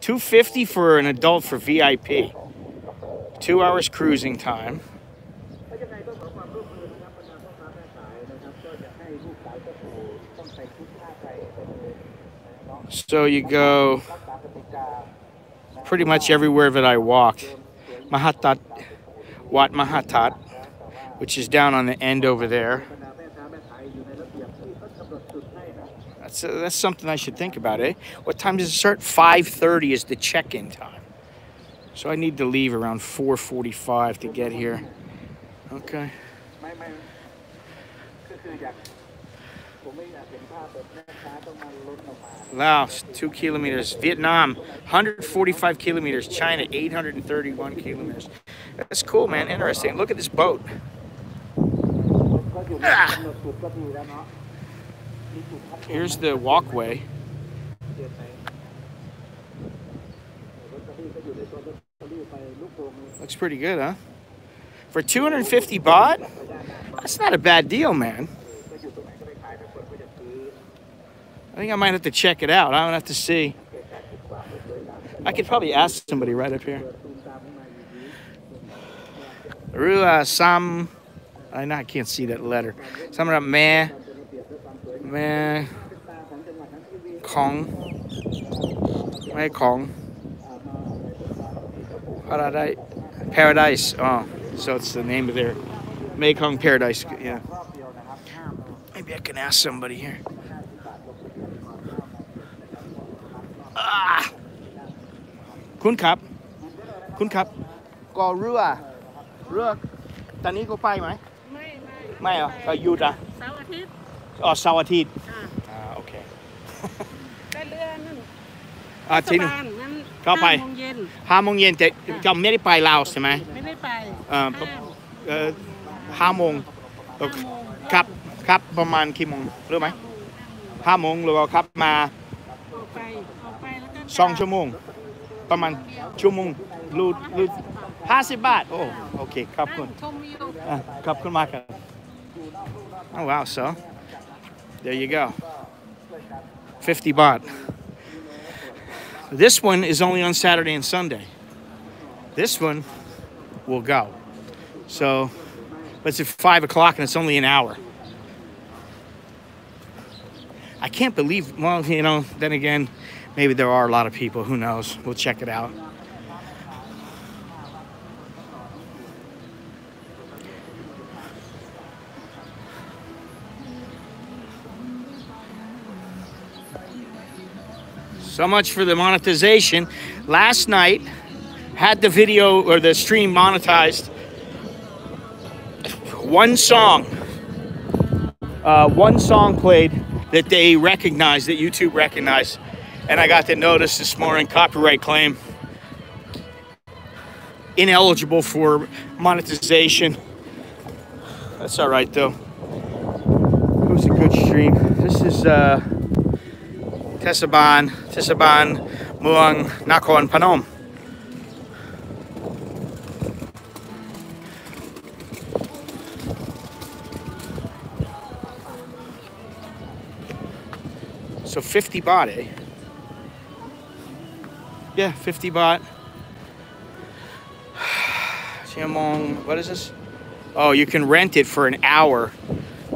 250 for an adult for VIP. 2 hours cruising time. So you go pretty much everywhere that I walk. Mahatat, Wat Mahatat, which is down on the end over there. That's something I should think about, eh? What time does it start? 5:30 is the check-in time. So I need to leave around 4:45 to get here. Okay. Laos, 2 kilometers. Vietnam, 145 kilometers. China, 831 kilometers. That's cool, man. Interesting. Look at this boat. Ah! Here's the walkway. Looks pretty good, huh? For 250 baht? That's not a bad deal, man. I think I might have to check it out. I don't have to see. I could probably ask somebody right up here. Rua Sam. I can't see that letter. Samra Meh. Mekong Paradise. Oh, so it's the name of their Mekong Paradise. Yeah. Maybe I can ask somebody here. Ah, Kun Kap, Go Rua, Rua. Tani go pay mai? Mai. Mai. You da. Oh, Sawatit. Ah, okay. Ah, Tino. Go by. 5 o'clock. But John didn't go to Laos, right? Didn't go. 5 o'clock. Yes. Yes. About how long? Know right? 5 o'clock. Or go back. Go. 2 hours. About 2 hours. 50 baht. Oh, okay. Thank you. Thank you very much. Oh wow, so There you go. 50 baht. This one is only on Saturday and Sunday. This one will go. So, but it's at 5 o'clock and it's only an hour. I can't believe, well, you know, then again, maybe there are a lot of people. Who knows? We'll check it out. So much for the monetization. Last night, had the video or the stream monetized. One song played that they recognized, that YouTube recognized. And I got the notice this morning, copyright claim, ineligible for monetization. That's all right though. It was a good stream. This is Tesaban, Muang, Nakhon Phanom. So 50 baht, eh? Yeah, 50 baht. What is this? Oh, you can rent it for an hour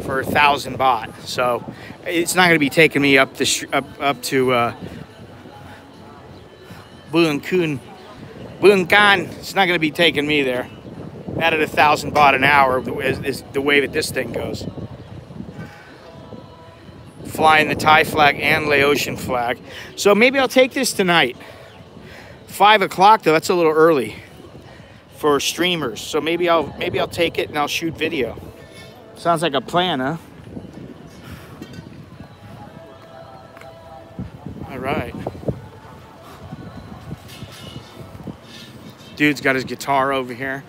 for 1,000 baht. So it's not going to be taking me up to Bueng Kan. It's not going to be taking me there. At 1,000 baht an hour is the way that this thing goes. Flying the Thai flag and Laotian flag. So maybe I'll take this tonight. 5 o'clock though, that's a little early for streamers. So maybe I'll take it and I'll shoot video. Sounds like a plan, huh? All right. Dude's got his guitar over here.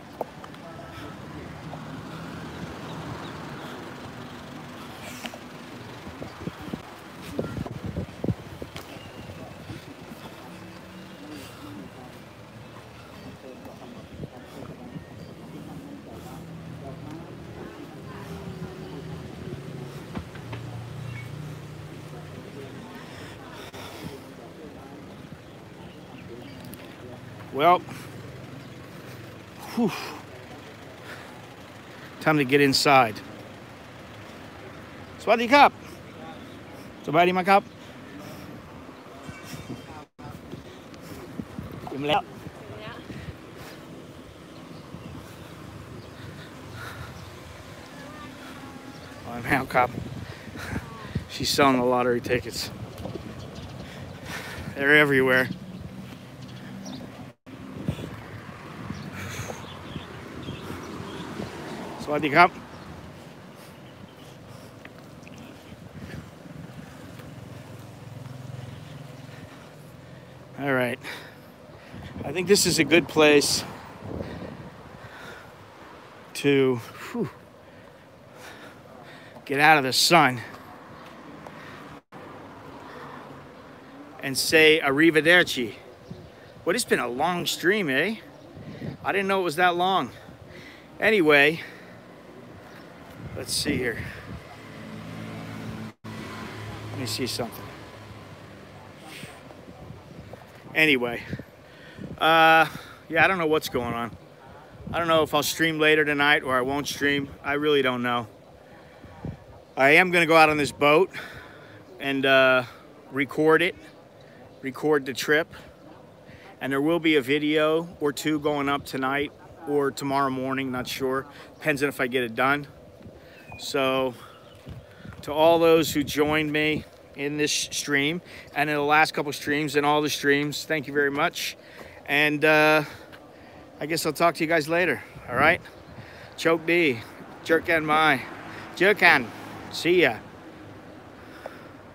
Well, whew. Time to get inside. Swadee Cup. Somebody in my cup. I'm out, cop. She's selling the lottery tickets. They're everywhere. Swadee Kap. All right. I think this is a good place to get out of the sun and say arrivederci. Well, it's been a long stream, eh? I didn't know it was that long. Anyway, let's see here. Let me see something. Anyway, yeah, I don't know what's going on. I don't know if I'll stream later tonight or I won't stream. I really don't know. I am going to go out on this boat and record it, record the trip. And there will be a video or two going up tonight or tomorrow morning, not sure. Depends on if I get it done. So to all those who joined me in this stream and in the last couple streams and all the streams, thank you very much. And I guess I'll talk to you guys later. All right. Choke B. Jerk and my. Jerk and. See ya.